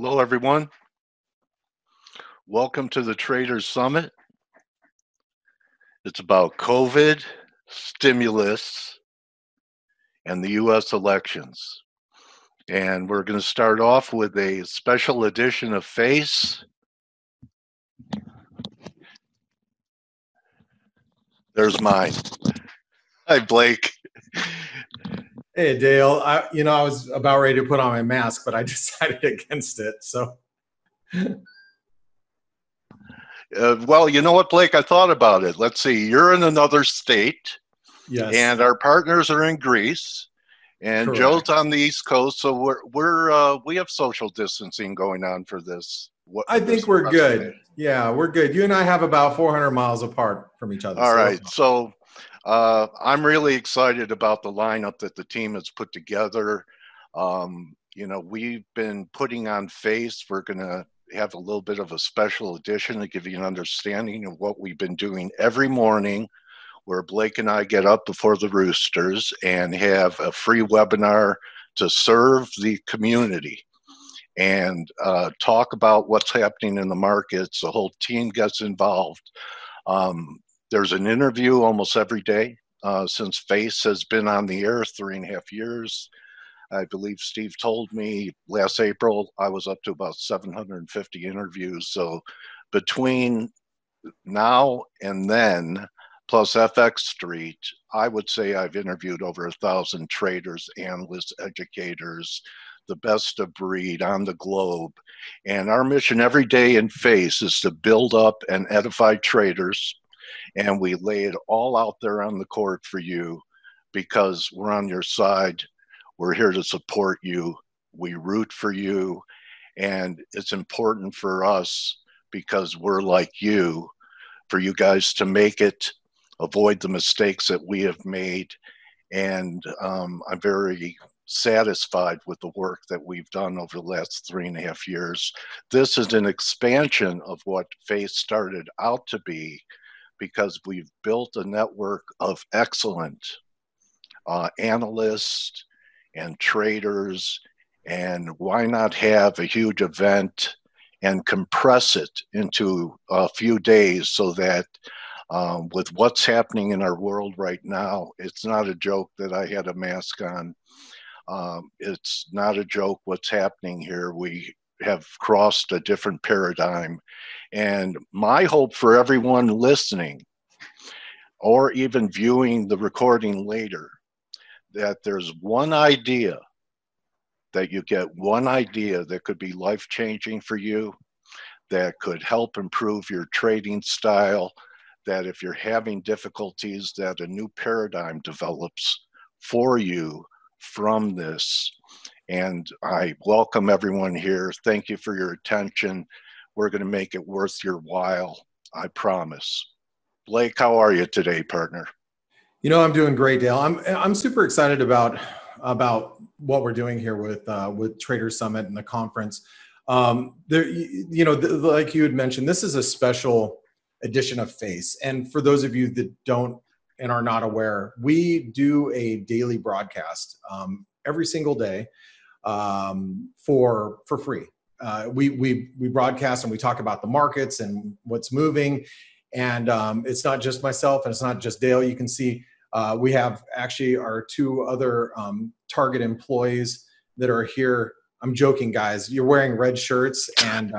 Hello, everyone. Welcome to the Traders Summit. It's about COVID, stimulus, and the U.S. elections. And we're going to start off with a special edition of Face. There's mine. Hi, Blake. Hey, Dale. I was about ready to put on my mask, but I decided against it. So, well, you know what, Blake? I thought about it. Let's see. You're in another state. Yes. And our partners are in Greece. And correct. Joe's on the East Coast, so we have social distancing going on for this. I think we're good. Today. Yeah, we're good. You and I have about 400 miles apart from each other. All right. So. I'm really excited about the lineup that the team has put together. You know, we've been putting on Face. We're going to have a little bit of a special edition to give you an understanding of what we've been doing every morning, where Blake and I get up before the roosters and have a free webinar to serve the community and talk about what's happening in the markets. The whole team gets involved. There's an interview almost every day since Face has been on the air 3.5 years. I believe Steve told me last April I was up to about 750 interviews. So between now and then, plus FX Street, I would say I've interviewed over 1,000 traders, analysts, educators, the best of breed on the globe. And our mission every day in Face is to build up and edify traders. And we lay it all out there on the court for you because we're on your side. We're here to support you. We root for you. And it's important for us because we're like you, for you guys to make it, avoid the mistakes that we have made. And I'm very satisfied with the work that we've done over the last 3.5 years. This is an expansion of what Face started out to be, because we've built a network of excellent analysts and traders, and why not have a huge event and compress it into a few days so that with what's happening in our world right now, it's not a joke that I had a mask on. It's not a joke what's happening here. We have crossed a different paradigm. And my hope for everyone listening or even viewing the recording later, that there's one idea, that you get one idea that could be life-changing for you, that could help improve your trading style, that if you're having difficulties, that a new paradigm develops for you from this. And I welcome everyone here. Thank you for your attention. We're going to make it worth your while, I promise. Blake, how are you today, partner? You know, I'm doing great, Dale. I'm super excited about what we're doing here with Trader Summit and the conference. You know, like you had mentioned, this is a special edition of Face. And for those of you that don't and are not aware, we do a daily broadcast every single day for free. We broadcast and we talk about the markets and what's moving, and it's not just myself and it's not just Dale. You can see we have actually our two other Target employees that are here. I'm joking, guys. You're wearing red shirts, and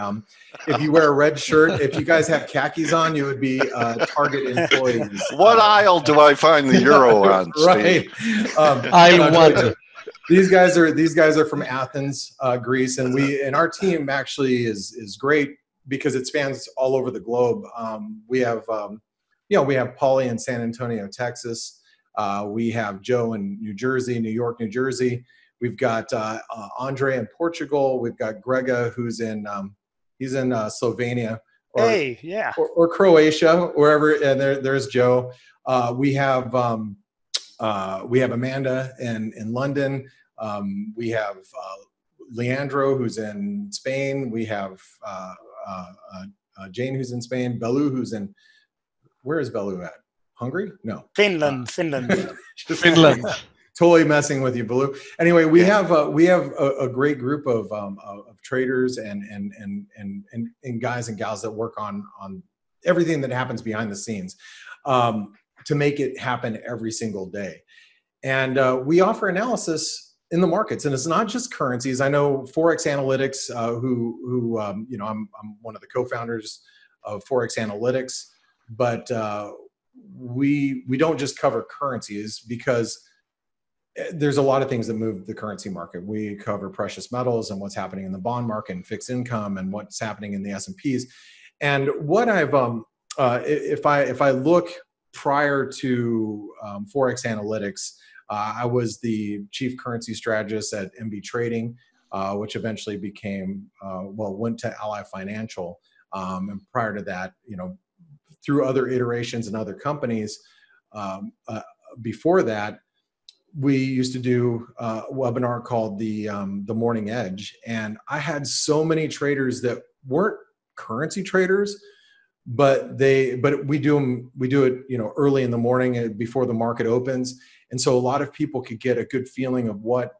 if you wear a red shirt, if you guys have khakis on, you would be Target employees. What aisle do I find the euro on, Steve? Right. I wonder. These guys are from Athens, Greece, and our team actually is great because it spans all over the globe. We have we have Polly in San Antonio, Texas. We have Joe in New York, New Jersey. We've got Andre in Portugal. We've got Grega, who's in Slovenia. Or, hey, yeah, or Croatia, wherever. And there's Joe. We have Amanda in London. We have Leandro, who's in Spain. We have Jane, who's in Spain. Baloo, who's in, where is Baloo at? Hungary? No. Finland. Totally messing with you, Baloo. Anyway, we have a great group of traders and guys and gals that work on everything that happens behind the scenes to make it happen every single day. And we offer analysis in the markets, and it's not just currencies. I know Forex Analytics, you know, I'm one of the co-founders of Forex Analytics, but we don't just cover currencies because there's a lot of things that move the currency market. We cover precious metals and what's happening in the bond market and fixed income and what's happening in the S&Ps. And what I've, if I look prior to Forex Analytics, I was the chief currency strategist at MB Trading, which eventually became, well, went to Ally Financial. And prior to that, you know, through other iterations and other companies before that, we used to do a webinar called the Morning Edge, and I had so many traders that weren't currency traders, but we do it, you know, early in the morning before the market opens, and so a lot of people could get a good feeling of what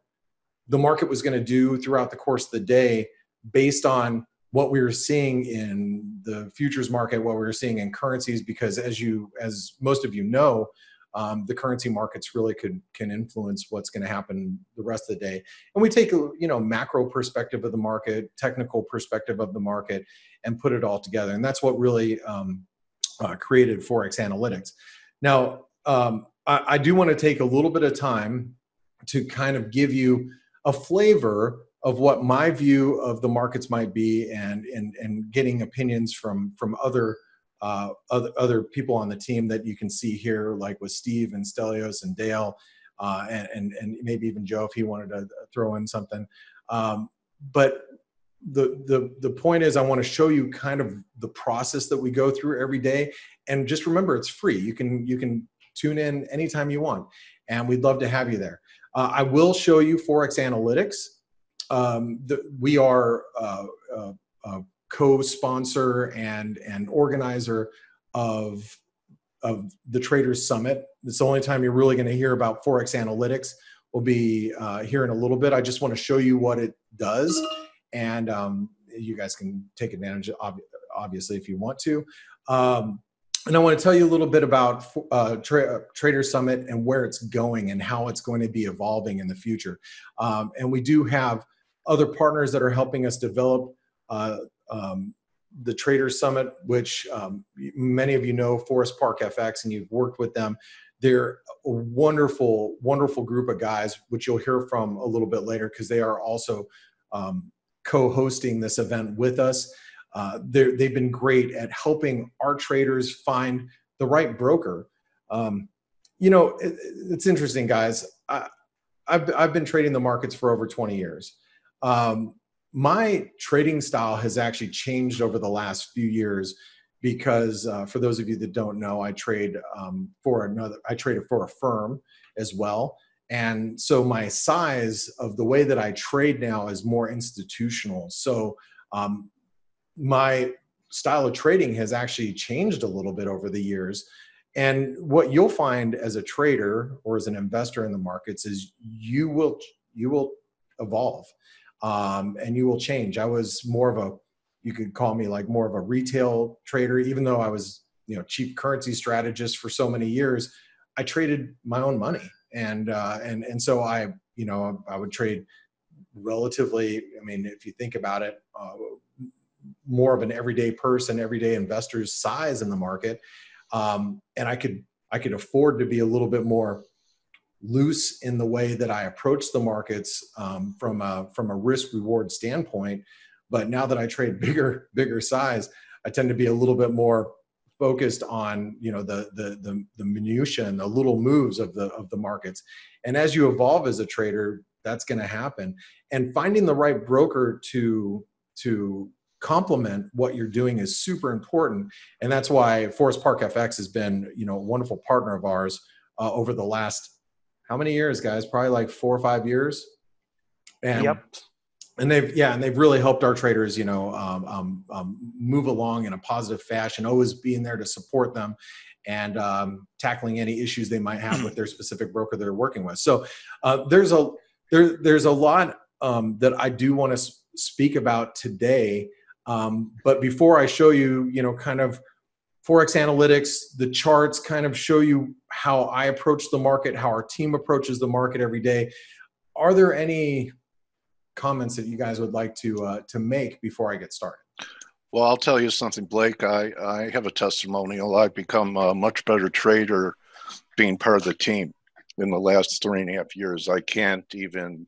the market was going to do throughout the course of the day based on what we were seeing in the futures market, what we were seeing in currencies, because as most of you know, the currency markets really can influence what's going to happen the rest of the day. And we take a, you know, macro perspective of the market, technical perspective of the market, and put it all together. And that's what really created Forex Analytics. Now, I do want to take a little bit of time to kind of give you a flavor of what my view of the markets might be, and getting opinions from other people on the team that you can see here, like with Steve and Stelios and Dale, and maybe even Joe if he wanted to throw in something. But the point is, I want to show you kind of the process that we go through every day. And just remember, it's free. You can tune in anytime you want, and we'd love to have you there. I will show you Forex Analytics. We are co-sponsor and organizer of the Traders Summit. It's the only time you're really going to hear about Forex Analytics. We'll be here in a little bit. I just want to show you what it does, and you guys can take advantage of it, obviously, if you want to. And I want to tell you a little bit about Traders Summit and where it's going and how it's going to be evolving in the future. And we do have other partners that are helping us develop the Traders Summit, which many of you know, Forest Park FX, and you've worked with them. They're a wonderful, wonderful group of guys, which you'll hear from a little bit later, because they are also co-hosting this event with us. They've been great at helping our traders find the right broker. You know, it's interesting, guys. I've been trading the markets for over 20 years. My trading style has actually changed over the last few years because for those of you that don't know, I trade for a firm as well. And so my size of the way that I trade now is more institutional. So my style of trading has actually changed a little bit over the years. And what you'll find as a trader or as an investor in the markets is you will evolve. And you will change. I was more of a, you could call me like more of a retail trader, even though I was, you know, chief currency strategist for so many years. I traded my own money, and so I, you know, I would trade relatively. I mean, if you think about it, more of an everyday person, everyday investor's size in the market, and I could afford to be a little bit more loose in the way that I approach the markets from a risk reward standpoint. But now that I trade bigger size, I tend to be a little bit more focused on, you know, the minutia and the little moves of the markets. And as you evolve as a trader, that's going to happen. And finding the right broker to complement what you're doing is super important. And that's why Forest Park FX has been, you know, a wonderful partner of ours over the last, how many years, guys? Probably like 4 or 5 years. And, yep. And they've really helped our traders, you know, move along in a positive fashion, always being there to support them and tackling any issues they might have with their specific broker they're working with. So there's a lot that I do want to speak about today. But before I show you, you know, kind of Forex Analytics, the charts kind of show you how I approach the market, how our team approaches the market every day. Are there any comments that you guys would like to make before I get started? Well, I'll tell you something, Blake. I have a testimonial. I've become a much better trader being part of the team in the last 3.5 years. I can't even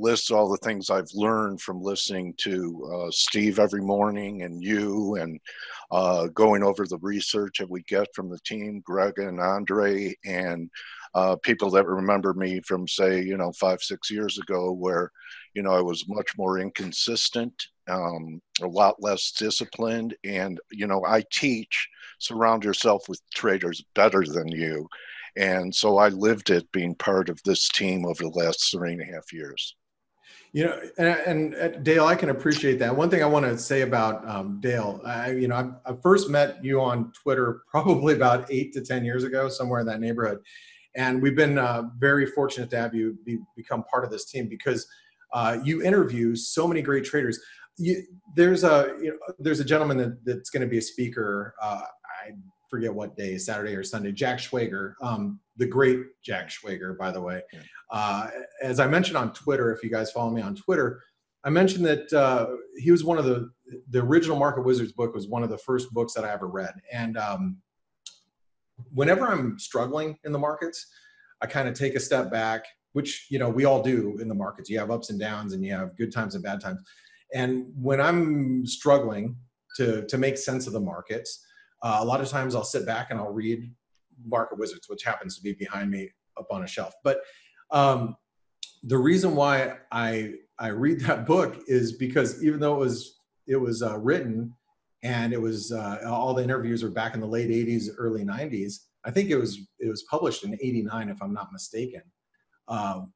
list all the things I've learned from listening to Steve every morning and you, and going over the research that we get from the team, Grega and Andre, and people that remember me from, say, you know, 5-6 years ago, where, you know, I was much more inconsistent, a lot less disciplined. And, you know, I teach, surround yourself with traders better than you. And so I lived it being part of this team over the last 3.5 years. You know, and Dale, I can appreciate that. One thing I want to say about Dale, you know, I first met you on Twitter probably about 8 to 10 years ago, somewhere in that neighborhood. And we've been very fortunate to have you become part of this team, because you interview so many great traders. There's a gentleman that's going to be a speaker. I forget what day, Saturday or Sunday, Jack Schwager, the great Jack Schwager, by the way. Yeah. As I mentioned on Twitter, if you guys follow me on Twitter, I mentioned that he was one of the original Market Wizards book was one of the first books that I ever read. And whenever I'm struggling in the markets, I kind of take a step back, which, you know, we all do in the markets. You have ups and downs, and you have good times and bad times. And when I'm struggling to make sense of the markets, a lot of times I'll sit back and I'll read Market Wizards, which happens to be behind me up on a shelf. But the reason why I read that book is because, even though it was written, and it was all the interviews were back in the late 80s, early 90s. I think it was published in 89, if I'm not mistaken. I'm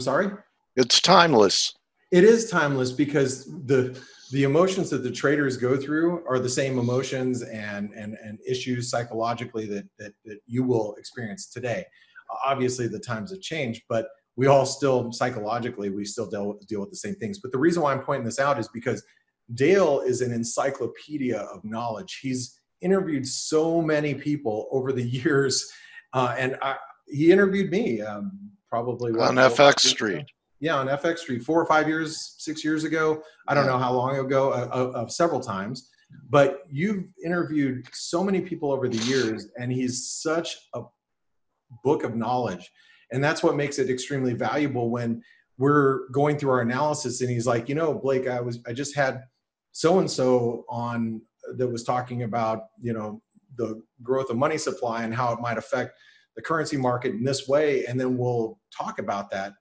sorry? It's timeless. It is timeless, because the emotions that the traders go through are the same emotions and issues psychologically that you will experience today. Obviously, the times have changed, but we all still psychologically, we still deal with the same things. But the reason why I'm pointing this out is because Dale is an encyclopedia of knowledge. He's interviewed so many people over the years, and he interviewed me probably on FX Street. Yeah, on FX Street 4 or 5 years, 6 years ago. I don't know how long ago, several times. But you've interviewed so many people over the years, and he's such a book of knowledge. And that's what makes it extremely valuable when we're going through our analysis and he's like, you know, Blake, I just had so-and-so on that was talking about, you know, the growth of money supply and how it might affect the currency market in this way. And then we'll talk about that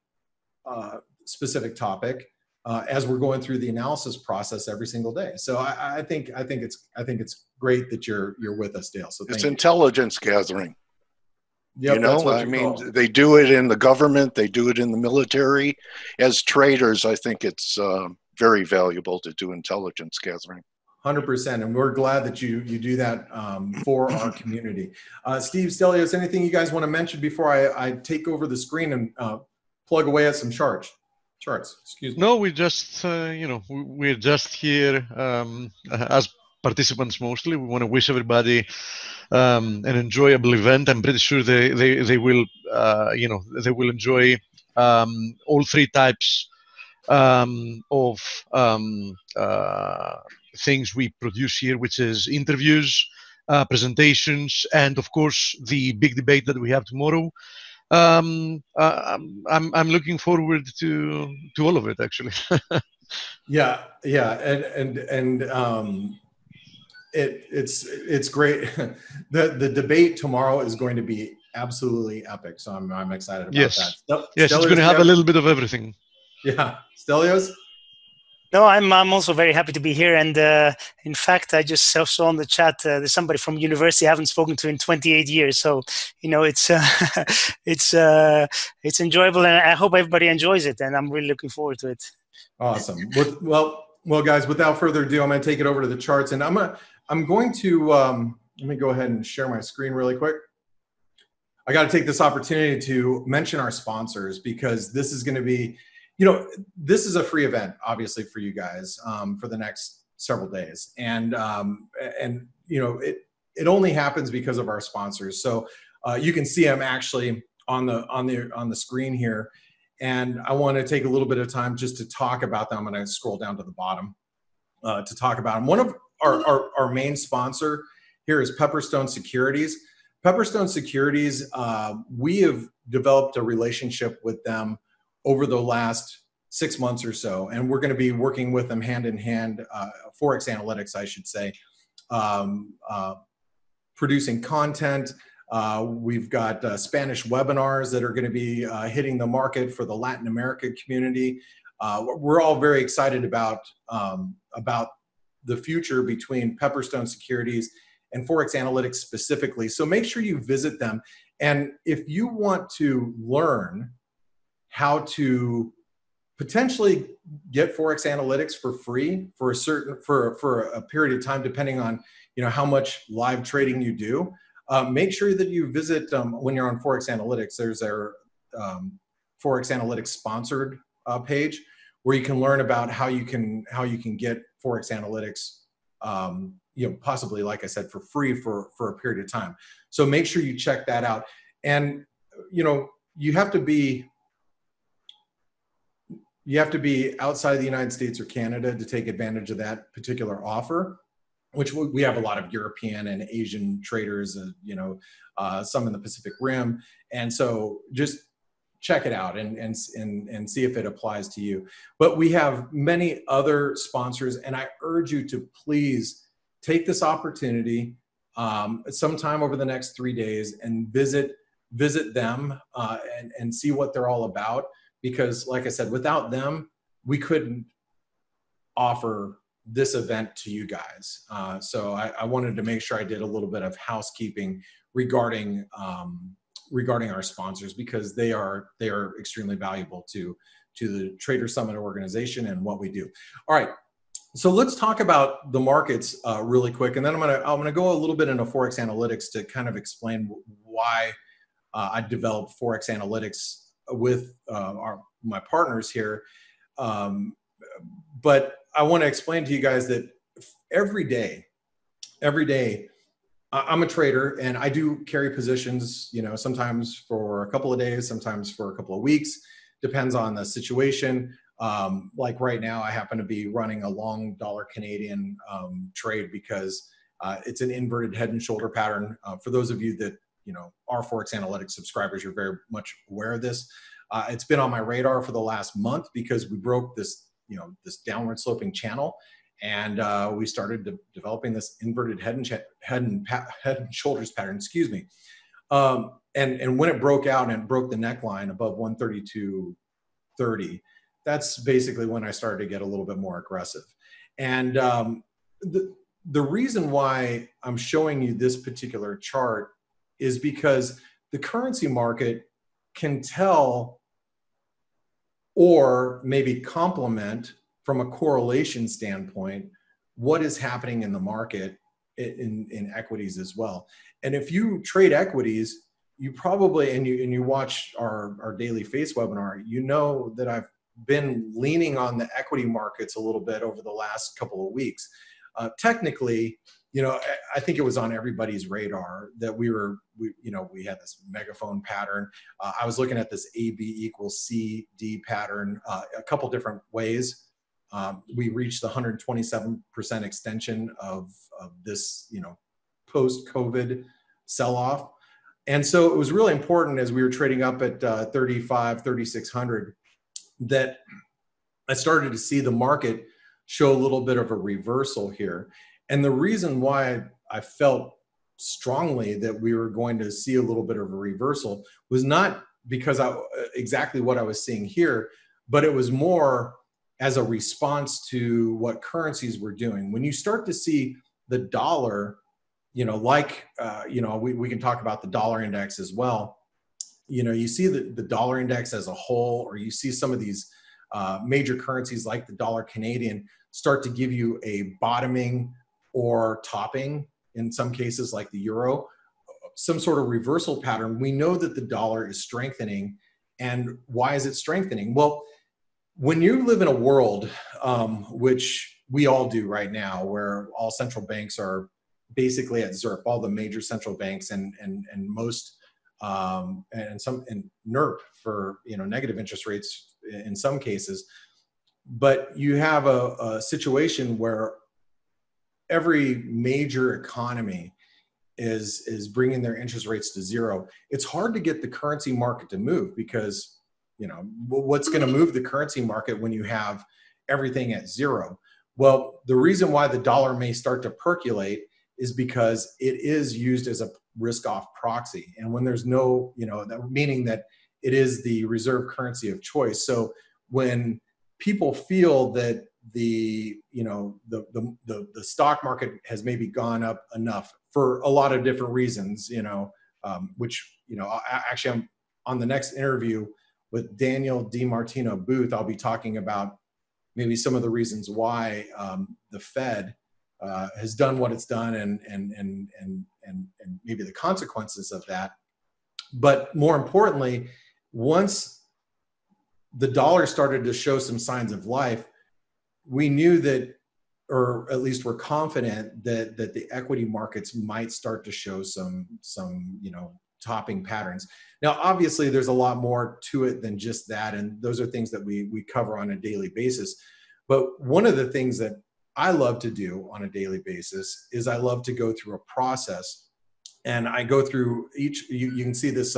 specific topic as we're going through the analysis process every single day. So I think it's great that you're with us, Dale. So it's intelligence gathering. Yep, you know, I mean, they do it in the government, they do it in the military. As traders, I think it's very valuable to do intelligence gathering. 100%, and we're glad that you do that for our community. Steve, Stelios, anything you guys want to mention before I take over the screen and plug away at some charts? Excuse me. No, we just, you know, we're just here as participants mostly. We want to wish everybody an enjoyable event. I'm pretty sure they will, you know, they will enjoy all three types of things we produce here, which is interviews, presentations, and of course the big debate that we have tomorrow. I'm looking forward to all of it, actually. yeah, and It's great. The debate tomorrow is going to be absolutely epic. So I'm excited about that. Yes, Stelios, it's going to have a little bit of everything. Yeah, Stelios. No, I'm also very happy to be here. And in fact, I just saw on the chat, there's somebody from university I haven't spoken to in 28 years. So, you know, it's enjoyable, and I hope everybody enjoys it. And I'm really looking forward to it. Awesome. Well, guys, without further ado, I'm going to take it over to the charts, and I'm going to let me go ahead and share my screen really quick. I got to take this opportunity to mention our sponsors, because this is going to be, you know, this is a free event, obviously, for you guys for the next several days. And you know, it only happens because of our sponsors. So you can see them actually on the screen here. And I want to take a little bit of time just to talk about them. I'm going to scroll down to the bottom to talk about them. One of our main sponsor here is Pepperstone Securities. Pepperstone Securities, we have developed a relationship with them over the last 6 months or so, and we're going to be working with them hand in hand, Forex Analytics, I should say, producing content. We've got Spanish webinars that are going to be hitting the market for the Latin America community. We're all very excited about the future between Pepperstone Securities and Forex Analytics specifically. So make sure you visit them. And if you want to learn how to potentially get Forex Analytics for free for a period of time, depending on, you know, how much live trading you do, make sure that you visit when you're on Forex Analytics. There's our Forex Analytics sponsored page where you can learn about how you can get Forex Analytics, you know, possibly, like I said, for free for a period of time. So make sure you check that out. And you know, you have to be outside of the United States or Canada to take advantage of that particular offer, which we have a lot of European and Asian traders, you know, some in the Pacific Rim. And so just check it out and see if it applies to you. But we have many other sponsors, and I urge you to please take this opportunity sometime over the next 3 days and visit them and see what they're all about. Because, like I said, without them, we couldn't offer this event to you guys. So I wanted to make sure I did a little bit of housekeeping regarding our sponsors, because they are extremely valuable to the Trader Summit organization and what we do. All right, so let's talk about the markets really quick, and then I'm gonna go a little bit into Forex Analytics to kind of explain why I developed Forex Analytics with my partners here. But I want to explain to you guys that every day I'm a trader, and I do carry positions, you know, sometimes for a couple of days, sometimes for a couple of weeks, depends on the situation. Like right now, I happen to be running a long dollar Canadian trade because it's an inverted head and shoulder pattern. For those of you that, you know, our Forex Analytics subscribers, you're very much aware of this. It's been on my radar for the last month because we broke this, you know, this downward sloping channel, and we started developing this inverted head and shoulders pattern. Excuse me. And when it broke out and broke the neckline above 132.30, that's basically when I started to get a little bit more aggressive. And the reason why I'm showing you this particular chart is because the currency market can tell or maybe complement from a correlation standpoint what is happening in the market in equities as well. And if you trade equities, you probably, and you watch our daily face webinar, you know that I've been leaning on the equity markets a little bit over the last couple of weeks. Technically, you know, I think it was on everybody's radar that we had this megaphone pattern. I was looking at this AB = CD pattern a couple different ways. We reached the 127% extension of this, you know, post-COVID sell-off. And so it was really important as we were trading up at 3,600 that I started to see the market show a little bit of a reversal here. And the reason why I felt strongly that we were going to see a little bit of a reversal was not because exactly what I was seeing here, but it was more as a response to what currencies were doing. When you start to see the dollar, you know, like, you know, we can talk about the dollar index as well. You know, you see the dollar index as a whole, or you see some of these major currencies like the dollar Canadian start to give you a bottoming or topping, in some cases like the euro, some sort of reversal pattern. We know that the dollar is strengthening. And why is it strengthening? Well, when you live in a world, which we all do right now, where all central banks are basically at ZIRP, all the major central banks and most, and NIRP for, you know, negative interest rates in some cases, but you have a situation where every major economy is bringing their interest rates to zero. It's hard to get the currency market to move because, you know, what's going to move the currency market when you have everything at zero? Well, the reason why the dollar may start to percolate is because it is used as a risk-off proxy. And when there's no, you know, that meaning that it is the reserve currency of choice. So when people feel that the, you know, the stock market has maybe gone up enough for a lot of different reasons, you know, which, you know, actually I'm on the next interview with Danielle DiMartino Booth, I'll be talking about maybe some of the reasons why the Fed has done what it's done and maybe the consequences of that. But more importantly, once the dollar started to show some signs of life, we knew that, or at least we're confident that the equity markets might start to show some, you know, topping patterns. Now, obviously, there's a lot more to it than just that, and those are things that we cover on a daily basis. But one of the things that I love to do on a daily basis is I love to go through a process, and I go through each. You can see this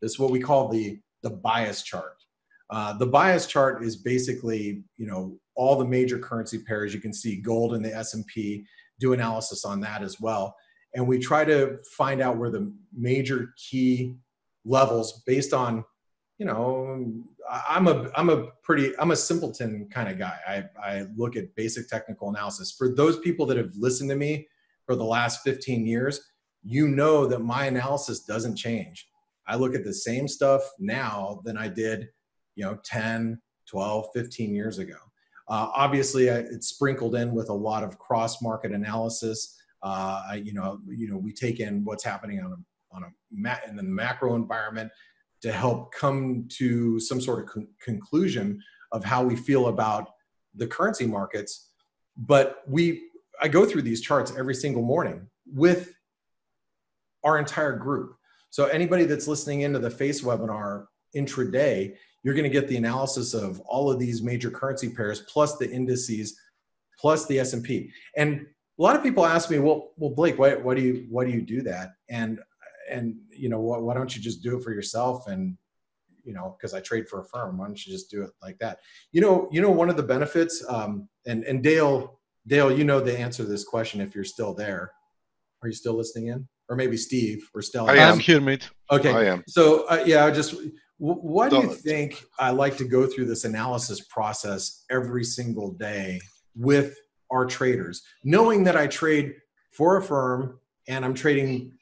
this what we call the bias chart. The bias chart is basically, you know, all the major currency pairs. You can see gold in the S&P. Do analysis on that as well. And we try to find out where the major key levels based on, you know, I'm a simpleton kind of guy. I look at basic technical analysis. For those people that have listened to me for the last 15 years, you know that my analysis doesn't change. I look at the same stuff now than I did, you know, 10, 12, 15 years ago. Obviously, it's sprinkled in with a lot of cross-market analysis. You know, we take in what's happening in the macro environment to help come to some sort of conclusion of how we feel about the currency markets. But I go through these charts every single morning with our entire group. So anybody that's listening into the FACE webinar intraday, you're going to get the analysis of all of these major currency pairs, plus the indices, plus the S&P. And a lot of people ask me, well, Blake, why do you do that? And you know, why don't you just do it for yourself? And, you know, because I trade for a firm, why don't you just do it like that? You know, one of the benefits, and Dale, you know the answer to this question if you're still there. Are you still listening in? Or maybe Steve or Stella? I am here, mate. Okay, I am. So yeah, why do you think I like to go through this analysis process every single day with our traders, knowing that I trade for a firm and I'm trading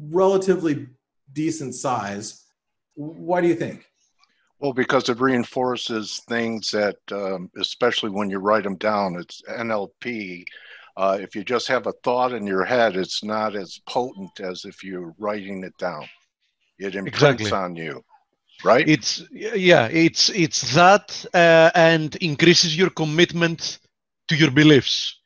relatively decent size? Why do you think? Well, because it reinforces things that, especially when you write them down, it's NLP. If you just have a thought in your head, it's not as potent as if you're writing it down. It imprints on you. Right. It's that, and increases your commitment to your beliefs.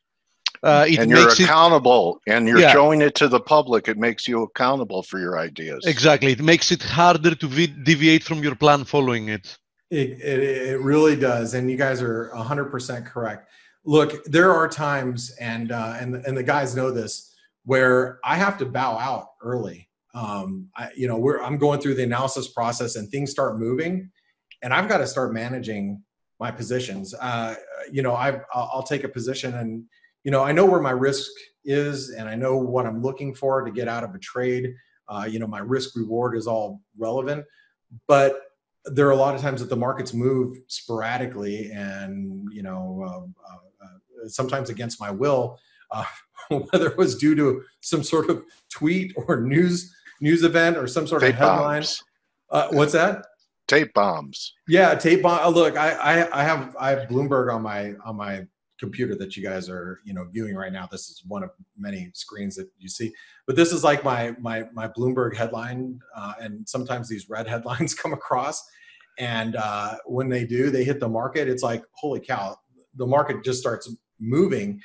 You're showing it to the public. It makes you accountable for your ideas. Exactly. It makes it harder to deviate from your plan following it. It really does. And you guys are 100% correct. Look, there are times, and the guys know this, where I have to bow out early. I'm going through the analysis process and things start moving, and I've got to start managing my positions. I'll take a position, and, you know, I know where my risk is and I know what I'm looking for to get out of a trade. My risk reward is all relevant, but there are a lot of times that the markets move sporadically and, you know, sometimes against my will, whether it was due to some sort of tweet or news event or some sort of headline. What's that? Tape bombs. Yeah, tape bomb. Oh, look, I have Bloomberg on my computer that you guys are, you know, viewing right now. This is one of many screens that you see, but this is like my Bloomberg headline, and sometimes these red headlines come across, and when they do, they hit the market. It's like, holy cow, the market just starts moving.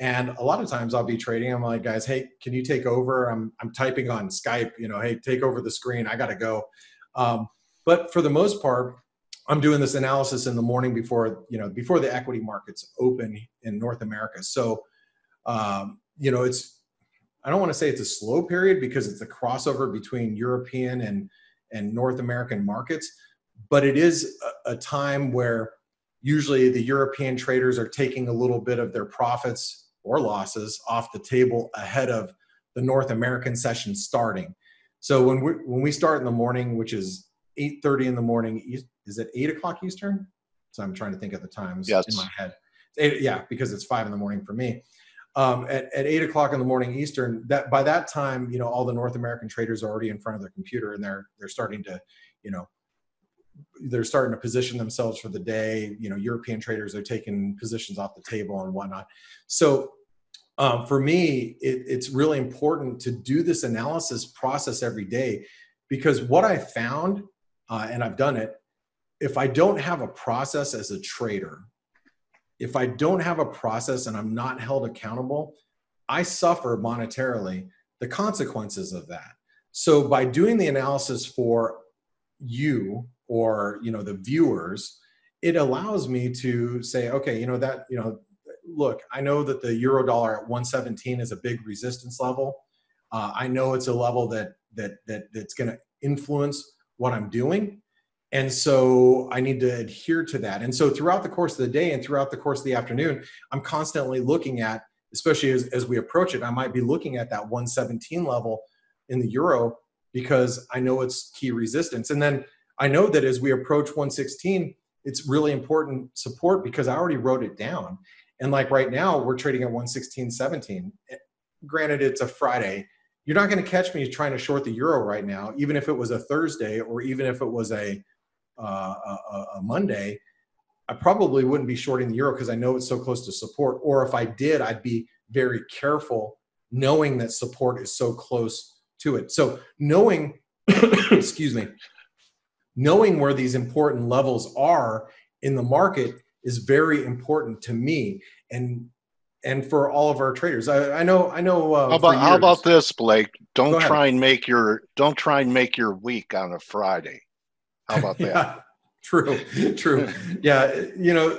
And a lot of times I'll be trading. I'm like, guys, hey, can you take over? I'm typing on Skype, you know, hey, take over the screen. I got to go. But for the most part, I'm doing this analysis in the morning before, you know, before the equity markets open in North America. So, you know, I don't want to say it's a slow period because it's a crossover between European and North American markets, but it is a time where usually the European traders are taking a little bit of their profits or losses off the table ahead of the North American session starting. So when we start in the morning, which is 8:30 in the morning, is it 8 o'clock Eastern? So I'm trying to think of the times in my head. Yeah, because it's 5 in the morning for me. At 8 o'clock in the morning Eastern, that by that time, you know, all the North American traders are already in front of their computer and they're starting to, you know, they're starting to position themselves for the day. You know, European traders are taking positions off the table and whatnot. So for me, it's really important to do this analysis process every day, because what I found, and I've done it, if I don't have a process as a trader, if I don't have a process and I'm not held accountable, I suffer monetarily the consequences of that. So by doing the analysis for you, or, you know, the viewers, it allows me to say, okay, you know, that, you know, look, I know that the euro dollar at 117 is a big resistance level. I know it's a level that's going to influence what I'm doing. And so I need to adhere to that. And so throughout the course of the day and throughout the course of the afternoon, I'm constantly looking at, especially as we approach it, I might be looking at that 117 level in the euro because I know it's key resistance. And then I know that as we approach 116, it's really important support because I already wrote it down. And like right now, we're trading at 116.17. Granted, it's a Friday. You're not going to catch me trying to short the euro right now, even if it was a Thursday or even if it was a Monday. I probably wouldn't be shorting the euro because I know it's so close to support. Or if I did, I'd be very careful knowing that support is so close to it. So knowing, excuse me, knowing where these important levels are in the market is very important to me and for all of our traders. I know. How about this, Blake? Don't try and make your week on a Friday. How about that? Yeah, true. Yeah, you know,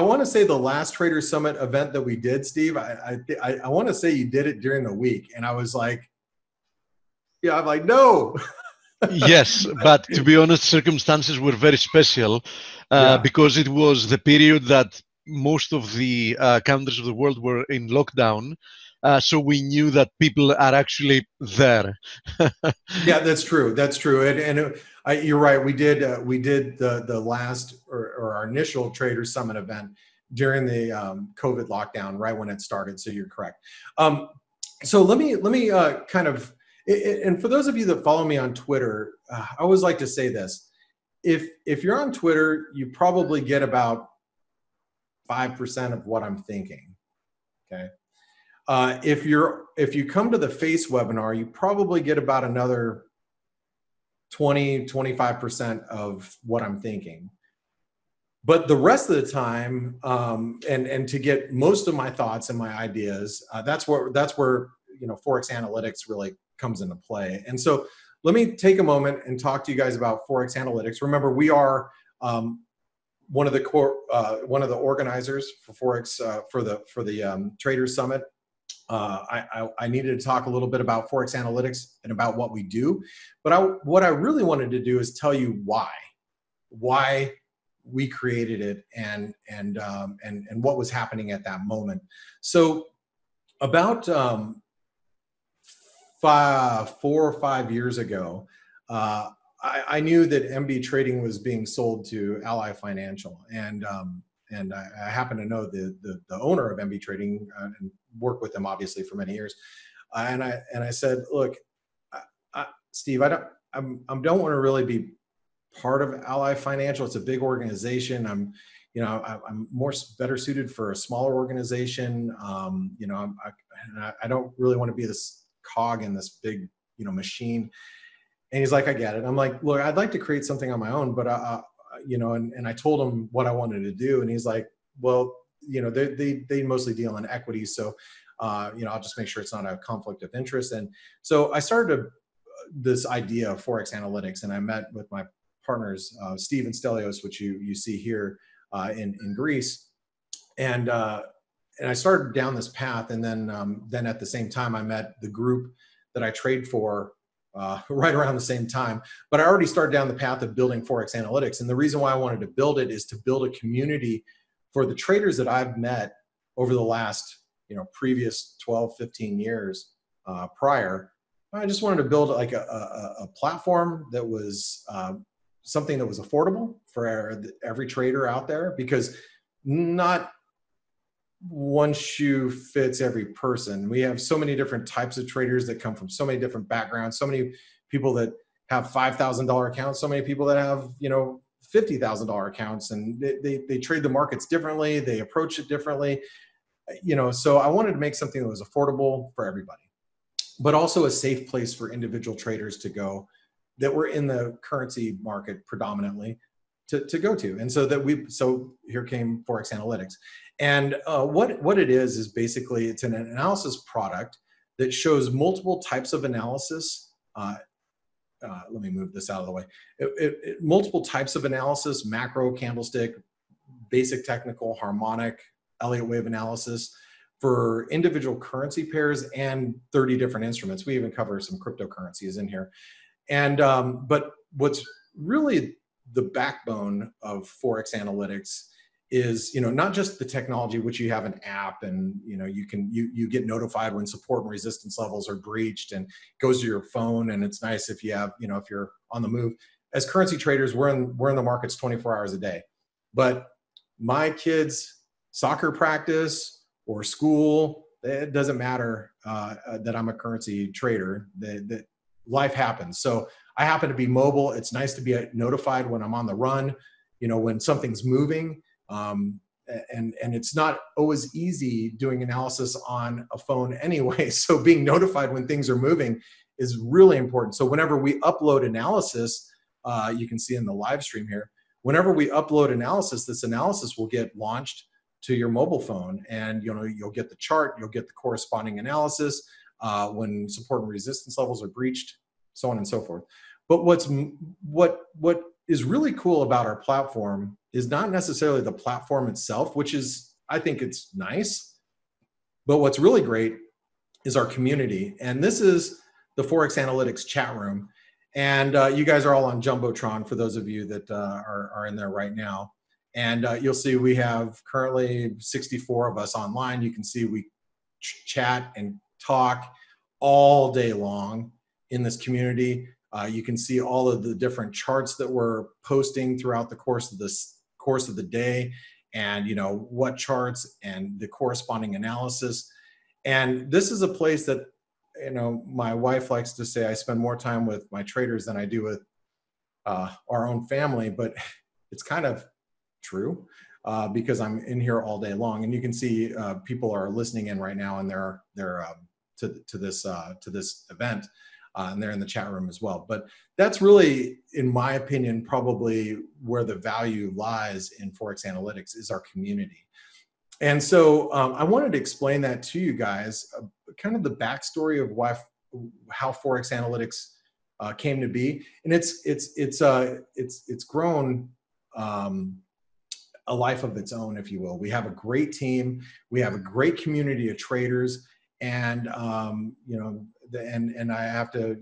I want to say the last Trader Summit event that we did, Steve. I want to say you did it during the week, and I was like, yeah, I'm like, no. Yes, but to be honest, circumstances were very special because it was the period that most of the countries of the world were in lockdown. So we knew that people are actually there. Yeah, that's true. That's true. And you're right. We did the last or our initial Trader Summit event during the COVID lockdown, right when it started. So you're correct. So let me kind of. And for those of you that follow me on Twitter, I always like to say this. If you're on Twitter, you probably get about 5% of what I'm thinking, okay? If you come to the FACE webinar, you probably get about another 20, 25% of what I'm thinking. But the rest of the time, and to get most of my thoughts and my ideas, that's where you know, Forex Analytics really comes into play. And so let me take a moment and talk to you guys about Forex Analytics. Remember, we are one of the organizers for Forex for the Traders Summit. I needed to talk a little bit about Forex Analytics and about what we do, but what I really wanted to do is tell you why we created it and what was happening at that moment. So about 4 or 5 years ago, I knew that MB Trading was being sold to Ally Financial, and I happen to know the owner of MB Trading and worked with them obviously for many years. And I said, look, Steve, I don't want to really be part of Ally Financial. It's a big organization. I'm better suited for a smaller organization. I don't really want to be this cog in this big, machine. And he's like, I get it. I'm like, look, I'd like to create something on my own, but and I told him what I wanted to do, and he's like, well, they mostly deal in equities, so I'll just make sure it's not a conflict of interest. And so I started this idea of Forex Analytics, and I met with my partners, Steve and Stelios, which you see here in Greece, and I started down this path, and then at the same time I met the group that I trade for. Right around the same time, but I already started down the path of building Forex Analytics. And the reason why I wanted to build it is to build a community for the traders that I've met over the last, previous 12, 15 years prior. I just wanted to build like a platform that was something that was affordable for every trader out there, because not one shoe fits every person. We have so many different types of traders that come from so many different backgrounds, so many people that have $5,000 accounts, so many people that have, $50,000 accounts, and they trade the markets differently. They approach it differently, so I wanted to make something that was affordable for everybody, but also a safe place for individual traders to go that were in the currency market predominantly to go to. And so here came Forex Analytics. And what it is basically it's an analysis product that shows multiple types of analysis. Let me move this out of the way. Multiple types of analysis: macro, candlestick, basic technical, harmonic, Elliott wave analysis for individual currency pairs, and 30 different instruments. We even cover some cryptocurrencies in here. And but what's really the backbone of Forex Analytics is not just the technology, which you have an app, and you get notified when support and resistance levels are breached, and it goes to your phone, and it's nice if you have if you're on the move. As currency traders, we're in the markets 24 hours a day, but my kids' soccer practice or school, it doesn't matter that I'm a currency trader. That life happens, so I happen to be mobile. It's nice to be notified when I'm on the run, when something's moving. And it's not always easy doing analysis on a phone anyway. So being notified when things are moving is really important. So whenever we upload analysis, you can see in the live stream here, whenever we upload analysis, this analysis will get launched to your mobile phone, and you'll get the chart, you'll get the corresponding analysis when support and resistance levels are breached, so on and so forth. But what is really cool about our platform is not necessarily the platform itself, which is, I think it's nice, but what's really great is our community. And this is the Forex Analytics chat room. And you guys are all on Jumbotron for those of you that are in there right now. And you'll see we have currently 64 of us online. You can see we chat and talk all day long in this community. You can see all of the different charts that we're posting throughout the course of the day, and what charts and the corresponding analysis. And this is a place that my wife likes to say I spend more time with my traders than I do with our own family, but it's kind of true because I'm in here all day long. And you can see people are listening in right now, and they're to this event. And they're in the chat room as well. But that's really, in my opinion, probably where the value lies in Forex Analytics is our community. And so I wanted to explain that to you guys, kind of the backstory of how Forex Analytics came to be. And it's grown a life of its own, if you will. We have a great team. We have a great community of traders. And and I have to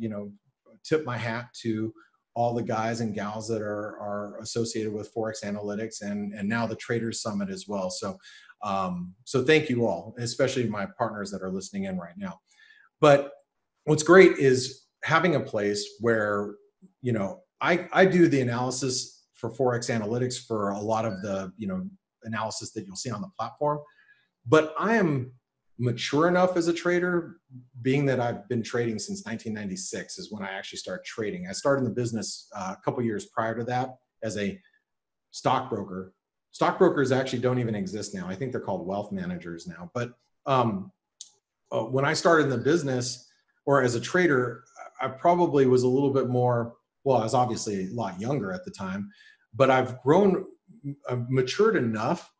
tip my hat to all the guys and gals that are associated with Forex Analytics, and now the Traders Summit as well. So so thank you all, especially my partners that are listening in right now. But what's great is having a place where I do the analysis for Forex Analytics for a lot of the, analysis that you'll see on the platform, but I am mature enough as a trader, being that I've been trading since 1996 is when I actually start trading. I started in the business a couple years prior to that as a stockbroker. Stockbrokers actually don't even exist now. I think they're called wealth managers now. But when I started in the business or as a trader, I probably was a little bit more, well, I was obviously a lot younger at the time, but I've grown, I've matured enough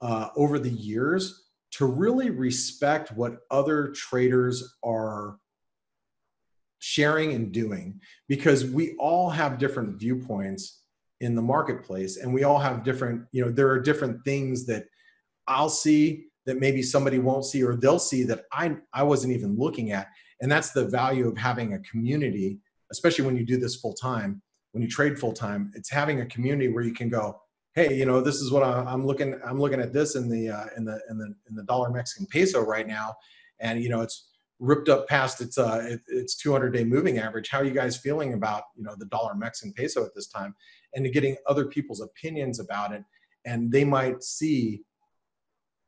over the years to really respect what other traders are sharing and doing, because we all have different viewpoints in the marketplace and we all have different, there are different things that I'll see that maybe somebody won't see, or they'll see that I wasn't even looking at. And that's the value of having a community, especially when you do this full time, when you trade full time, it's having a community where you can go, hey, this is what I'm looking at this in the dollar Mexican peso right now. And, it's ripped up past its 200-day moving average. How are you guys feeling about, the dollar Mexican peso at this time? And to getting other people's opinions about it. And they might see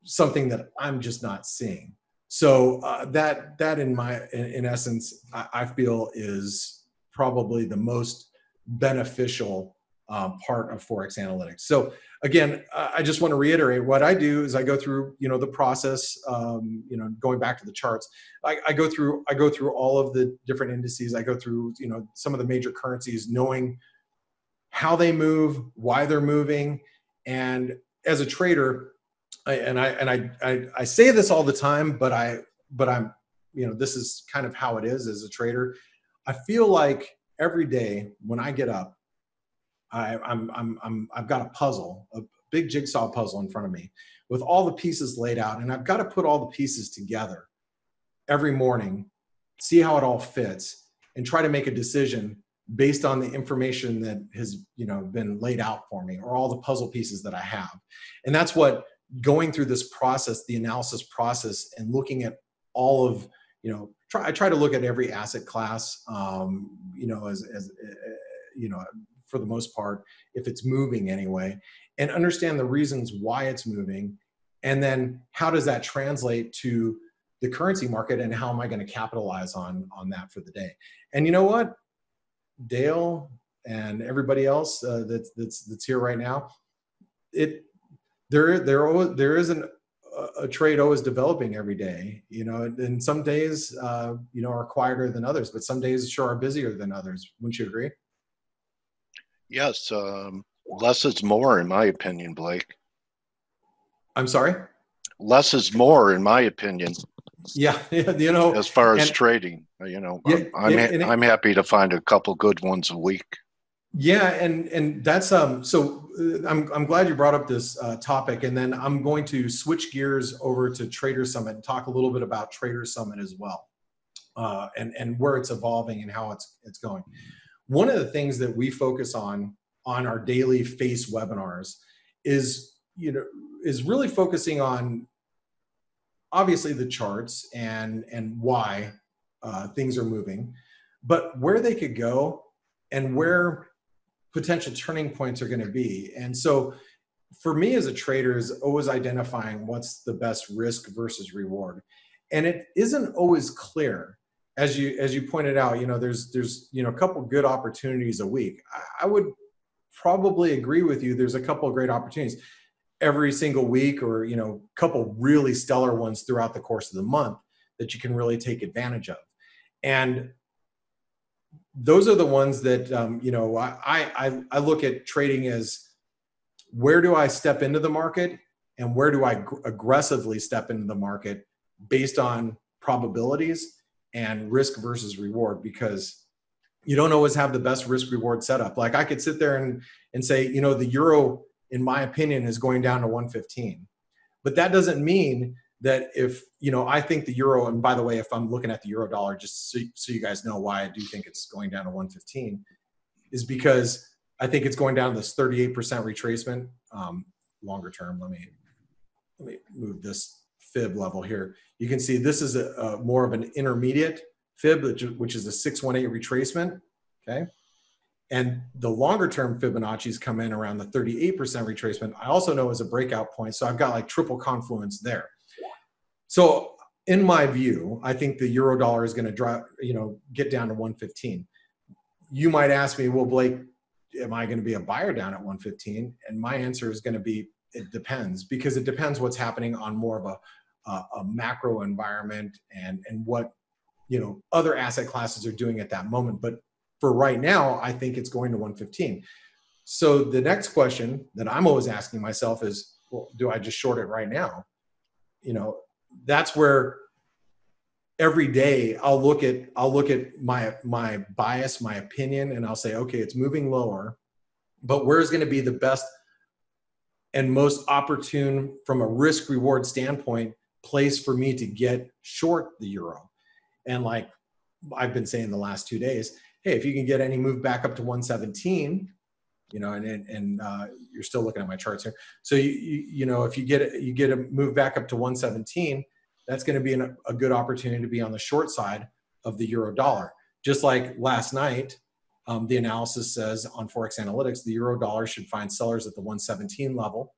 something that I'm just not seeing. So that in essence, I feel is probably the most beneficial part of Forex Analytics. So again, I just want to reiterate what I do is I go through, the process, going back to the charts, I go through all of the different indices. I go through, some of the major currencies, knowing how they move, why they're moving. And as a trader, I say this all the time, but I'm, this is kind of how it is as a trader. I feel like every day when I get up, I've got a puzzle, a big jigsaw puzzle in front of me with all the pieces laid out, and I've got to put all the pieces together every morning, see how it all fits, and try to make a decision based on the information that has, been laid out for me, or all the puzzle pieces that I have. And that's what going through this process, the analysis process, and looking at all of, I try to look at every asset class, for the most part, if it's moving anyway, and understand the reasons why it's moving. And then how does that translate to the currency market, and how am I going to capitalize on that for the day? And you know what, Dale and everybody else that's here right now, there is a trade always developing every day, and some days, are quieter than others, but some days sure are busier than others. Wouldn't you agree? Yes, less is more in my opinion, Blake. I'm sorry? Less is more in my opinion. Yeah, as far as trading, yeah, I'm happy to find a couple good ones a week. Yeah, and that's so I'm glad you brought up this topic, and then I'm going to switch gears over to Trader Summit and talk a little bit about Trader Summit as well, and where it's evolving and how it's going. One of the things that we focus on our daily FACE webinars is really focusing on obviously the charts and why things are moving, but where they could go and where potential turning points are going to be. And so for me as a trader is always identifying what's the best risk versus reward. And it isn't always clear. As you pointed out, there's a couple good opportunities a week. I would probably agree with you. There's a couple of great opportunities every single week, or a couple really stellar ones throughout the course of the month that you can really take advantage of. And those are the ones that I look at trading as, where do I step into the market and where do I aggressively step into the market based on probabilities and risk versus reward, because you don't always have the best risk reward setup. Like I could sit there and say, the euro, in my opinion, is going down to 115. But that doesn't mean that if, I think the euro, and by the way, if I'm looking at the euro dollar, just so you guys know why I do think it's going down to 115, is because I think it's going down to this 38% retracement. Longer term, let me move this fib level here. You can see this is a more of an intermediate fib, which is a 618 retracement. Okay. And the longer term Fibonacci's come in around the 38% retracement. I also know is a breakout point. So I've got like triple confluence there. So in my view, I think the euro dollar is going to drop, you know, get down to 115. You might ask me, well, Blake, am I going to be a buyer down at 115? And my answer is going to be, it depends, because it depends what's happening on more of a macro environment and what, you know, other asset classes are doing at that moment. But for right now, I think it's going to 115. So the next question that I'm always asking myself is, well, do I just short it right now? You know, that's where every day I'll look at my bias, my opinion, and I'll say, okay, it's moving lower, but where's going to be the best and most opportune from a risk reward standpoint place for me to get short the euro? And like I've been saying the last 2 days, hey, if you can get any move back up to 117, you know, and you're still looking at my charts here. So you know, if you get a move back up to 117, that's going to be a good opportunity to be on the short side of the euro dollar. Just like last night, the analysis says on Forex Analytics, the euro dollar should find sellers at the 117 level,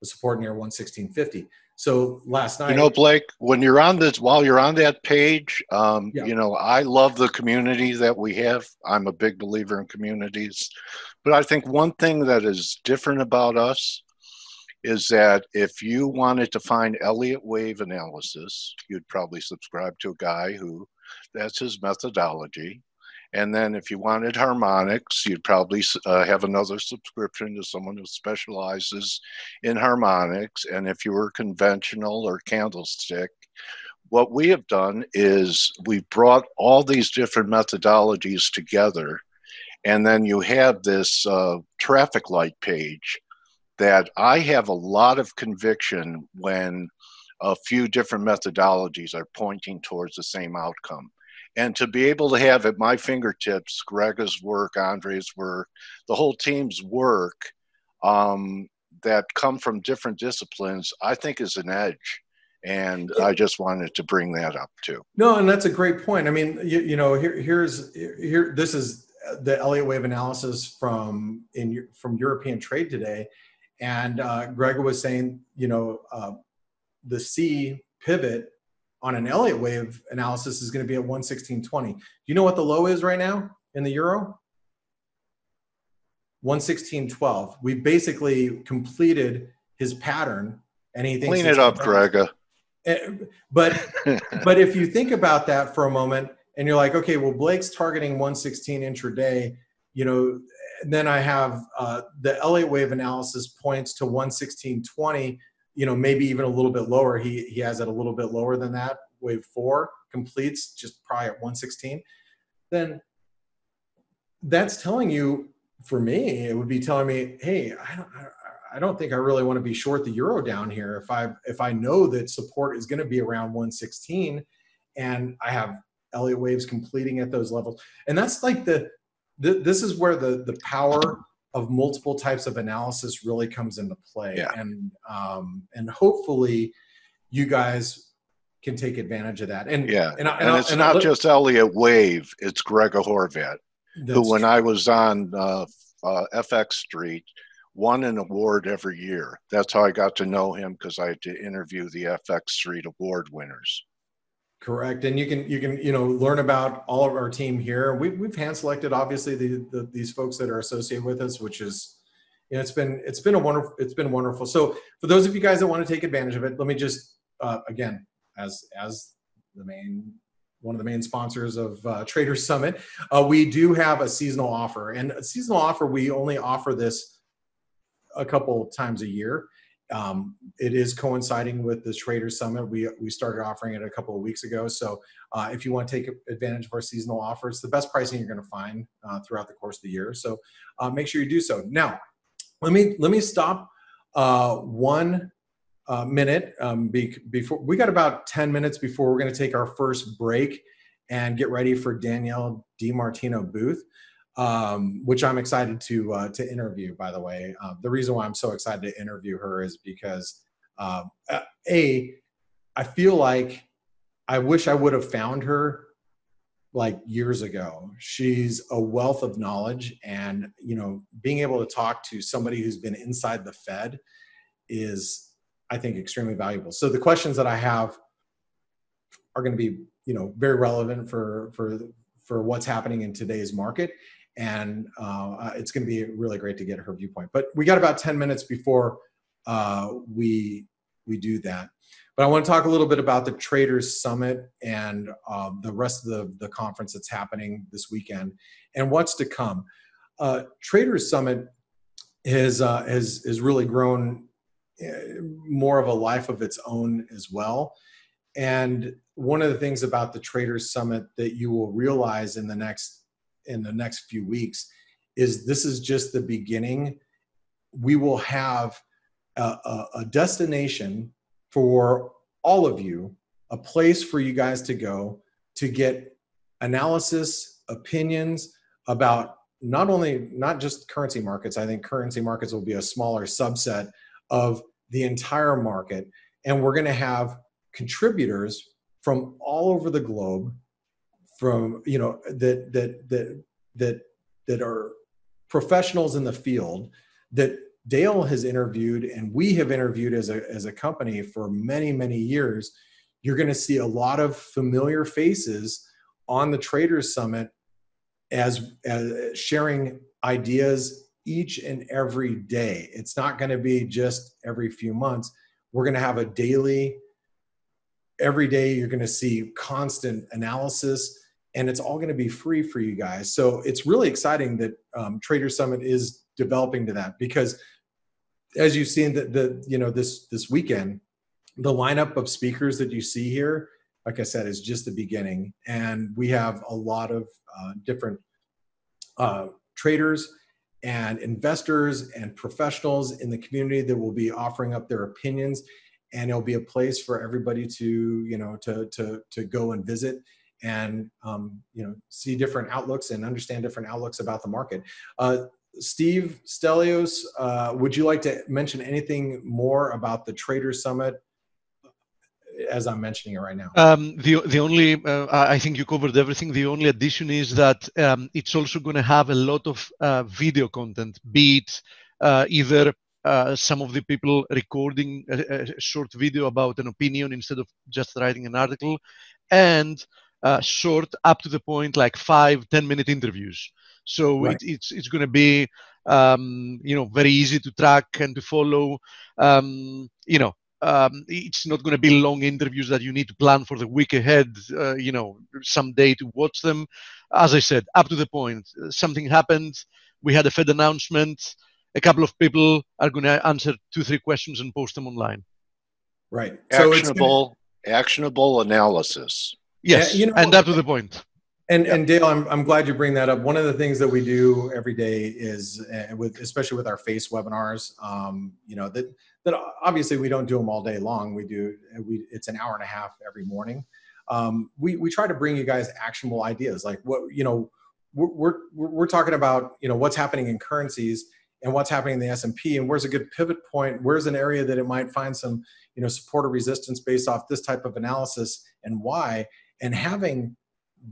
with support near 116.50. So last night, you know, Blake, when you're on this, while you're on that page, yeah. You know, I love the community that we have. I'm a big believer in communities, but I think one thing that is different about us is that if you wanted to find Elliott wave analysis, you'd probably subscribe to a guy who that's his methodology. And then if you wanted harmonics, you'd probably have another subscription to someone who specializes in harmonics. And if you were conventional or candlestick, what we have done is we've brought all these different methodologies together. And then you have this traffic light page that I have a lot of conviction when a few different methodologies are pointing towards the same outcome. And to be able to have at my fingertips Grega's work, Andre's work, the whole team's work that come from different disciplines, I think is an edge. And yeah. I just wanted to bring that up too. No, and that's a great point. I mean, you know, here. This is the Elliott Wave analysis from European Trade today, and Grega was saying, you know, the C pivot on an Elliott wave analysis is going to be at 116.20. Do you know what the low is right now in the euro? 116.12. We basically completed his pattern. And he thinks, clean it up, Grega. But if you think about that for a moment, and you're like, okay, well, Blake's targeting 116 intraday. You know, and then I have the Elliott wave analysis points to 116.20. You know, maybe even a little bit lower. He has it a little bit lower than that. Wave four completes just probably at 116. Then that's telling you, for me, it would be telling me, hey, I don't think I really want to be short the euro down here. If I know that support is going to be around 116, and I have Elliott waves completing at those levels, and that's like this is where the power of multiple types of analysis really comes into play. Yeah. And hopefully you guys can take advantage of that. And yeah, and it's not just Elliott wave, it's Grega Horvat, who when I was on FX Street, won an award every year. That's how I got to know him, because I had to interview the FX Street award winners. Correct. And you can you know, learn about all of our team here. We've hand selected obviously these folks that are associated with us, which is, you know, it's been wonderful. So for those of you guys that want to take advantage of it, let me just again, as the main one of the main sponsors of Trader Summit, we do have a seasonal offer. And a seasonal offer, we only offer this a couple times a year. It is coinciding with the Trader Summit. We started offering it a couple of weeks ago. So if you want to take advantage of our seasonal offer, it's the best pricing you're going to find throughout the course of the year. So make sure you do so. Now, let me stop 1 minute before we got about 10 minutes before we're going to take our first break and get ready for Danielle DiMartino Booth. Which I'm excited to interview, by the way. The reason why I'm so excited to interview her is because, I feel like I wish I would have found her like years ago. She's a wealth of knowledge, and you know, being able to talk to somebody who's been inside the Fed is, I think, extremely valuable. So the questions that I have are going to be, you know, very relevant for what's happening in today's market, and it's going to be really great to get her viewpoint. But we got about 10 minutes before we do that. But I want to talk a little bit about the Traders Summit and the rest of the conference that's happening this weekend and what's to come. Traders Summit has really grown more of a life of its own as well. And one of the things about the Traders Summit that you will realize in the next few weeks is this is just the beginning. We will have a destination for all of you, a place for you guys to go to get analysis, opinions about not just currency markets. I think currency markets will be a smaller subset of the entire market. And we're gonna have contributors from all over the globe, from, you know, that are professionals in the field that Dale has interviewed and we have interviewed as a company for many, many years. You're going to see a lot of familiar faces on the Traders Summit as sharing ideas each and every day. It's not going to be just every few months. We're going to have a daily, every day you're going to see constant analysis, and it's all going to be free for you guys. So it's really exciting that Traders Summit is developing to that, because as you've seen this weekend, the lineup of speakers that you see here, like I said, is just the beginning. And we have a lot of different traders and investors and professionals in the community that will be offering up their opinions, and it'll be a place for everybody to, you know, to go and visit and you know, see different outlooks and understand different outlooks about the market. Steve, Stelios, would you like to mention anything more about the Traders Summit as I'm mentioning it right now? The only, I think you covered everything. The only addition is that it's also going to have a lot of video content, be it either some of the people recording a short video about an opinion instead of just writing an article, and short, up to the point, like 5-10 minute interviews. So right. It's going to be, you know, very easy to track and to follow. You know, it's not going to be long interviews that you need to plan for the week ahead, you know, someday to watch them. As I said, up to the point, something happened. We had a Fed announcement. A couple of people are going to answer 2-3 questions and post them online. Right. Actionable analysis. Yes, you know, and up to the point. And Dale, I'm glad you bring that up. One of the things that we do every day is, especially with our FACE webinars, you know, that obviously we don't do them all day long. It's an hour and a half every morning. We try to bring you guys actionable ideas, like what, you know, we're talking about, you know, what's happening in currencies and what's happening in the S&P, and where's a good pivot point, where's an area that it might find some, you know, support or resistance based off this type of analysis, and why. And having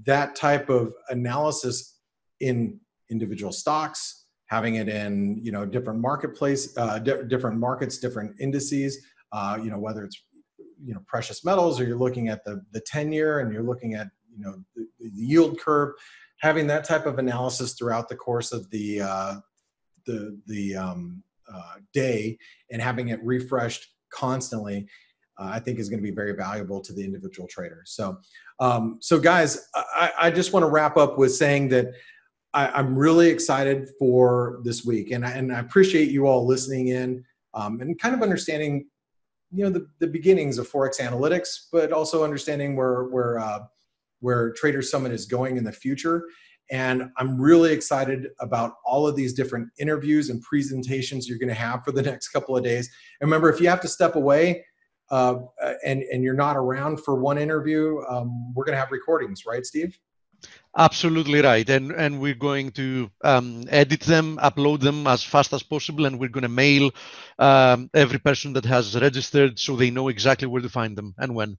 that type of analysis in individual stocks, having it in, you know, different marketplace, different markets, different indices, you know, whether it's, you know, precious metals, or you're looking at the 10-year and you're looking at, you know, the yield curve, having that type of analysis throughout the course of the day and having it refreshed constantly, I think is going to be very valuable to the individual trader. So, so guys, I just want to wrap up with saying that I'm really excited for this week, and I appreciate you all listening in and kind of understanding, you know, the beginnings of Forex Analytics, but also understanding where Traders Summit is going in the future. And I'm really excited about all of these different interviews and presentations you're going to have for the next couple of days. And remember, if you have to step away, and you're not around for one interview, we're going to have recordings, right, Steve? Absolutely right. And we're going to edit them, upload them as fast as possible, and we're going to mail every person that has registered so they know exactly where to find them and when.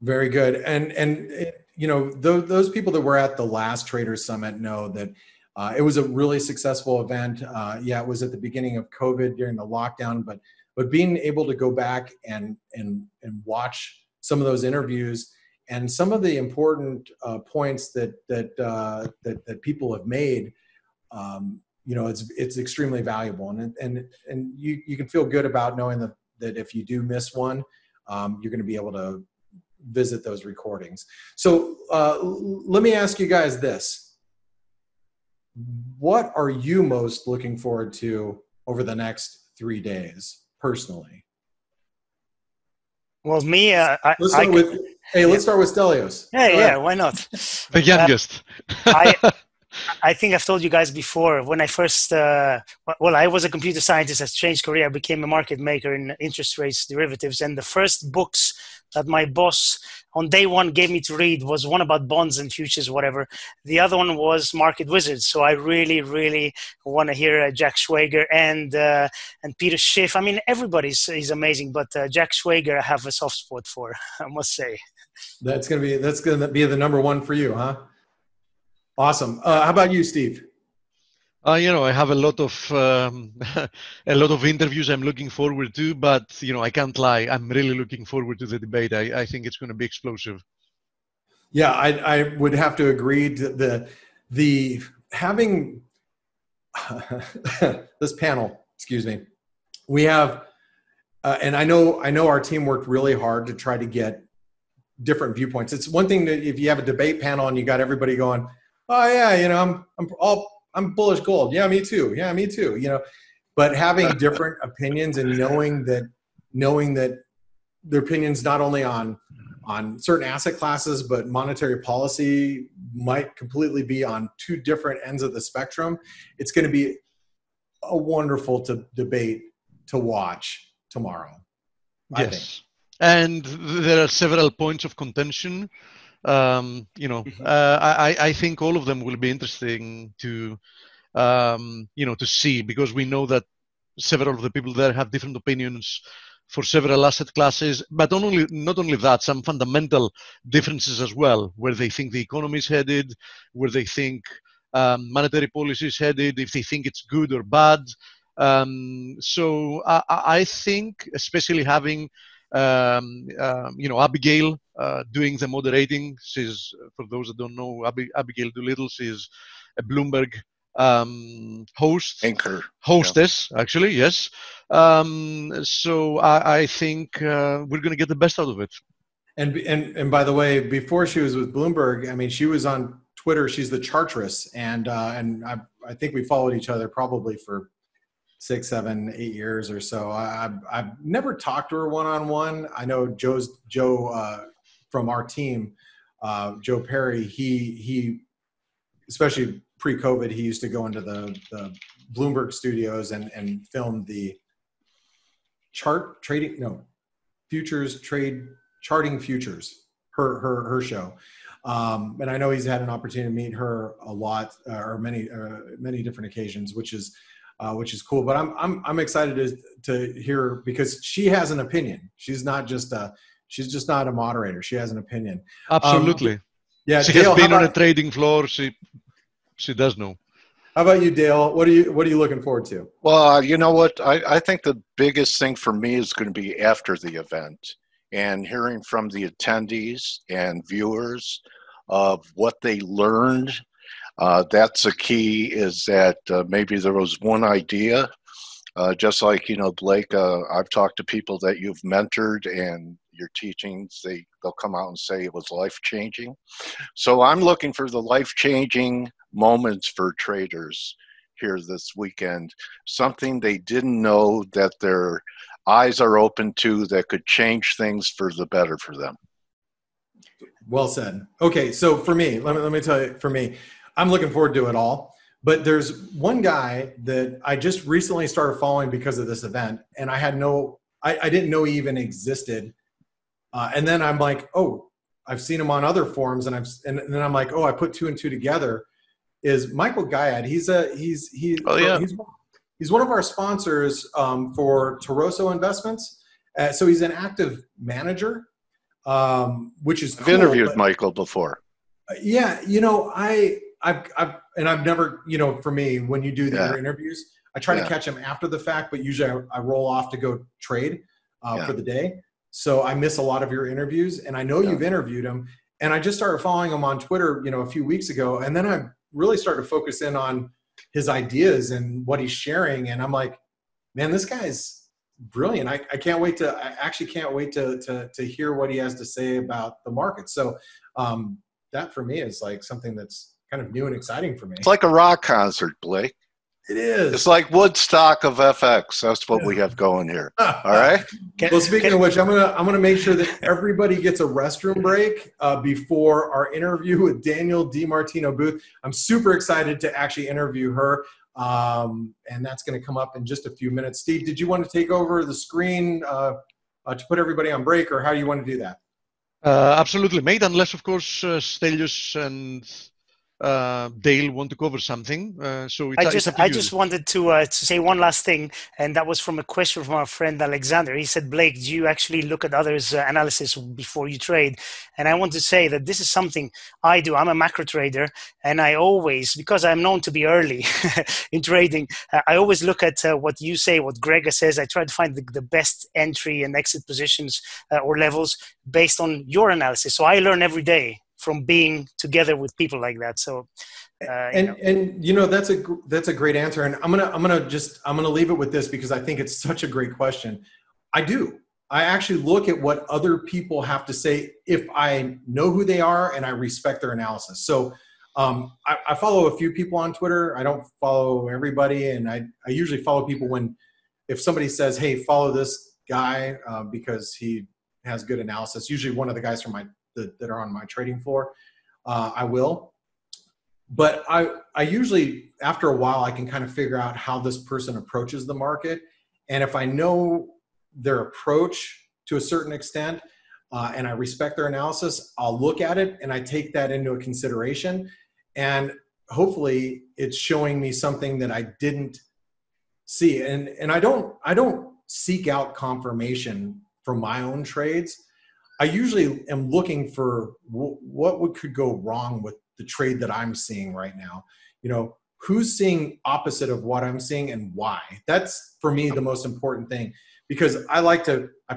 Very good. And you know, those people that were at the last Trader Summit know that it was a really successful event. Yeah, it was at the beginning of COVID during the lockdown, but being able to go back and watch some of those interviews and some of the important points that people have made, you know, it's extremely valuable, and you can feel good about knowing that if you do miss one, you're going to be able to visit those recordings. So let me ask you guys this: what are you most looking forward to over the next 3 days, personally? Well, me, let's start with Stelios. Hey, yeah, why not? The youngest. I think I've told you guys before, when I first, well, I was a computer scientist. I changed career. I became a market maker in interest rates derivatives. And the first books that my boss on day one gave me to read was one about bonds and futures, whatever. The other one was Market Wizards. So I really, really want to hear Jack Schwager and Peter Schiff. I mean, everybody's is amazing, but Jack Schwager I have a soft spot for, I must say. That's gonna be the number one for you, huh? Awesome. How about you, Steve? You know, I have a lot of interviews I'm looking forward to, but you know, I can't lie. I'm really looking forward to the debate. I think it's going to be explosive. Yeah, I would have to agree. To the having this panel, excuse me, we have, and I know our team worked really hard to try to get different viewpoints. It's one thing that if you have a debate panel and you got everybody going, oh yeah, you know, I'm bullish gold. Yeah, me too. Yeah, me too. You know, but having different opinions and knowing that their opinions not only on certain asset classes but monetary policy might completely be on two different ends of the spectrum. It's going to be a wonderful debate to watch tomorrow. Yes, I think. And there are several points of contention. You know, I think all of them will be interesting to, you know, to see, because we know that several of the people there have different opinions for several asset classes, but not only that, some fundamental differences as well, where they think the economy is headed, where they think monetary policy is headed, if they think it's good or bad. So I think, especially having you know, Abigail doing the moderating. She's, for those that don't know, Abigail Doolittle. She's a Bloomberg hostess, yeah. Actually, yes. So I think we're going to get the best out of it. And by the way, before she was with Bloomberg, I mean, she was on Twitter. She's the Chartress, and I think we followed each other probably for 6, 7, 8 years or so. I've never talked to her one-on-one. I know Joe from our team, Joe Perry, he especially pre-COVID, he used to go into the Bloomberg studios and film the charting futures, her show. And I know he's had an opportunity to meet her a lot, or many different occasions, which is cool, but I'm excited to hear, because she has an opinion. She's just not a moderator. She has an opinion. Absolutely. Yeah. She has been on a trading floor. She does know. How about you, Dale? What are you looking forward to? Well, you know what? I think the biggest thing for me is going to be after the event and hearing from the attendees and viewers of what they learned. That's a key, is that maybe there was one idea, just like, you know, Blake, I've talked to people that you've mentored and your teachings, they'll come out and say it was life-changing. So I'm looking for the life-changing moments for traders here this weekend, something they didn't know that their eyes are open to that could change things for the better for them. Well said. Okay, so for me, let me tell you, for me, I'm looking forward to it all, but there's one guy that I just recently started following because of this event, and I didn't know he even existed. And then I'm like, oh, I've seen him on other forums, and then I'm like, oh, I put 2 and 2 together. Is Michael Guyad? He's one of our sponsors for Toroso Investments, so he's an active manager, which is cool. I've interviewed Michael before. Yeah, you know, I've never, you know, for me, when you do the interviews, I try to catch them after the fact, but usually I roll off to go trade for the day. So I miss a lot of your interviews, and I know you've interviewed them, and I just started following him on Twitter, you know, a few weeks ago. And then I really started to focus in on his ideas and what he's sharing. And I'm like, man, this guy's brilliant. I can't wait to, I actually can't wait to hear what he has to say about the market. So that for me is like something that's kind of new and exciting for me. It's like a rock concert, Blake. It is. It's like Woodstock of FX. That's what we have going here. All right. Well, speaking of which, I'm gonna make sure that everybody gets a restroom break before our interview with Danielle DiMartino Booth. I'm super excited to actually interview her, and that's going to come up in just a few minutes. Steve, did you want to take over the screen to put everybody on break, or how do you want to do that? Absolutely, mate. Unless, of course, Stelios and Dale want to cover something. So I just wanted to say one last thing, and that was from a question from our friend Alexander. He said, Blake, do you actually look at others' analysis before you trade? And I want to say that this is something I do. I'm a macro trader, and I always, because I'm known to be early in trading, I always look at what you say, what Grega says. I try to find the best entry and exit positions or levels based on your analysis. So I learn every day from being together with people like that. So, you know, that's a great answer. And I'm gonna leave it with this, because I think it's such a great question. I actually look at what other people have to say if I know who they are and I respect their analysis. So I follow a few people on Twitter. I don't follow everybody, and I usually follow people if somebody says, hey, follow this guy because he has good analysis. Usually one of the guys from that are on my trading floor, I will. But I usually, after a while, I can kind of figure out how this person approaches the market. And if I know their approach to a certain extent and I respect their analysis, I'll look at it and I take that into a consideration. And hopefully it's showing me something that I didn't see. And I don't seek out confirmation from my own trades. I usually am looking for what could go wrong with the trade that I'm seeing right now. You know, who's seeing opposite of what I'm seeing and why? That's for me the most important thing, because I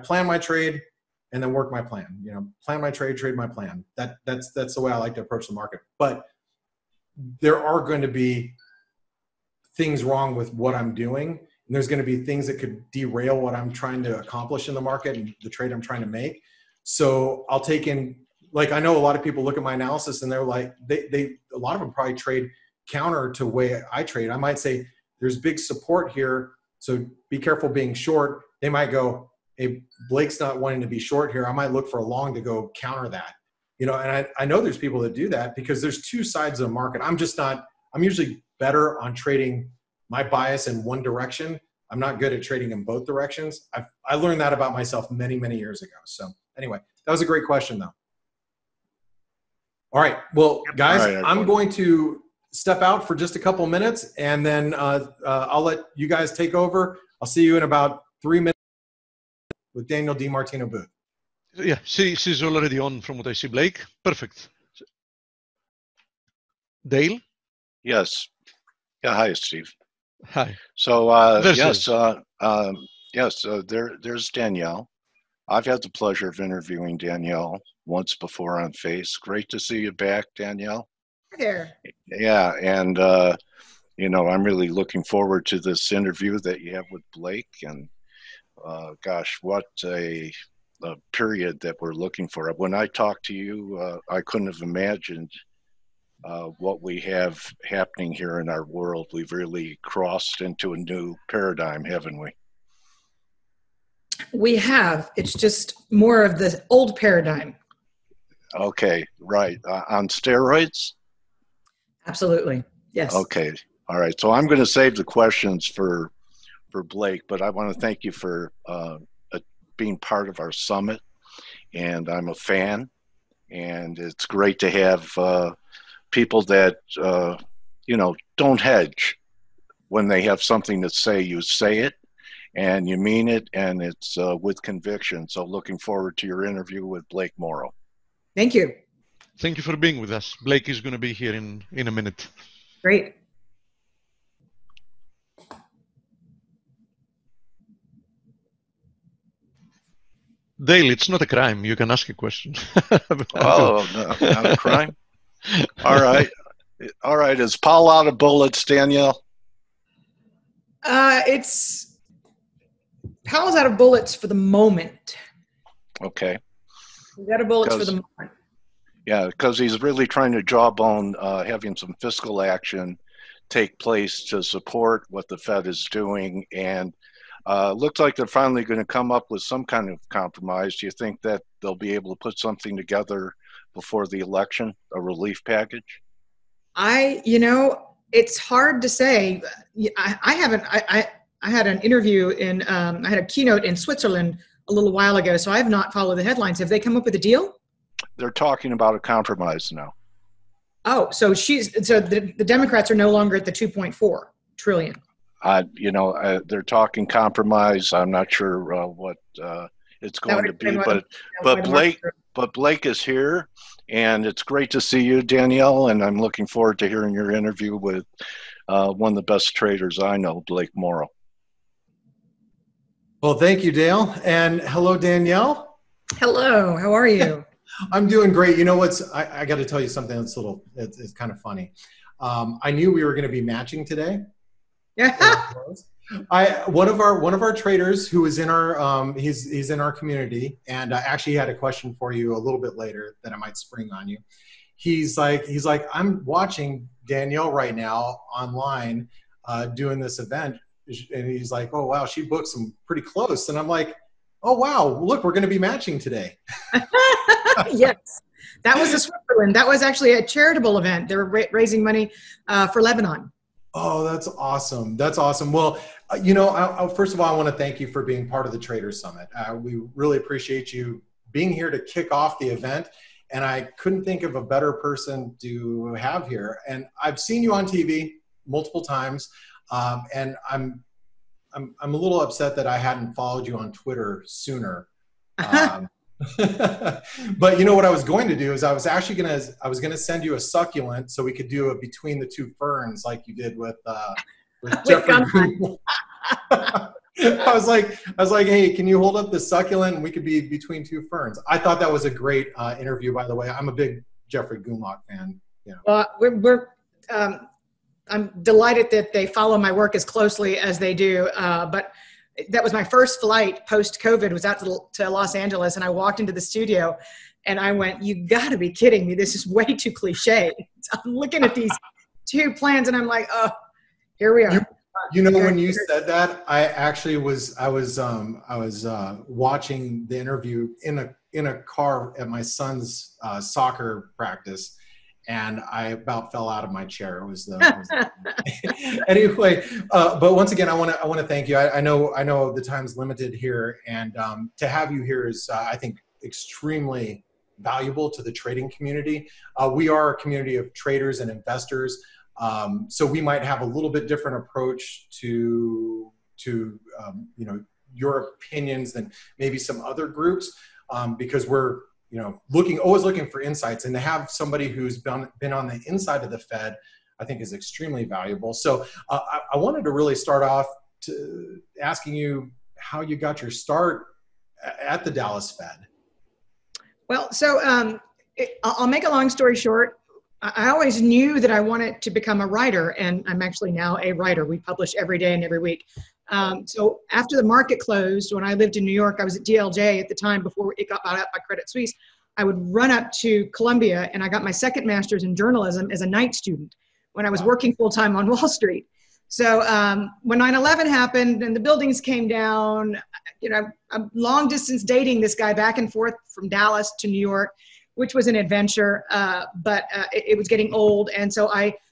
plan my trade and then work my plan. You know, plan my trade, trade my plan. That's the way I like to approach the market. But there are going to be things wrong with what I'm doing, and there's going to be things that could derail what I'm trying to accomplish in the market and the trade I'm trying to make. So I'll take in, like, I know a lot of people look at my analysis and they're like, a lot of them probably trade counter to the way I trade. I might say there's big support here, so be careful being short. They might go, hey, Blake's not wanting to be short here. I might look for a long to go counter that, you know. And I know there's people that do that because there's two sides of the market. I'm usually better on trading my bias in one direction. I'm not good at trading in both directions. I learned that about myself many, many years ago. So anyway, that was a great question though. All right, well, guys, I'm going to step out for just a couple minutes, and then I'll let you guys take over. I'll see you in about 3 minutes with Danielle DiMartino Booth. Yeah, she's already on from what I see, Blake. Perfect. Dale? Yes. Yeah, hi, Steve. Hi. So, there's Danielle. I've had the pleasure of interviewing Danielle once before on Face. Great to see you back, Danielle. Hi there. Yeah, and, you know, I'm really looking forward to this interview that you have with Blake. And, gosh, what a period that we're looking for. When I talked to you, I couldn't have imagined what we have happening here in our world. We've really crossed into a new paradigm, haven't we? We have. It's just more of the old paradigm. Okay, right. On steroids? Absolutely, yes. Okay, all right. So I'm going to save the questions for Blake, but I want to thank you for being part of our summit. And I'm a fan, and it's great to have people that, you know, don't hedge. When they have something to say, you say it, and you mean it, and it's with conviction. So looking forward to your interview with Blake Morrow. Thank you. Thank you for being with us. Blake is going to be here in a minute. Great. Dale, it's not a crime. You can ask a question. Oh, no, not a crime. All right. All right. Is Powell out of bullets, Danielle? Powell's out of bullets for the moment. Okay. He's out of bullets for the moment. Yeah, because he's really trying to jawbone having some fiscal action take place to support what the Fed is doing. And looks like they're finally going to come up with some kind of compromise. Do you think that they'll be able to put something together before the election, a relief package? You know, it's hard to say. I had an interview in, I had a keynote in Switzerland a little while ago, so I have not followed the headlines. Have they come up with a deal? They're talking about a compromise now. Oh, so the Democrats are no longer at the 2.4 trillion. You know, they're talking compromise. I'm not sure what it's going to be, but Blake is here, and it's great to see you, Danielle. And I'm looking forward to hearing your interview with one of the best traders I know, Blake Morrow. Well, thank you, Dale, and hello, Danielle. Hello. How are you? I'm doing great. You know what's, I got to tell you something that's it's kind of funny. I knew we were going to be matching today. Yeah. One of our traders who is in our, he's in our community, and I actually had a question for you a little bit later that I might spring on you. He's like, I'm watching Danielle right now online doing this event. And he's like, oh, wow, she booked some pretty close. And I'm like, oh, wow, look, we're going to be matching today. Yes, that was in Switzerland. That was actually a charitable event. They were raising money for Lebanon. Oh, that's awesome. That's awesome. Well, you know, first of all, I want to thank you for being part of the Trader Summit. We really appreciate you being here to kick off the event. And I couldn't think of a better person to have here. And I've seen you on TV multiple times. And I'm a little upset that I hadn't followed you on Twitter sooner. But you know what I was going to do is I was going to send you a succulent so we could do a between the two ferns like you did with Jeffrey. I was like, hey, can you hold up the succulent and we could be between two ferns? I thought that was a great interview, by the way. I'm a big Jeffrey Gumlock fan. Yeah. I'm delighted that they follow my work as closely as they do, but that was my first flight post-COVID, was out to Los Angeles, and I walked into the studio, and I went, you gotta be kidding me, this is way too cliche. So I'm looking at these two plans, and I'm like, oh, here we are. You know, when you said that, I was watching the interview in a car at my son's soccer practice, and I about fell out of my chair. It was the anyway. But once again, I want to thank you. I know the time's limited here, and to have you here is I think extremely valuable to the trading community. We are a community of traders and investors, so we might have a little bit different approach to you know, your opinions than maybe some other groups, because we're, you know, always looking for insights, and to have somebody who's been on the inside of the Fed, I think is extremely valuable. So I wanted to really start off to asking you how you got your start at the Dallas Fed. Well, so I'll make a long story short. I always knew that I wanted to become a writer, and I'm actually now a writer. We publish every day and every week. So after the market closed, when I lived in New York, I was at DLJ at the time before it got bought out by Credit Suisse. I would run up to Columbia, and I got my second master's in journalism as a night student when I was working full-time on Wall Street. So when 9/11 happened and the buildings came down, you know, I'm long distance dating this guy back and forth from Dallas to New York, which was an adventure, but it was getting old. And so I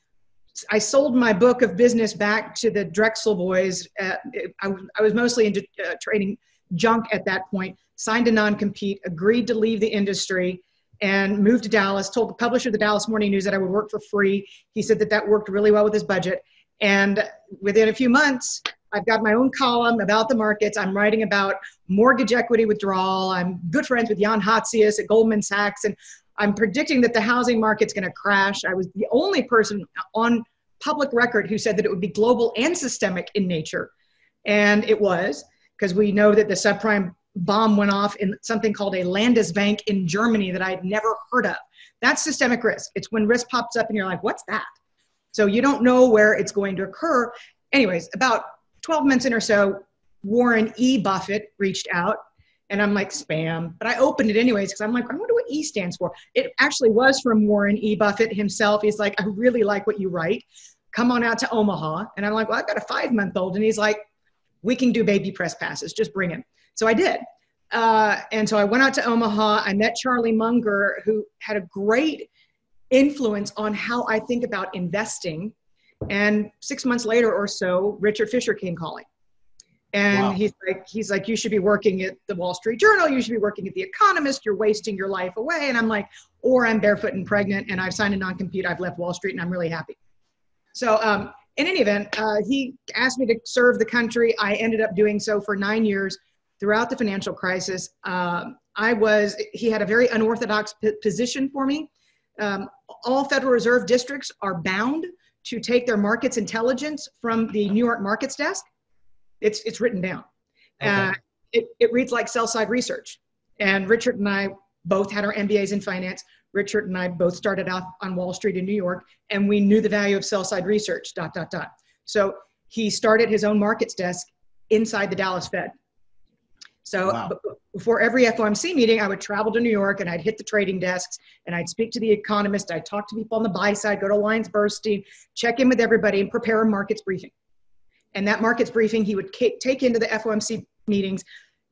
sold my book of business back to the Drexel boys. I was mostly into trading junk at that point, signed a non-compete, agreed to leave the industry, and moved to Dallas, told the publisher of the Dallas Morning News that I would work for free. He said that that worked really well with his budget. And within a few months, I've got my own column about the markets. I'm writing about mortgage equity withdrawal. I'm good friends with Jan Hatzius at Goldman Sachs. And I'm predicting that the housing market's going to crash. I was the only person on public record who said that it would be global and systemic in nature. And it was, because we know that the subprime bomb went off in something called a Landesbank in Germany that I'd never heard of. That's systemic risk. It's when risk pops up and you're like, what's that? So you don't know where it's going to occur. Anyways, about 12 months in or so, Warren E. Buffett reached out, and I'm like, spam. But I opened it anyways, because I'm like, I wonder what E stands for. It actually was from Warren E. Buffett himself. He's like, I really like what you write. Come on out to Omaha. And I'm like, well, I've got a 5-month-old. And he's like, we can do baby press passes. Just bring him. So I did. And so I went out to Omaha. I met Charlie Munger, who had a great influence on how I think about investing. And 6 months later or so, Richard Fisher came calling. And wow. he's like, you should be working at the Wall Street Journal. You should be working at The Economist. You're wasting your life away. And I'm like, or I'm barefoot and pregnant, and I've signed a non-compete. I've left Wall Street, and I'm really happy. So in any event, he asked me to serve the country. I ended up doing so for 9 years throughout the financial crisis. He had a very unorthodox position for me. All Federal Reserve districts are bound to take their markets intelligence from the New York markets desk. It's written down. Okay. It reads like sell-side research. And Richard and I both had our MBAs in finance. Richard and I both started out on Wall Street in New York, and we knew the value of sell-side research, ... So he started his own markets desk inside the Dallas Fed. So wow. Before every FOMC meeting, I would travel to New York, and I'd hit the trading desks, and I'd speak to The Economist. I'd talk to people on the buy side, go to Linesburstein, check in with everybody, and prepare a markets briefing. And that markets briefing, he would take into the FOMC meetings.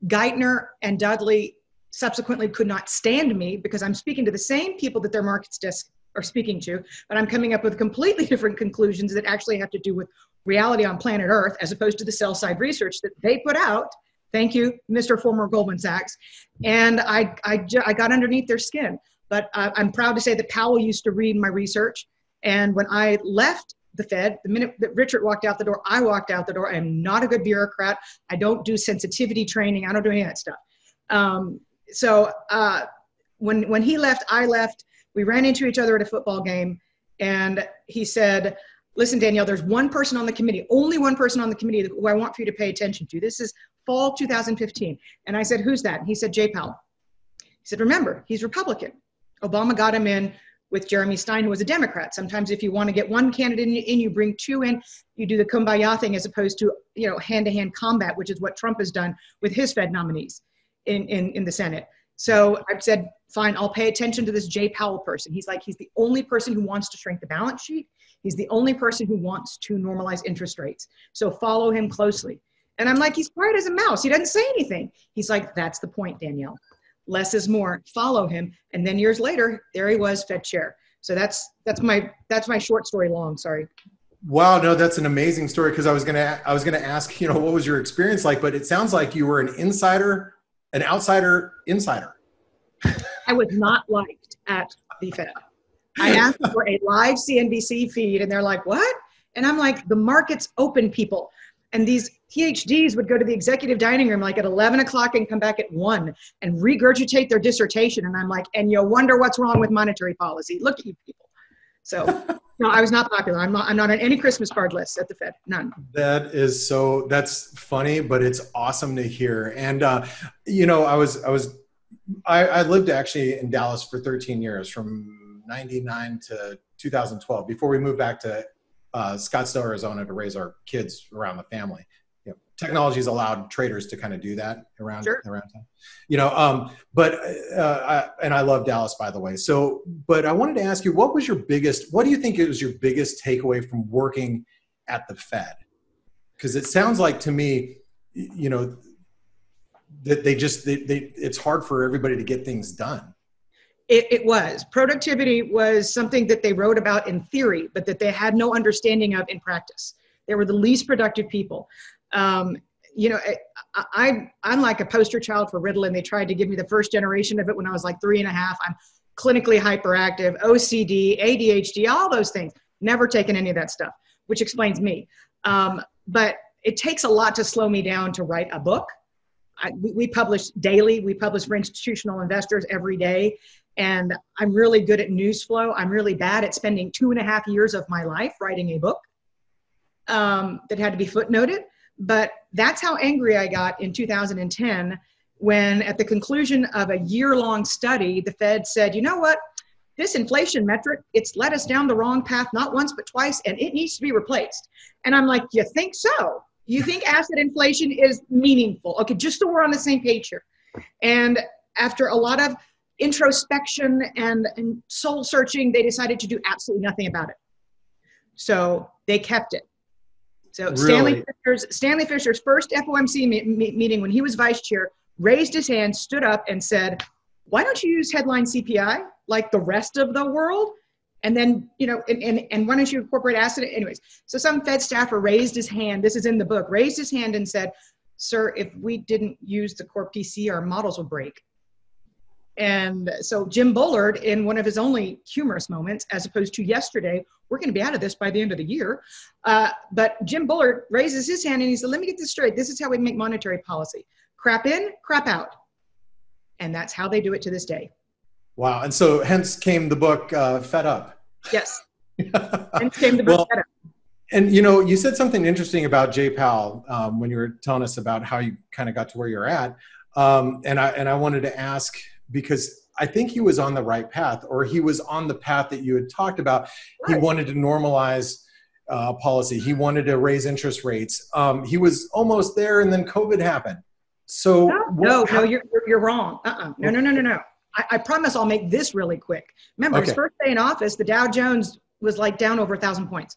Geithner and Dudley subsequently could not stand me because I'm speaking to the same people that their markets desk are speaking to, but I'm coming up with completely different conclusions that actually have to do with reality on planet Earth, as opposed to the sell side research that they put out. Thank you, Mr. Former Goldman Sachs. And I got underneath their skin. But I'm proud to say that Powell used to read my research. And when I left the Fed, the minute that Richard walked out the door, I walked out the door. I am not a good bureaucrat. I don't do sensitivity training. I don't do any of that stuff. When he left, I left. We ran into each other at a football game. And he said, listen, Danielle, there's one person on the committee, only one person on the committee who I want for you to pay attention to. This is fall 2015. And I said, who's that? And he said, Jay Powell. He said, remember, he's Republican. Obama got him in with Jeremy Stein, who was a Democrat. Sometimes if you want to get one candidate in, you bring two in, you do the kumbaya thing as opposed to, you know, hand-to-hand combat, which is what Trump has done with his Fed nominees in the Senate. So I've said, fine, I'll pay attention to this Jay Powell person. He's like, he's the only person who wants to shrink the balance sheet. He's the only person who wants to normalize interest rates. So follow him closely. And I'm like, he's quiet as a mouse. He doesn't say anything. He's like, that's the point, Danielle. Less is more. Follow him. And then years later, there he was, Fed chair. So that's my short story long. Sorry. Wow, no, that's an amazing story, because I was gonna ask, you know, what was your experience like? But it sounds like you were an insider, an outsider, insider. I was not liked at the Fed. I asked for a live CNBC feed, and they're like, what? And I'm like, the market's open, people. And these PhDs would go to the executive dining room like at 11 o'clock and come back at 1 and regurgitate their dissertation. And I'm like, and you wonder what's wrong with monetary policy. Look at you people. So no, I was not popular. I'm not on any Christmas card list at the Fed. None. That's funny, but it's awesome to hear. And, you know, I lived actually in Dallas for 13 years from 99 to 2012 before we moved back to Scottsdale, Arizona, to raise our kids around the family. You know, technology's allowed traders to kind of do that around, sure, around time. You know, and I love Dallas, by the way. So, but I wanted to ask you, what do you think it was your biggest takeaway from working at the Fed? Because it sounds like to me, you know, that it's hard for everybody to get things done. It was. Productivity was something that they wrote about in theory, but that they had no understanding of in practice. They were the least productive people. You know, I'm like a poster child for Ritalin. They tried to give me the first generation of it when I was like 3.5. I'm clinically hyperactive, OCD, ADHD, all those things. Never taken any of that stuff, which explains me. But it takes a lot to slow me down to write a book. we publish daily. We publish for institutional investors every day. And I'm really good at news flow. I'm really bad at spending 2.5 years of my life writing a book that had to be footnoted. But that's how angry I got in 2010 when, at the conclusion of a year-long study, the Fed said, you know what? This inflation metric, it's led us down the wrong path, not once, but twice, and it needs to be replaced. And I'm like, you think so? You think asset inflation is meaningful? Okay, just so we're on the same page here. And after a lot of introspection and soul searching, they decided to do absolutely nothing about it. So they kept it. So really? Stanley Fisher's first FOMC meeting, when he was vice chair, raised his hand, stood up and said, why don't you use headline CPI like the rest of the world? And then, you know, and why don't you incorporate asset? Anyways, so some Fed staffer raised his hand, this is in the book, raised his hand and said, sir, if we didn't use the core PC, our models will break. And so Jim Bullard, in one of his only humorous moments, as opposed to yesterday, we're going to be out of this by the end of the year. But Jim Bullard raises his hand and he said, let me get this straight. This is how we make monetary policy. Crap in, crap out. And that's how they do it to this day. Wow. And so hence came the book, Fed Up. Yes. Hence came the book, Fed Up. And, you know, you said something interesting about Jay Powell when you were telling us about how you kind of got to where you're at. And I wanted to ask, because I think he was on the right path, or he was on the path that you had talked about. Right. He wanted to normalize policy. He wanted to raise interest rates. He was almost there, and then COVID happened. So no, you're wrong. No. I promise I'll make this really quick. Remember, okay. His first day in office, the Dow Jones was like down over 1,000 points.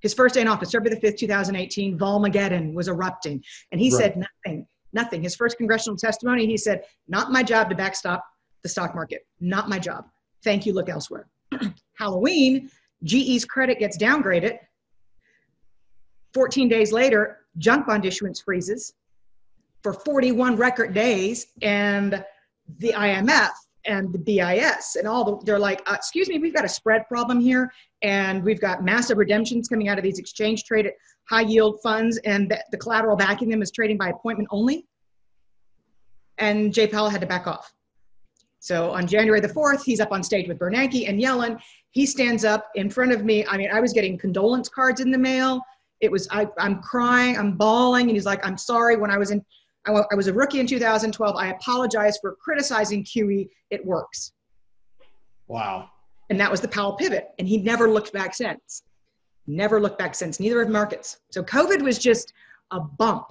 His first day in office, February the 5th, 2018, Volmageddon was erupting, and he said nothing. Nothing. His first congressional testimony, he said, not my job to backstop the stock market. Not my job. Thank you. Look elsewhere. Halloween, GE's credit gets downgraded. 14 days later, junk bond issuance freezes for 41 record days. And the IMF and the BIS and all, they're like, excuse me, we've got a spread problem here. And we've got massive redemptions coming out of these exchange traded high yield funds, and the collateral backing them is trading by appointment only. And Jay Powell had to back off. So on January the 4th, he's up on stage with Bernanke and Yellen. He stands up in front of me. I mean, I was getting condolence cards in the mail. It was, I'm crying, I'm bawling. And he's like, I'm sorry. When I was a rookie in 2012. I apologize for criticizing QE. It works. Wow. And that was the Powell pivot. And he never looked back since. Never looked back since. Neither of markets. So COVID was just a bump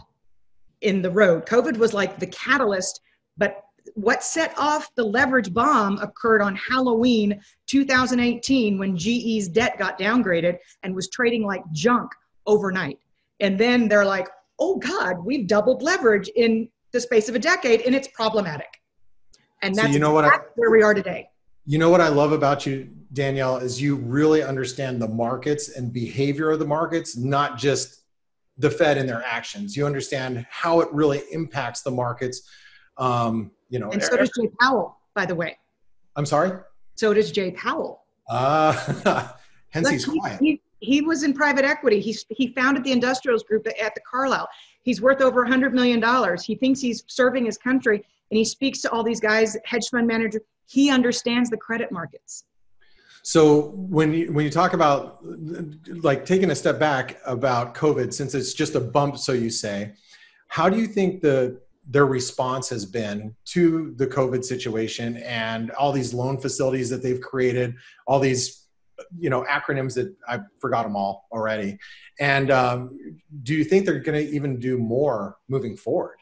in the road. COVID was like the catalyst, but what set off the leverage bomb occurred on Halloween 2018 when GE's debt got downgraded and was trading like junk overnight. And then they're like, oh God, we've doubled leverage in the space of a decade, and it's problematic. And that's where we are today. You know what I love about you, Danielle, is you really understand the markets and behavior of the markets, not just the Fed and their actions. You understand how it really impacts the markets. You know, and so does Jay Powell, by the way. I'm sorry? So does Jay Powell. Hence he's quiet. He was in private equity. He founded the Industrials Group at the Carlyle. He's worth over $100 million. He thinks he's serving his country, and he speaks to all these guys, hedge fund managers. He understands the credit markets. So when you talk about, like, taking a step back about COVID, since it's just a bump, so you say, how do you think their response has been to the COVID situation and all these loan facilities that they've created, all these, you know, acronyms that I forgot them all already. And do you think they're going to even do more moving forward,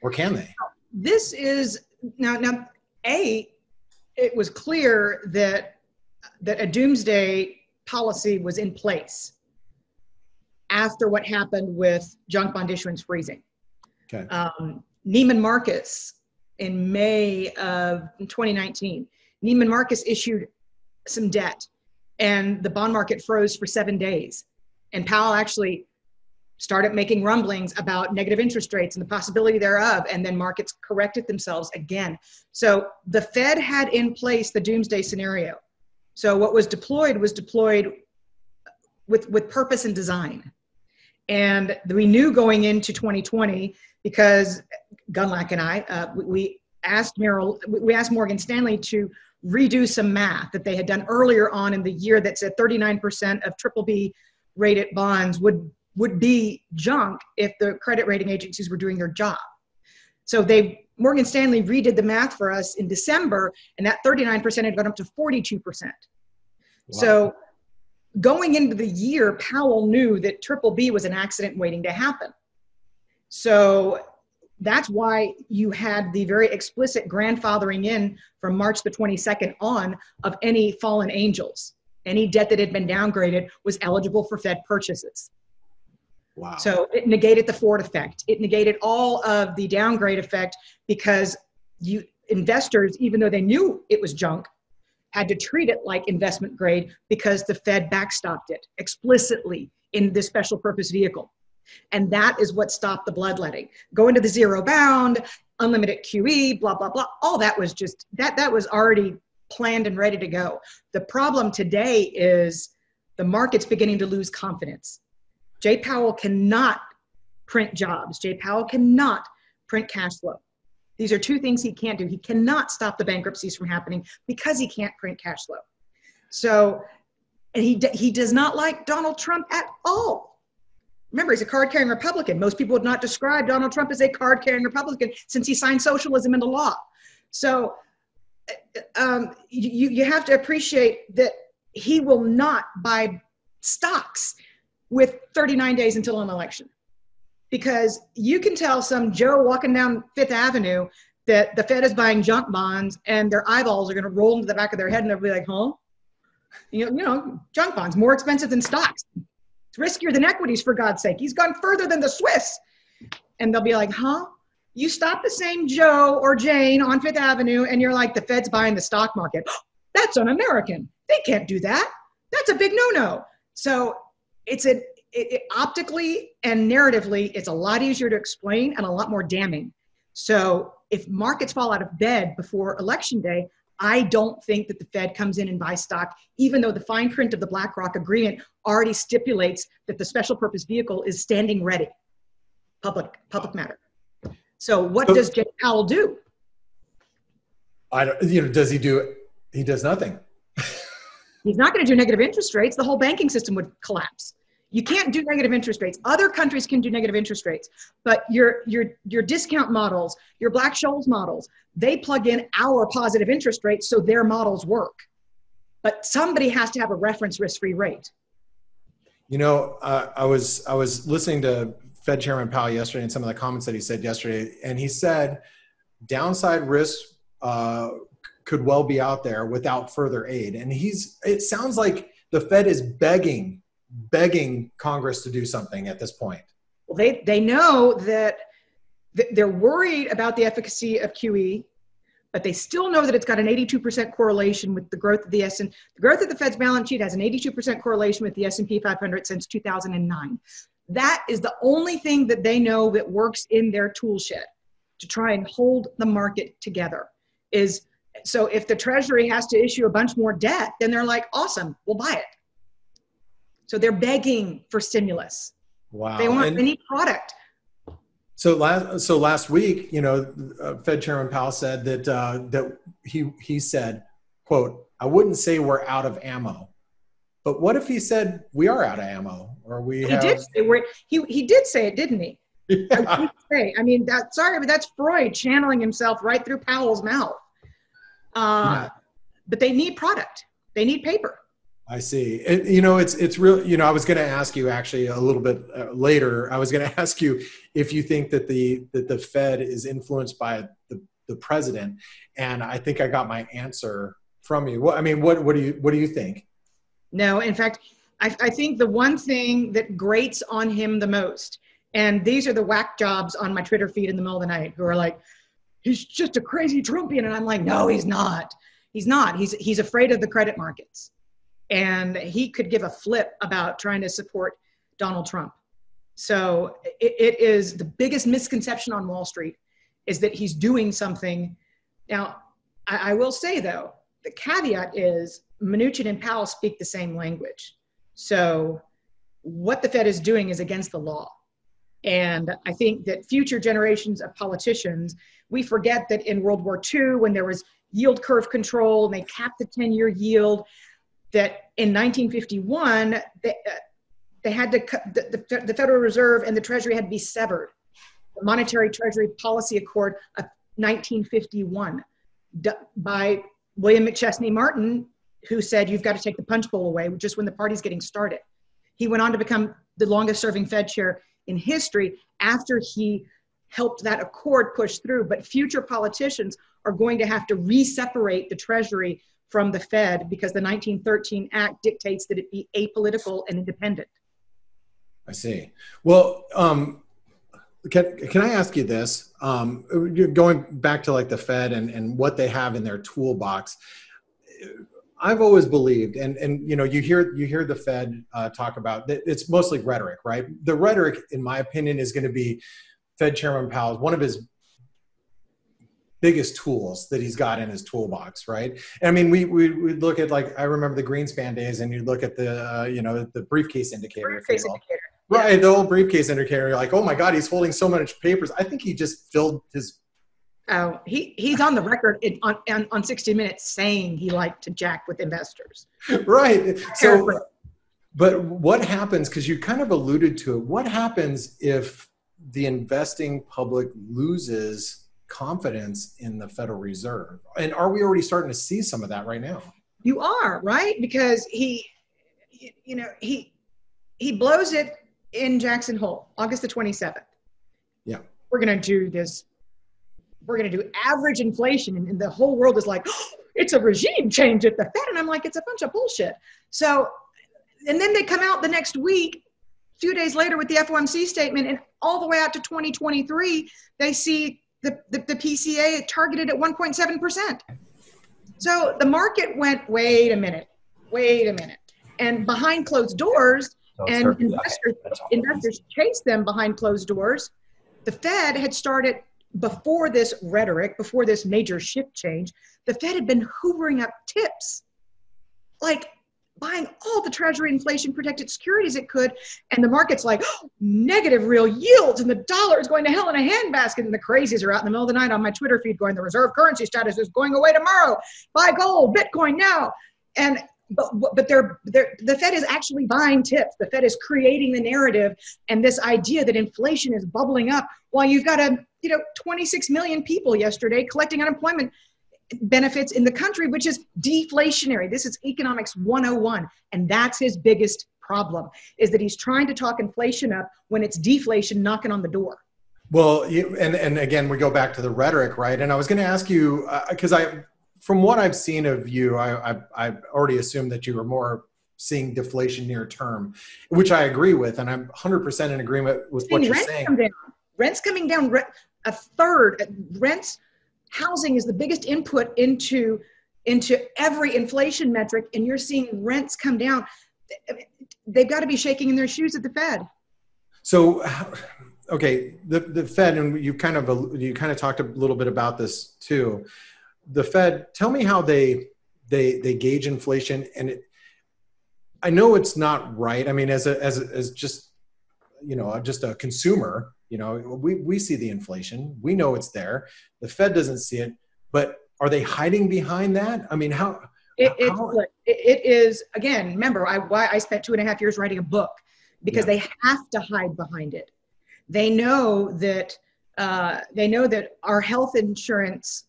or can they? This is now A, it was clear that a doomsday policy was in place after what happened with junk bond issuance freezing. Okay. Neiman Marcus in May of 2019, Neiman Marcus issued some debt, and the bond market froze for 7 days. And Powell actually started making rumblings about negative interest rates and the possibility thereof, and then markets corrected themselves again. So the Fed had in place the doomsday scenario. So what was deployed with purpose and design. And we knew going into 2020, because Gunlack and I, we asked Morgan Stanley to redo some math that they had done earlier on in the year that said 39% of BBB rated bonds would be junk if the credit rating agencies were doing their job. So they, Morgan Stanley redid the math for us in December, and that 39% had gone up to 42%. Wow. So going into the year, Powell knew that BBB was an accident waiting to happen. So that's why you had the very explicit grandfathering in from March the 22nd on of any fallen angels. Any debt that had been downgraded was eligible for Fed purchases. Wow. So it negated the Ford effect. It negated all of the downgrade effect because investors, even though they knew it was junk, had to treat it like investment grade because the Fed backstopped it explicitly in this special purpose vehicle. And that is what stopped the bloodletting. Going to the zero bound, unlimited QE, blah, blah, blah. All that was just, that was already planned and ready to go. The problem today is the market's beginning to lose confidence. Jay Powell cannot print jobs. Jay Powell cannot print cash flow. These are two things he can't do. He cannot stop the bankruptcies from happening because he can't print cash flow. So, and he does not like Donald Trump at all. Remember, he's a card-carrying Republican. Most people would not describe Donald Trump as a card-carrying Republican since he signed socialism into law. So you have to appreciate that he will not buy stocks with 39 days until an election, because you can tell some Joe walking down Fifth Avenue that the Fed is buying junk bonds and their eyeballs are going to roll into the back of their head and they'll be like, huh? You know, junk bonds, more expensive than stocks. It's riskier than equities, for God's sake. He's gone further than the Swiss. And they'll be like, huh? You stop the same Joe or Jane on Fifth Avenue and you're like, the Fed's buying the stock market. That's un-American. They can't do that. That's a big no-no. So it optically and narratively, it's a lot easier to explain and a lot more damning. So if markets fall out of bed before election day, I don't think that the Fed comes in and buys stock, even though the fine print of the BlackRock agreement already stipulates that the special purpose vehicle is standing ready, public matter. So what does Jay Powell do? Does he do it? He does nothing. He's not going to do negative interest rates. The whole banking system would collapse. You can't do negative interest rates. Other countries can do negative interest rates, but your discount models, your Black-Scholes models, they plug in our positive interest rates so their models work. But somebody has to have a reference risk-free rate. You know, I was listening to Fed Chairman Powell yesterday and some of the comments that he said yesterday, and he said downside risk could well be out there without further aid. And it sounds like the Fed is begging Congress to do something at this point. Well, they know that they're worried about the efficacy of QE, but they still know that it's got an 82% correlation with the growth of the the growth of the Fed's balance sheet has an 82% correlation with the S&P 500 since 2009. That is the only thing that they know that works in their tool shed to try and hold the market together. So if the Treasury has to issue a bunch more debt, then they're like, awesome, we'll buy it. So they're begging for stimulus. Wow. They want any product. So last week, Fed Chairman Powell said that, he said, quote, I wouldn't say we're out of ammo, but what if he said we are out of ammo or he did say it, didn't he? Yeah. That's Freud channeling himself right through Powell's mouth. But they need product. They need paper. I see. It's real. I was going to ask you actually a little bit later. I was going to ask you if you think that the Fed is influenced by the president, and I think I got my answer from you. What do you think? No, in fact, I think the one thing that grates on him the most, and these are the whack jobs on my Twitter feed in the middle of the night who are like, he's just a crazy Trumpian, and I'm like, no, he's not. He's not. He's afraid of the credit markets. And he could give a flip about trying to support Donald Trump. So it is the biggest misconception on Wall Street is that he's doing something. Now, I will say, though, the caveat is Mnuchin and Powell speak the same language. So what the Fed is doing is against the law. And I think that future generations of politicians, we forget that in World War II, when there was yield curve control and they capped the 10-year yield, that in 1951, they had to cut, the Federal Reserve and the Treasury had to be severed. The Monetary Treasury Policy Accord of 1951 by William McChesney Martin, who said, you've got to take the punch bowl away just when the party's getting started. He went on to become the longest serving Fed chair in history after he helped that accord push through. But future politicians are going to have to re-separate the Treasury from the Fed because the 1913 Act dictates that it be apolitical and independent. I see. Well, can I ask you this? Going back to like the Fed and what they have in their toolbox, I've always believed, and you know, you hear the Fed talk about, it's mostly rhetoric, right? The rhetoric, in my opinion, is going to be Fed Chairman Powell's, one of his biggest tools that he's got in his toolbox, right? And I mean, we look at, like, I remember the Greenspan days, and you look at the you know, the briefcase indicator, right? The old briefcase indicator. You're like, oh my God, he's holding so much papers. I think he just filled his. Oh, he's on the record on 60 Minutes saying he liked to jack with investors. Right. So, but what happens, because you kind of alluded to it, what happens if the investing public loses confidence in the Federal Reserve? And are we already starting to see some of that right now? You are, right? Because he blows it in Jackson Hole, August the 27th. Yeah. We're going to do this. We're going to do average inflation. And the whole world is like, oh, it's a regime change at the Fed. And I'm like, it's a bunch of bullshit. So, and then they come out the next week, a few days later, with the FOMC statement. And all the way out to 2023, they see the PCA targeted at 1.7%. So the market went, wait a minute. And behind closed doors, and investors chased them behind closed doors. The Fed had started, before this rhetoric, before this major shift change, the Fed had been hoovering up tips, like buying all the Treasury inflation protected securities it could. And the market's like, oh, negative real yields, and the dollar is going to hell in a handbasket. And the crazies are out in the middle of the night on my Twitter feed going, the reserve currency status is going away tomorrow. Buy gold, Bitcoin now. And but the Fed is actually buying tips. The Fed is creating the narrative and this idea that inflation is bubbling up while you've got a, 26 million people yesterday collecting unemployment benefits in the country, which is deflationary. This is economics 101. And that's his biggest problem, is that he's trying to talk inflation up when it's deflation knocking on the door. Well, and again, we go back to the rhetoric, right? And I was going to ask you, because from what I've seen of you, I've already assumed that you were more seeing deflation near term, which I agree with, and I'm 100% in agreement with what you're saying. Rents coming down a third. Rents, housing is the biggest input into every inflation metric, and you're seeing rents come down. They've got to be shaking in their shoes at the Fed. So, okay, the Fed, and you kind of talked a little bit about this too. The Fed, tell me how they gauge inflation. And I know it's not right. I mean, as just, just a consumer, we see the inflation, we know it's there. The Fed doesn't see it, but are they hiding behind that? I mean, it is, again, remember why I spent 2.5 years writing a book, because they have to hide behind it. They know that our health insurance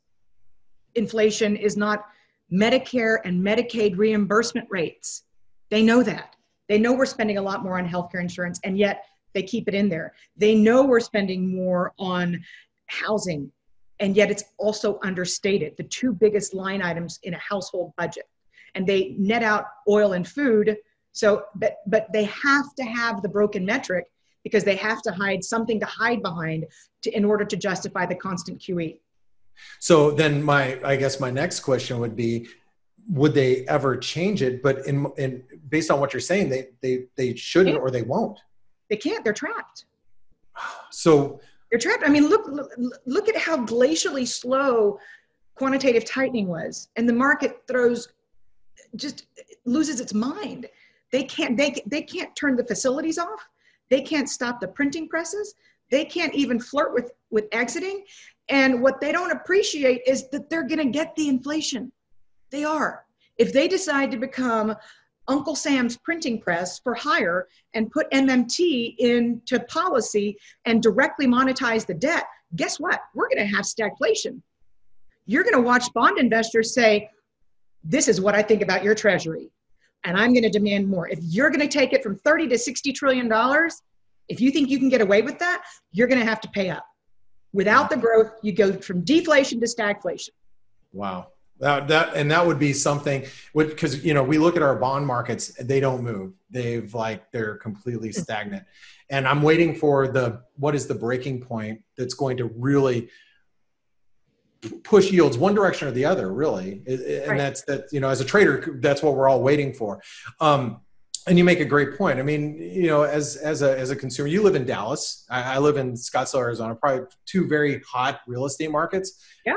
inflation is not Medicare and Medicaid reimbursement rates. They know that. They know we're spending a lot more on healthcare insurance, and yet they keep it in there. They know we're spending more on housing, and yet it's also understated, the two biggest line items in a household budget. And they net out oil and food. So, but they have to have the broken metric, because they have to hide something to hide behind in order to justify the constant QE. So then I guess my next question would be, would they ever change it? But in based on what you're saying, they shouldn't, or they won't. They can't, they're trapped. So they're trapped. I mean, look at how glacially slow quantitative tightening was. And the market loses its mind. They can't turn the facilities off. They can't stop the printing presses. They can't even flirt with exiting. And what they don't appreciate is that they're going to get the inflation. They are. If they decide to become Uncle Sam's printing press for hire and put MMT into policy and directly monetize the debt, guess what? We're going to have stagflation. You're going to watch bond investors say, this is what I think about your treasury, and I'm going to demand more. If you're going to take it from $30 to $60 trillion, if you think you can get away with that, you're going to have to pay up. Without the growth, you go from deflation to stagflation. Wow. That would be something, because, you know, we look at our bond markets, they don't move. They're completely stagnant. And I'm waiting for what is the breaking point that's going to really push yields one direction or the other, really. And right. That's, you know, as a trader, that's what we're all waiting for. And you make a great point. I mean, you know, as a consumer, you live in Dallas. I live in Scottsdale, Arizona, probably two very hot real estate markets. Yeah.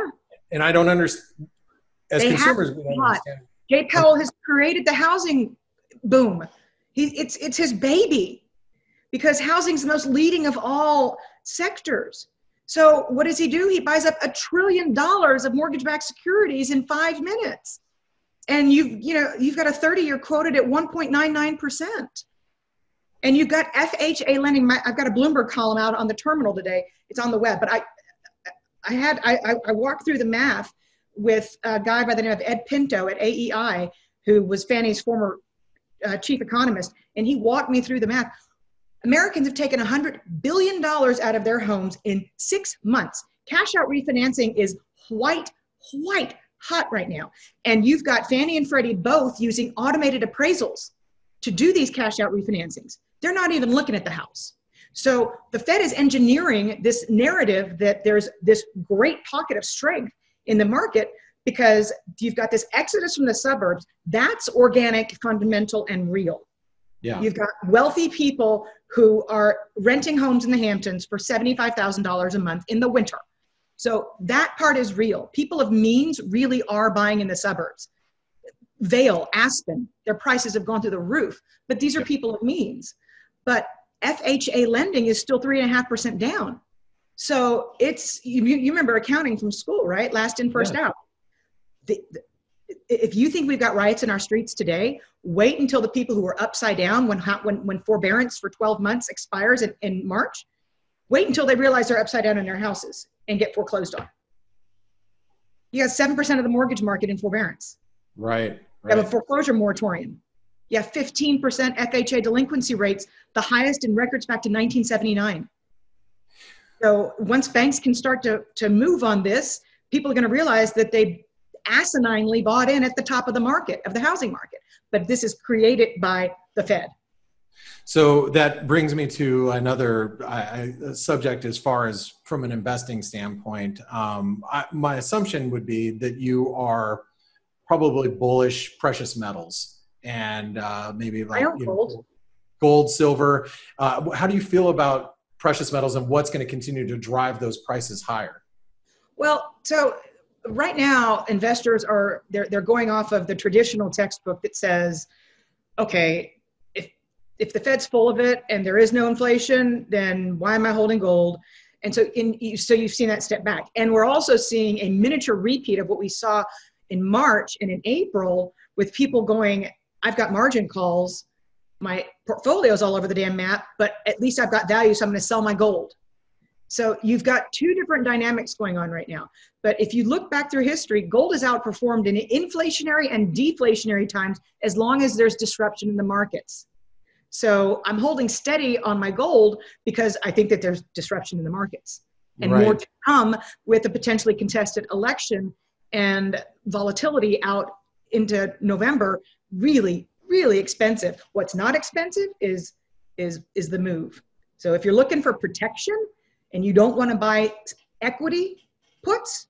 And I don't understand. As consumers, we don't understand. Jay Powell has created the housing boom. It's his baby, because housing's the most leading of all sectors. So what does he do? He buys up $1 trillion of mortgage-backed securities in 5 minutes. And you've got a 30-year quoted at 1.99%. And you've got FHA lending. I've got a Bloomberg column out on the terminal today. It's on the web, but I walked through the math with a guy by the name of Ed Pinto at AEI, who was Fannie's former chief economist. And he walked me through the math. Americans have taken $100 billion out of their homes in 6 months. Cash out refinancing is white hot right now. And you've got Fannie and Freddie both using automated appraisals to do these cash out refinancings. They're not even looking at the house. So the Fed is engineering this narrative that there's this great pocket of strength in the market because you've got this exodus from the suburbs. That's organic, fundamental, and real. Yeah. You've got wealthy people who are renting homes in the Hamptons for $75,000 a month in the winter. So that part is real. People of means really are buying in the suburbs. Vail, Aspen, their prices have gone through the roof, but these are people of means. But FHA lending is still 3.5% down. So it's, you remember accounting from school, right? Last in, first out. If you think we've got riots in our streets today, wait until the people who are upside down when forbearance for 12 months expires in March, wait until they realize they're upside down in their houses and get foreclosed on. You got 7% of the mortgage market in forbearance. Right. You have a foreclosure moratorium. You have 15% FHA delinquency rates, the highest in records back to 1979. So once banks can start to move on this, people are going to realize that they asininely bought in at the top of the market, of the housing market. But this is created by the Fed. So that brings me to another subject as far as from an investing standpoint. My assumption would be that you are probably bullish precious metals and maybe like gold, silver. How do you feel about precious metals and what's going to continue to drive those prices higher? Well, so right now, investors are they're going off of the traditional textbook that says, okay, if the Fed's full of it and there is no inflation, then why am I holding gold? And so you've seen that step back. And we're also seeing a miniature repeat of what we saw in March and in April with people going, I've got margin calls, my portfolio's all over the damn map, but at least I've got value, so I'm going to sell my gold. So you've got two different dynamics going on right now. But if you look back through history, gold has outperformed in inflationary and deflationary times as long as there's disruption in the markets. So I'm holding steady on my gold because I think that there's disruption in the markets and more to come with a potentially contested election and volatility out into November. Really, really expensive. What's not expensive is the move. So if you're looking for protection, and you don't want to buy equity puts,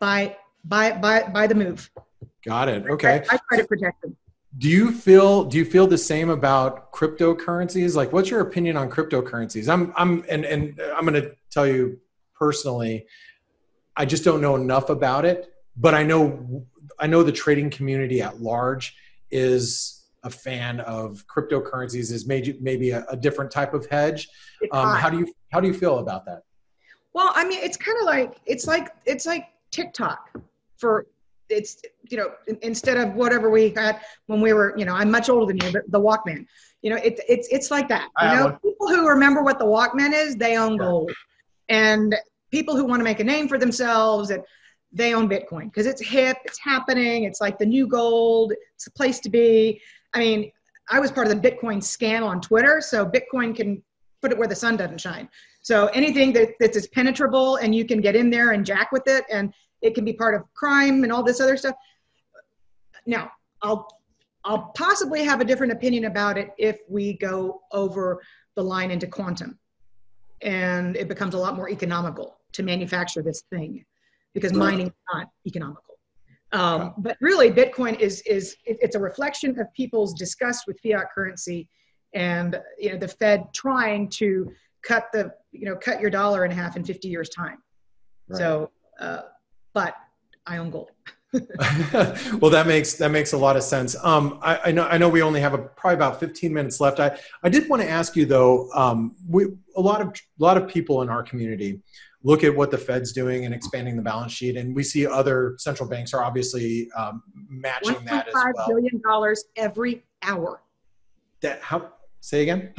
buy the move. Got it. Okay. I try to protect them. Do you feel the same about cryptocurrencies? Like, what's your opinion on cryptocurrencies? I'm going to tell you personally, I just don't know enough about it, but I know the trading community at large is a fan of cryptocurrencies is maybe a different type of hedge. How do you feel about that? Well, I mean, it's kind of like, it's like TikTok for, it's, you know, instead of whatever we had when we were, you know, I'm much older than you, but the Walkman, you know, it's like that. You know, people who remember what the Walkman is, they own gold, and people who want to make a name for themselves, and they own Bitcoin because it's hip, it's happening. It's like the new gold. It's a place to be. I mean, I was part of the Bitcoin scam on Twitter, so Bitcoin can put it where the sun doesn't shine. So anything that's as penetrable and you can get in there and jack with it, and it can be part of crime and all this other stuff. Now, I'll possibly have a different opinion about it if we go over the line into quantum and it becomes a lot more economical to manufacture this thing, because mining is not economical. But really, Bitcoin it's a reflection of people's disgust with fiat currency, and you know, the Fed trying to cut your dollar in half in 50 years' time. Right. So, but I own gold. Well, that makes a lot of sense. I know we only have probably about 15 minutes left. I did want to ask you though. A lot of people in our community look at what the Fed's doing and expanding the balance sheet, and we see other central banks are obviously matching that as well. $1.5 billion every hour. Say again?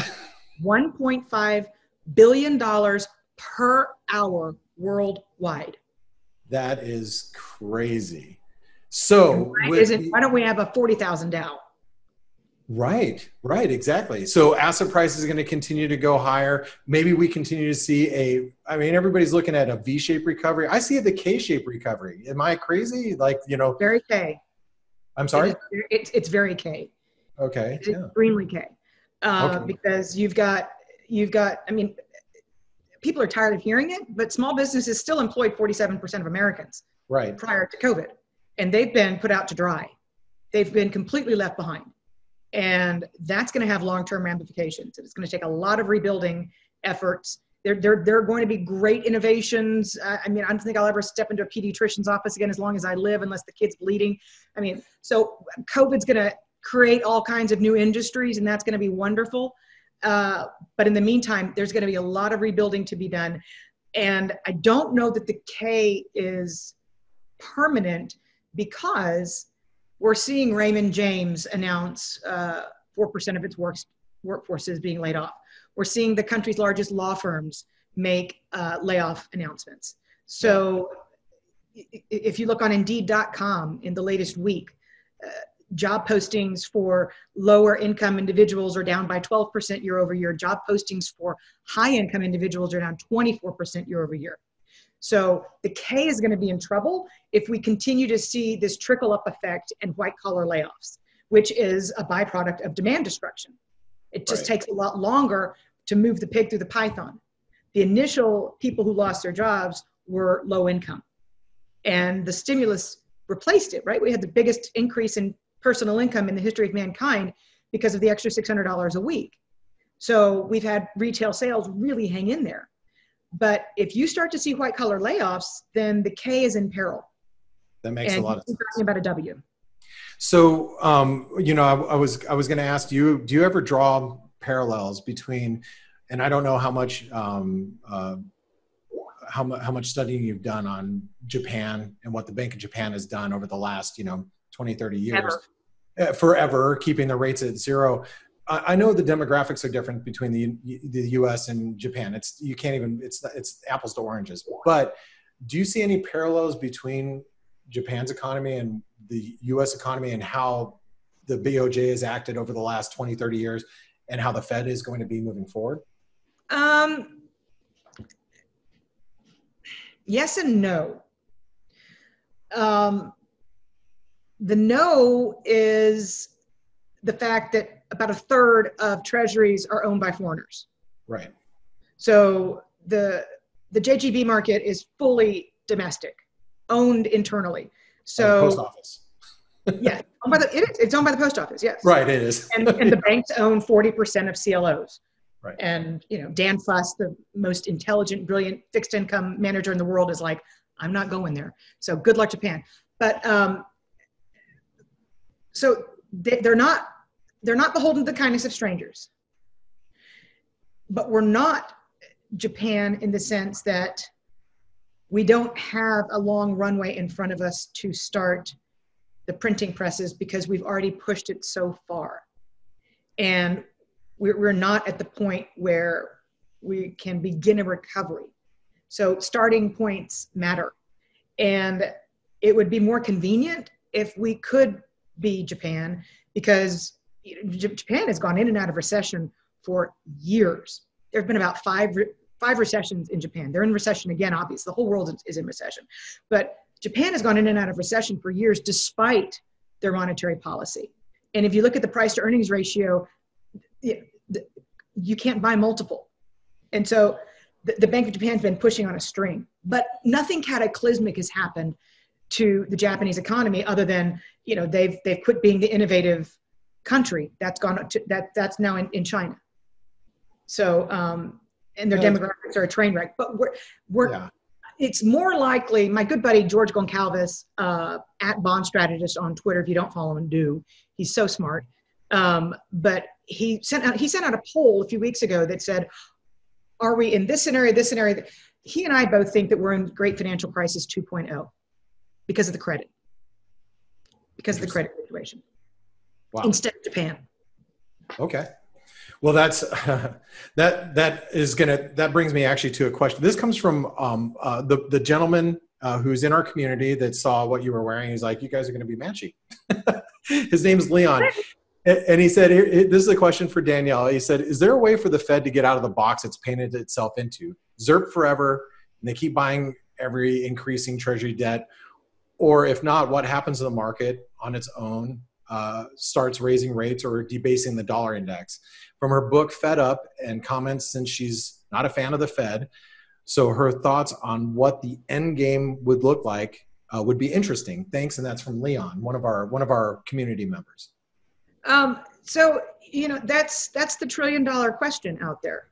$1.5 billion per hour worldwide. That is crazy. So why don't we have a 40,000 Dow? Right, exactly. So asset prices are going to continue to go higher. Maybe we continue to see everybody's looking at a V-shaped recovery. I see the K-shaped recovery. Am I crazy? Like, you know. Very K. I'm sorry? It's very K. Okay. It's extremely K. Because you've got, I mean, people are tired of hearing it, but small businesses still employed 47% of Americans prior to COVID. And they've been put out to dry. They've been completely left behind. And that's going to have long-term ramifications. It's going to take a lot of rebuilding efforts. There are going to be great innovations. I mean, I don't think I'll ever step into a pediatrician's office again as long as I live, unless the kid's bleeding. I mean, so COVID's going to create all kinds of new industries, and that's going to be wonderful. But in the meantime, there's going to be a lot of rebuilding to be done. And I don't know that the K is permanent, because we're seeing Raymond James announce 4% of its workforces being laid off. We're seeing the country's largest law firms make layoff announcements. So if you look on Indeed.com in the latest week, job postings for lower income individuals are down by 12% year over year. Job postings for high income individuals are down 24% year over year. So the K is going to be in trouble if we continue to see this trickle up effect and white collar layoffs, which is a byproduct of demand destruction. It just takes a lot longer to move the pig through the python. The initial people who lost their jobs were low income, and the stimulus replaced it, right? We had the biggest increase in personal income in the history of mankind because of the extra $600 a week. So we've had retail sales really hang in there. But if you start to see white collar layoffs, then the K is in peril. That makes a lot of sense. Talking about a W. So, you know, I was going to ask you, do you ever draw parallels between, and I don't know how much studying you've done on Japan and what the Bank of Japan has done over the last, you know, 20, 30 years, forever keeping the rates at zero. I know the demographics are different between the U.S. and Japan. It's apples to oranges. But do you see any parallels between Japan's economy and the U.S. economy, and how the BOJ has acted over the last 20, 30 years, and how the Fed is going to be moving forward? Yes and no. The no is the fact that about a third of treasuries are owned by foreigners. Right. So the JGB market is fully domestic, owned internally. So post office. Yeah. It's owned by the post office. Yes. Right. It is. And the banks own 40% of CLOs. Right. And, you know, Dan Fuss, the most intelligent, brilliant fixed income manager in the world, is like, I'm not going there. So good luck, Japan. But so they're not they're not beholden to the kindness of strangers. But we're not Japan in the sense that we don't have a long runway in front of us to start the printing presses because we've already pushed it so far. And we're not at the point where we can begin a recovery. So starting points matter. And it would be more convenient if we could be Japan, because Japan has gone in and out of recession for years. There have been about five recessions in Japan. They're in recession again, obviously. The whole world is in recession. But Japan has gone in and out of recession for years despite their monetary policy. And if you look at the price to earnings ratio, you can't buy multiple. And so the Bank of Japan's been pushing on a string, but nothing cataclysmic has happened to the Japanese economy other than, you know, they've quit being the innovative country. That's gone up to, that's now in China. So, and their demographics are a train wreck, but it's more likely, my good buddy, George Goncalves, at Bond Strategist on Twitter, if you don't follow him, do. He's so smart. But he sent out a poll a few weeks ago that said, are we in this scenario, this scenario? He and I both think that we're in great financial crisis 2.0 because of the credit. Because of the credit situation. Wow. Instead of Japan. Okay. Well, that's that brings me actually to a question. This comes from the gentleman who's in our community that saw what you were wearing. He's like, "You guys are going to be matchy." His name is Leon, and he said, "This is a question for Danielle." He said, "Is there a way for the Fed to get out of the box it's painted itself into? ZIRP forever, and they keep buying every increasing Treasury debt, or if not, what happens to the market on its own?" Starts raising rates or debasing the dollar index. From her book, Fed Up, and comments since she's not a fan of the Fed, so her thoughts on what the end game would look like would be interesting. Thanks, and that's from Leon, one of our community members. So you know that's the trillion-dollar question out there.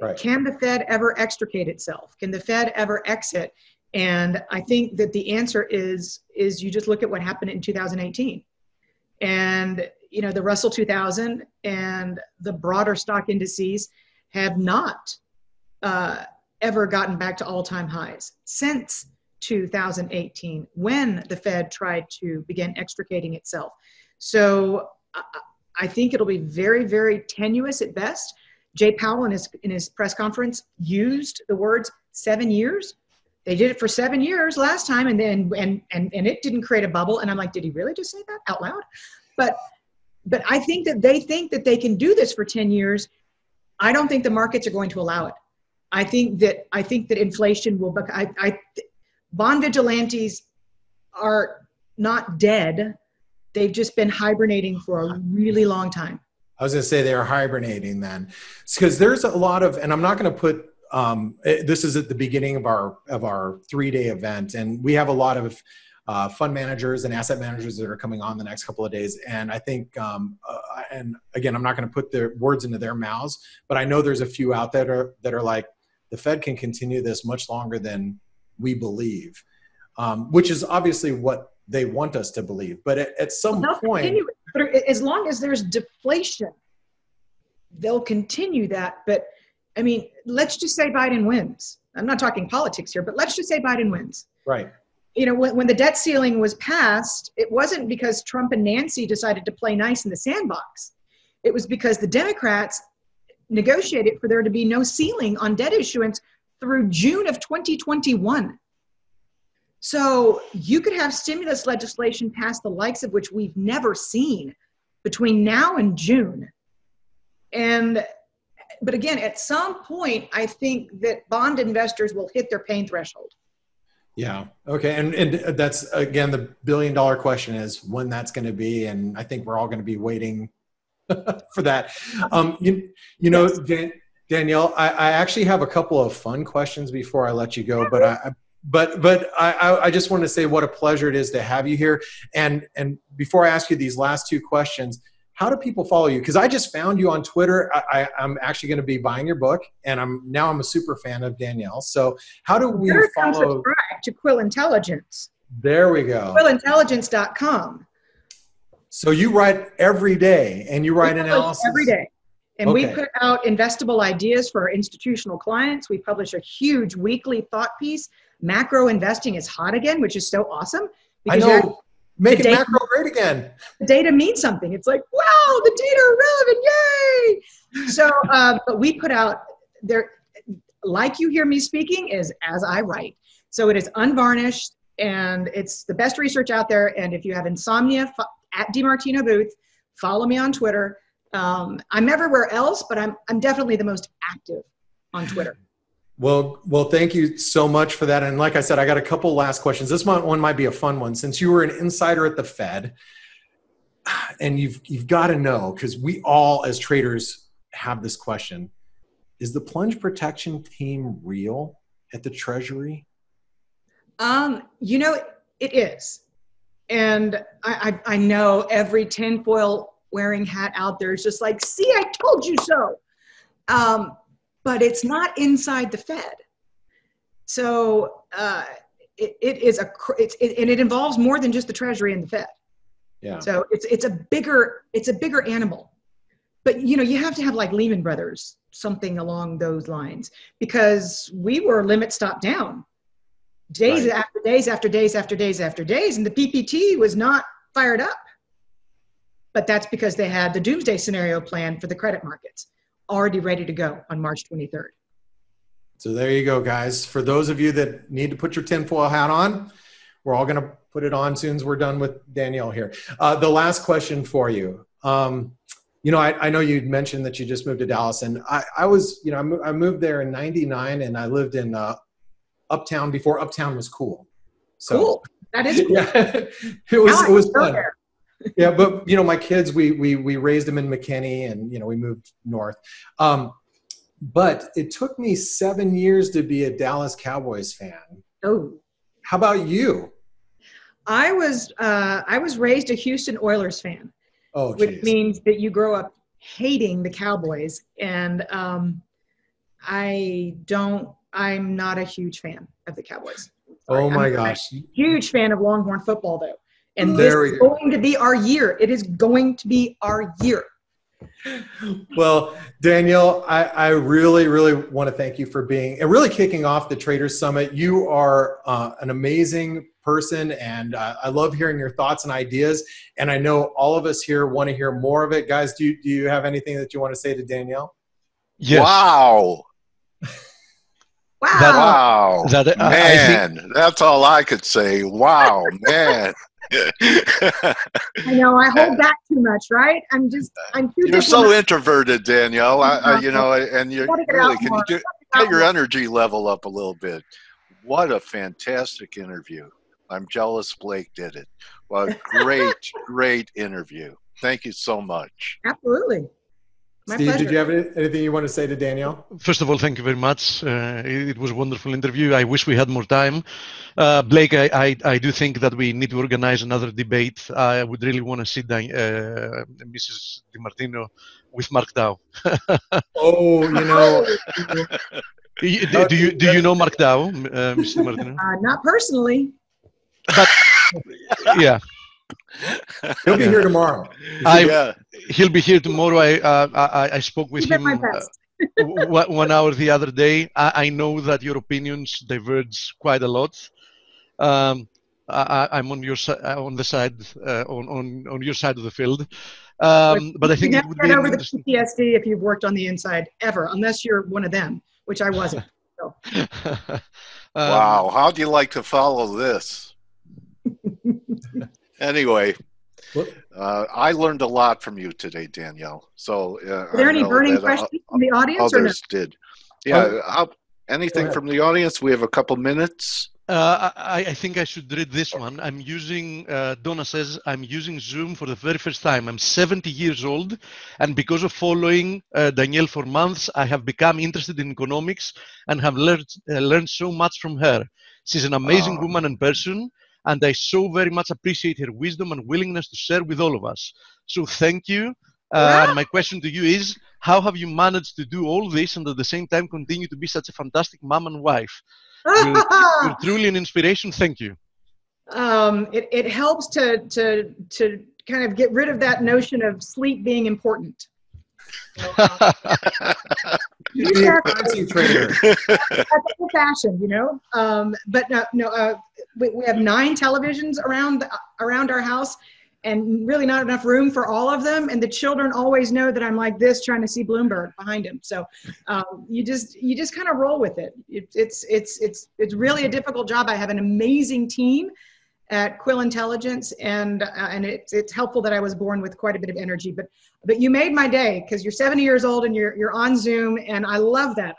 Right. Can the Fed ever extricate itself? Can the Fed ever exit? And I think that the answer is you just look at what happened in 2018. And, you know, the Russell 2000 and the broader stock indices have not ever gotten back to all-time highs since 2018 when the Fed tried to begin extricating itself. So I think it'll be very, very tenuous at best. Jay Powell in his press conference used the words 7 years. They did it for 7 years last time, and then and it didn't create a bubble. And I'm like, did he really just say that out loud? But I think that they think that they can do this for 10 years. I don't think the markets are going to allow it. I think that inflation will. Bond vigilantes are not dead. They've just been hibernating for a really long time. I was going to say they are hibernating then, because there's a lot of, and I'm not going to put. This is at the beginning of our 3-day event, and we have a lot of fund managers and asset managers that are coming on the next couple of days. And I think, and again, I'm not going to put the words into their mouths, but I know there's a few out there that are like, the Fed can continue this much longer than we believe, which is obviously what they want us to believe. But at some point, but as long as there's deflation, they'll continue that. But I mean, let's just say Biden wins. I'm not talking politics here, but let's just say Biden wins. Right. You know, when the debt ceiling was passed, it wasn't because Trump and Nancy decided to play nice in the sandbox. It was because the Democrats negotiated for there to be no ceiling on debt issuance through June of 2021. So you could have stimulus legislation passed the likes of which we've never seen between now and June. But again, at some point, I think that bond investors will hit their pain threshold. Yeah. Okay. And that's, again, the billion-dollar question is when that's going to be. And I think we're all going to be waiting for that. You know, yes. Danielle, I actually have a couple of fun questions before I let you go. But I just want to say what a pleasure it is to have you here. And before I ask you these last two questions, how do people follow you? Because I just found you on Twitter. I'm actually going to be buying your book, and I'm a super fan of Danielle. So how do we follow? Subscribe to Quill Intelligence. There we go. Quillintelligence.com. So you write every day and you write analysis? Every day. And we put out investable ideas for our institutional clients. We publish a huge weekly thought piece. Macro investing is hot again, which is so awesome. Because I know. Make it macro great again. The data means something. It's like, wow, the data are relevant. Yay. So, but we put out there, like you hear me speaking is as I write. So it is unvarnished and it's the best research out there. And if you have insomnia, at DiMartino Booth, follow me on Twitter. I'm everywhere else, but I'm definitely the most active on Twitter. Well, thank you so much for that. And like I said, I got a couple last questions. This one might be a fun one. Since you were an insider at the Fed, and you've got to know, because we all as traders have this question, is the plunge protection team real at the Treasury? You know, it is. And I know every tinfoil wearing hat out there is just like, see, I told you so. But it's not inside the Fed. So and it involves more than just the Treasury and the Fed. Yeah. So it's a bigger animal. But you know, you have to have like Lehman Brothers, something along those lines, because we were limit stop down. Days after days after days after days after days, and the PPT was not fired up. But that's because they had the doomsday scenario plan for the credit markets already ready to go on March 23rd. So there you go, guys. For those of you that need to put your tinfoil hat on, we're all going to put it on soon as we're done with Danielle here. The last question for you. You know, I know you'd mentioned that you just moved to Dallas, and I was, you know, I moved there in '99, and I lived in Uptown before Uptown was cool. So, cool. That is cool. Yeah, it was fun. Yeah, but you know, my kids, we raised them in McKinney, and you know, we moved north. But it took me 7 years to be a Dallas Cowboys fan. Oh, how about you? I was raised a Houston Oilers fan. Oh, geez. Which means that you grow up hating the Cowboys, and I'm not a huge fan of the Cowboys. Sorry. Oh my gosh. A huge fan of Longhorn football though. And this is going to be our year. It is going to be our year. Well, Danielle, I really, really want to thank you for being and really kicking off the Traders Summit. You are an amazing person, and I love hearing your thoughts and ideas. And I know all of us here want to hear more of it. Guys, do you have anything that you want to say to Danielle? Yes. Wow. Wow. Man, that's all I could say. Wow, man. I know, I hold back too much, right? I'm too. You're so introverted, Danielle. I you know, and you really can get your energy level up a little bit. What a fantastic interview. I'm jealous Blake did it. Well, great, great interview. Thank you so much. Absolutely. Steve, did you have anything you want to say to Danielle? First of all, thank you very much. It was a wonderful interview. I wish we had more time. Blake, I do think that we need to organize another debate. I would really want to see Mrs. DiMartino with Mark Dow. Oh, you know. do you know Mark Dow, Mrs. DiMartino? Not personally. But, yeah. He'll be here tomorrow. He'll be here tomorrow. I spoke with him 1 hour the other day. I know that your opinions diverge quite a lot. I'm on your side of the field. But I think you never get over the PTSD if you've worked on the inside ever, unless you're one of them, which I wasn't. So. Wow! How do you like to follow this? Anyway, I learned a lot from you today, Danielle. So, are there any burning questions from the audience? Others did. Yeah. Anything from the audience? We have a couple minutes. I think I should read this one. I'm using, Donna says, I'm using Zoom for the very first time. I'm 70 years old, and because of following Danielle for months, I have become interested in economics and have learned so much from her. She's an amazing woman and person, and I so very much appreciate her wisdom and willingness to share with all of us. So thank you. And my question to you is, how have you managed to do all this and at the same time continue to be such a fantastic mom and wife? You're truly an inspiration. Thank you. It helps to kind of get rid of that notion of sleep being important. You need a concentrator. Fashion, you know. But we have 9 televisions around our house, and really not enough room for all of them. And the children always know that I'm like this, trying to see Bloomberg behind him. So you just kind of roll with it. It's really a difficult job. I have an amazing team at Quill Intelligence, and it's helpful that I was born with quite a bit of energy. But you made my day, because you're 70 years old and you're on Zoom, and I love that.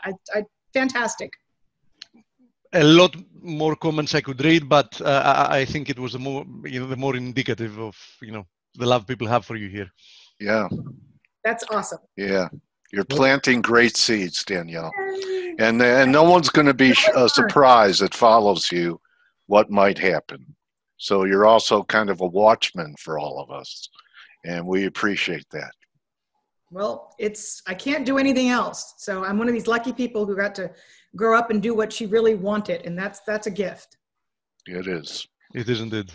Fantastic. A lot more comments I could read, but I think it was the more indicative of the love people have for you here. Yeah, that's awesome. Yeah, you're planting great seeds, Danielle, and no one's going to be surprised that follows you what might happen. So you're also kind of a watchman for all of us, and we appreciate that. Well, I can't do anything else. So I'm one of these lucky people who got to grow up and do what she really wanted. And that's a gift. It is. It is indeed.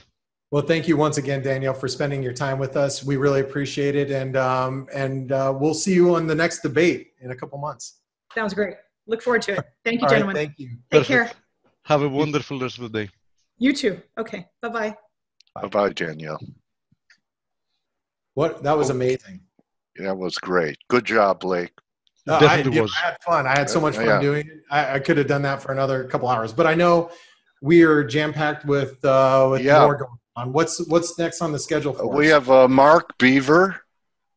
Well, thank you once again, Danielle, for spending your time with us. We really appreciate it. And we'll see you on the next debate in a couple months. Sounds great. Look forward to it. Thank you, gentlemen. Right, thank you. Take care. Have a wonderful rest of the day. You too. Okay. Bye-bye. Bye-bye, Danielle. That was amazing. Yeah, it was great. Good job, Blake. No, I had fun. I had so much fun doing it. I could have done that for another couple hours, but I know we are jam-packed with more going on. What's next on the schedule for us? We have Mark Beaver,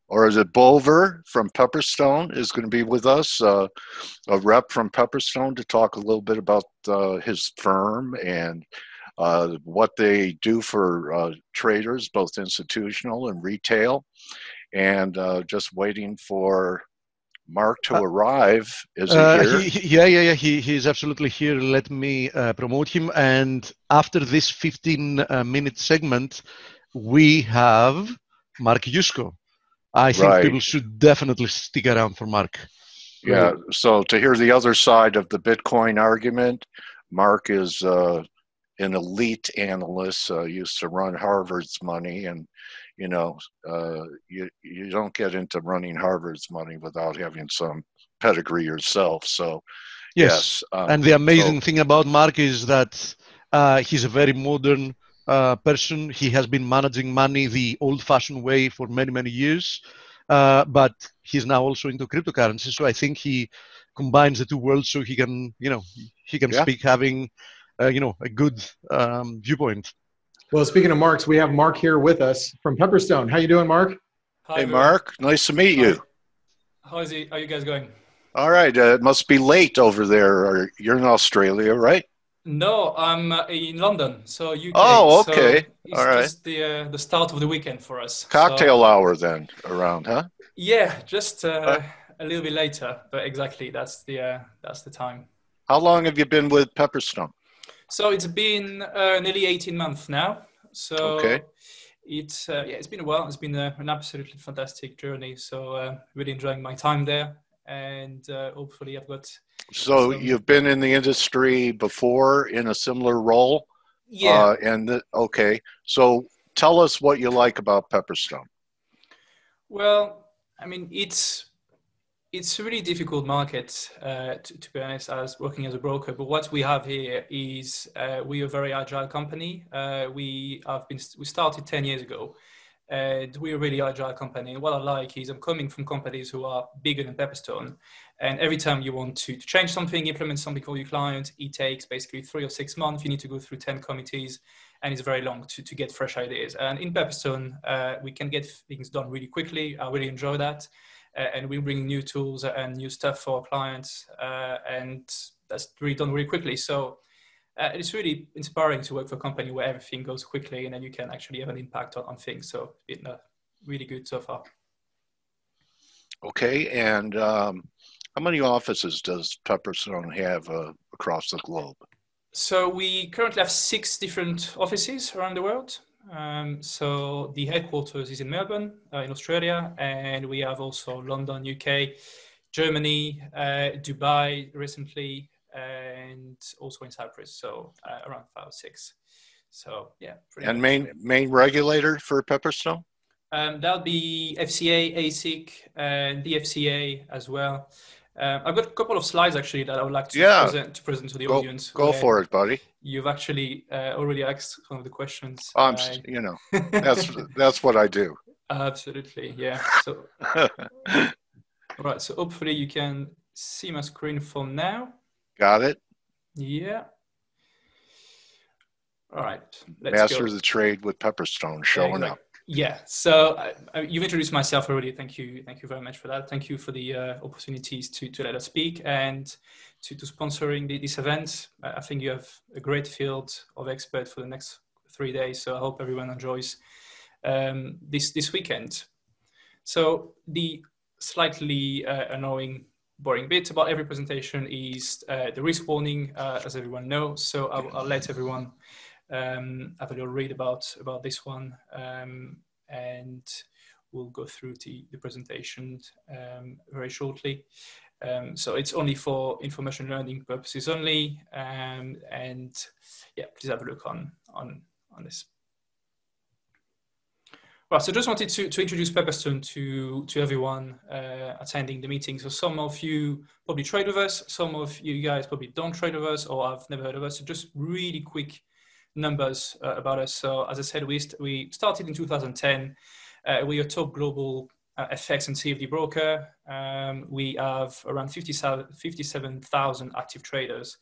or is it Bolver, from Pepperstone is going to be with us, a rep from Pepperstone, to talk a little bit about his firm and what they do for traders, both institutional and retail. And just waiting for Mark to arrive. Is he here? Yeah. He's absolutely here. Let me promote him. And after this 15-minute segment, we have Mark Yusko. I think people should definitely stick around for Mark. Yeah. So to hear the other side of the Bitcoin argument, Mark is an elite analyst, used to run Harvard's money, and you don't get into running Harvard's money without having some pedigree yourself. So, yes. And the amazing thing about Mark is that he's a very modern person. He has been managing money the old-fashioned way for many, many years, but he's now also into cryptocurrency. So I think he combines the two worlds, so he can, speak having, a good viewpoint. Well, speaking of Marks, we have Mark here with us from Pepperstone. How you doing, Mark? Hi, hey, Mark. Nice to meet you. How are you guys going? All right. It must be late over there. Or you're in Australia, right? No, I'm in London. So UK. Oh, okay. So it's just the start of the weekend for us. Cocktail hour then around, huh? Yeah, just a little bit later, but exactly that's the time. How long have you been with Pepperstone? So it's been nearly 18 months now. So it's been a while. It's been an absolutely fantastic journey. So really enjoying my time there, and hopefully I've got. So you've been in the industry before in a similar role. Yeah. So tell us what you like about Pepperstone. Well, I mean it's a really difficult market, to be honest, as working as a broker. But what we have here is we are a very agile company. We started 10 years ago, and we're a really agile company. And what I like is I'm coming from companies who are bigger than Pepperstone. And every time you want to change something, implement something for your client, it takes basically 3 or 6 months. You need to go through 10 committees, and it's very long to get fresh ideas. And in Pepperstone, we can get things done really quickly. I really enjoy that. And we bring new tools and new stuff for our clients, and that's really done really quickly. So it's really inspiring to work for a company where everything goes quickly, and then you can actually have an impact on things. So it's really good so far. Okay, and how many offices does Pepperstone have across the globe? So we currently have 6 different offices around the world. So the headquarters is in Melbourne, in Australia, and we have also London, UK, Germany, Dubai recently, and also in Cyprus. So around 5 or 6. So yeah. And main regulator for Pepperstone? That'll be FCA, ASIC, and DFCA as well. I've got a couple of slides actually that I would like to, present to the audience. Go for it, buddy. You've actually already asked one of the questions. You know, that's what I do. Absolutely, yeah. So, right, so hopefully you can see my screen from now. Got it. Yeah. All right. Let's go. The trade with Pepperstone showing up. Yeah. So you've introduced myself already. Thank you. Thank you very much for that. Thank you for the opportunities to let us speak and to sponsoring this event. I think you have a great field of experts for the next 3 days. So I hope everyone enjoys this weekend. So the slightly annoying, boring bit about every presentation is the risk warning, as everyone knows. So I'll let everyone have a little read about this one, and we'll go through the presentation very shortly. So it's only for information learning purposes only, and yeah, please have a look on this. Well, so just wanted to introduce Pepperstone to everyone attending the meeting. So some of you probably trade with us, some of you guys probably don't trade with us or have never heard of us. So just really quick numbers about us. So as I said, we started in 2010. We are top global FX and CFD broker. We have around 57,000 active traders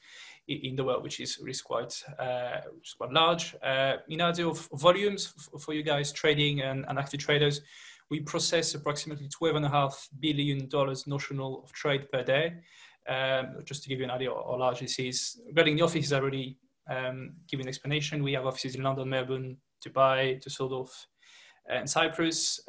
in the world, which is quite large. In terms of volumes for you guys trading and active traders, we process approximately $12.5 billion notional of trade per day. Just to give you an idea how large this is. Regarding the offices, I already given an explanation. We have offices in London, Melbourne, Dubai, Düsseldorf, and Cyprus.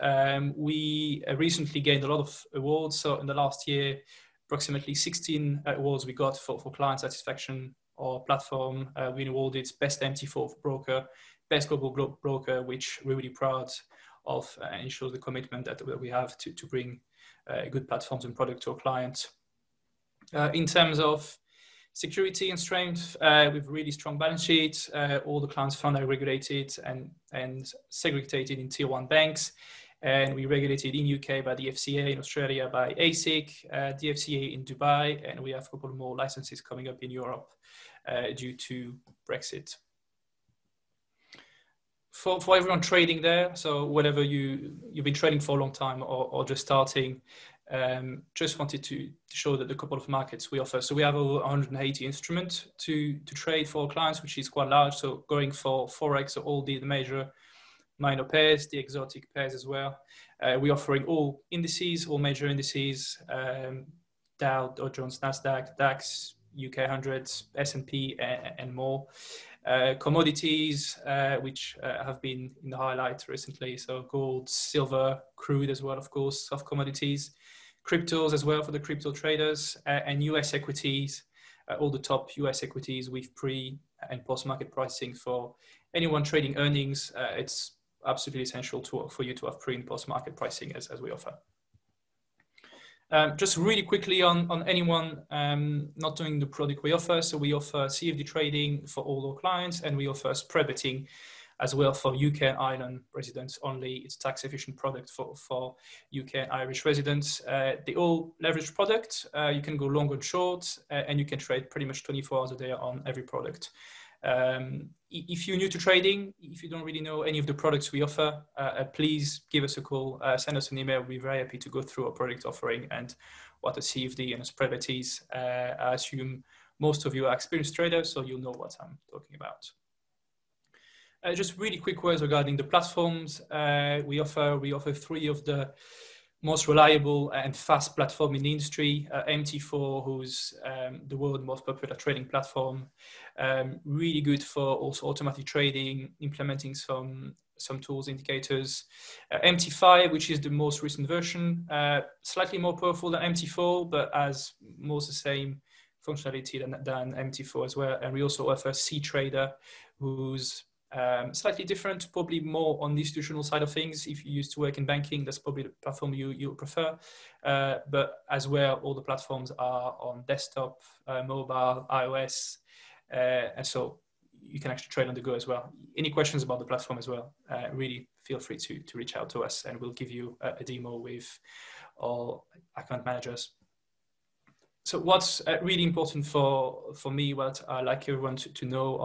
We recently gained a lot of awards. So in the last year, approximately 16 awards we got for client satisfaction or platform. We awarded Best MT4 Broker, Best Global Broker, which we're really proud of and shows the commitment that we have to bring good platforms and product to our clients. In terms of security and strength, we have really strong balance sheets. All the clients' funds are regulated and segregated in tier 1 banks. And we regulated in UK by the FCA, in Australia by ASIC, DFCA in Dubai, and we have a couple more licenses coming up in Europe due to Brexit. For everyone trading there, so whatever you've been trading for a long time or just starting, just wanted to show that the couple of markets we offer. So we have over 180 instruments to trade for our clients, which is quite large. So going for Forex or all the major minor pairs, the exotic pairs as well. We're offering all indices, all major indices, Dow, Dow Jones, NASDAQ, DAX, UK 100s, S&P and more. Commodities, which have been in the highlight recently. So gold, silver, crude as well, of course, soft commodities. Cryptos as well for the crypto traders, and US equities, all the top US equities with pre and post market pricing for anyone trading earnings. It's absolutely essential for you to have pre and post market pricing as we offer. Just really quickly on anyone not doing the product we offer. So we offer CFD trading for all our clients, and we offer spread betting as well for UK and Ireland residents only. It's a tax efficient product for UK and Irish residents. They all leverage products. You can go long and short, and you can trade pretty much 24 hours a day on every product. If you're new to trading, if you don't really know any of the products we offer, please give us a call, send us an email. We're very happy to go through our product offering and what a CFD and a spread bet is. I assume most of you are experienced traders, so you'll know what I'm talking about. Just really quick words regarding the platforms we offer three of the most reliable and fast platform in the industry. MT4, who's the world's most popular trading platform, really good for also automatic trading, implementing some tools, indicators. MT5, which is the most recent version, slightly more powerful than MT4, but has most the same functionality than MT4 as well. And we also offer CTrader, who's slightly different, probably more on the institutional side of things. If you used to work in banking, that's probably the platform you prefer. But as well, all the platforms are on desktop, mobile, iOS. And so you can actually trade on the go as well. Any questions about the platform as well, really feel free to reach out to us, and we'll give you a demo with all account managers. So what's really important for me, what I'd like everyone to know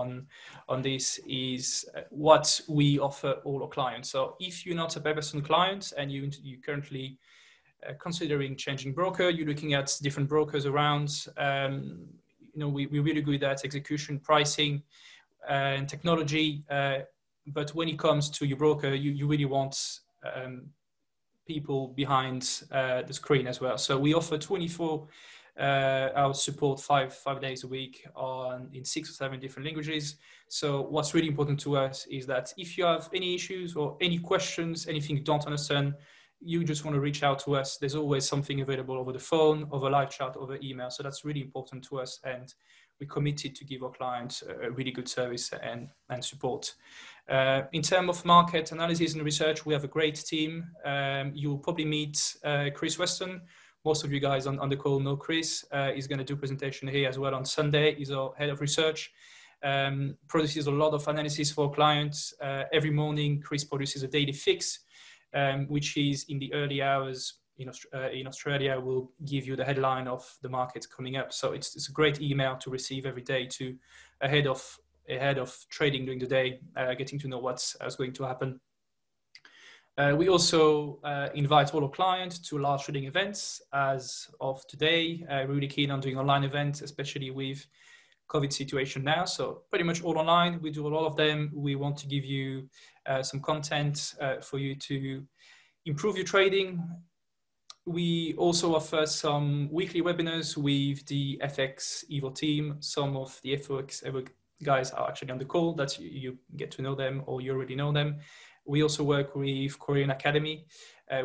on this is what we offer all our clients. So if you're not a Pepperstone client and you currently considering changing broker, you're looking at different brokers around, you know, we're really good at execution, pricing, and technology. But when it comes to your broker, you really want people behind the screen as well. So we offer 24-hour support, five days a week in 6 or 7 different languages. So what's really important to us is that if you have any issues or any questions, anything you don't understand, you just want to reach out to us. There's always something available over the phone, over live chat, over email. So that's really important to us. And we're committed to give our clients a really good service and support. In terms of market analysis and research, we have a great team. You'll probably meet Chris Weston. Most of you guys on the call know Chris. He's going to do a presentation here as well on Sunday. He's our head of research. Produces a lot of analysis for clients. Every morning, Chris produces a daily fix, which is in the early hours in Australia, will give you the headline of the markets coming up. So it's a great email to receive every day to ahead of trading during the day, getting to know what's going to happen. We also invite all our clients to large trading events. As of today, we're really keen on doing online events, especially with COVID situation now. So pretty much all online, we do a lot of them. We want to give you some content for you to improve your trading. We also offer some weekly webinars with the FX Evo team. Some of the FX Evo guys are actually on the call, that you get to know them or you already know them. We also work with Korean Academy,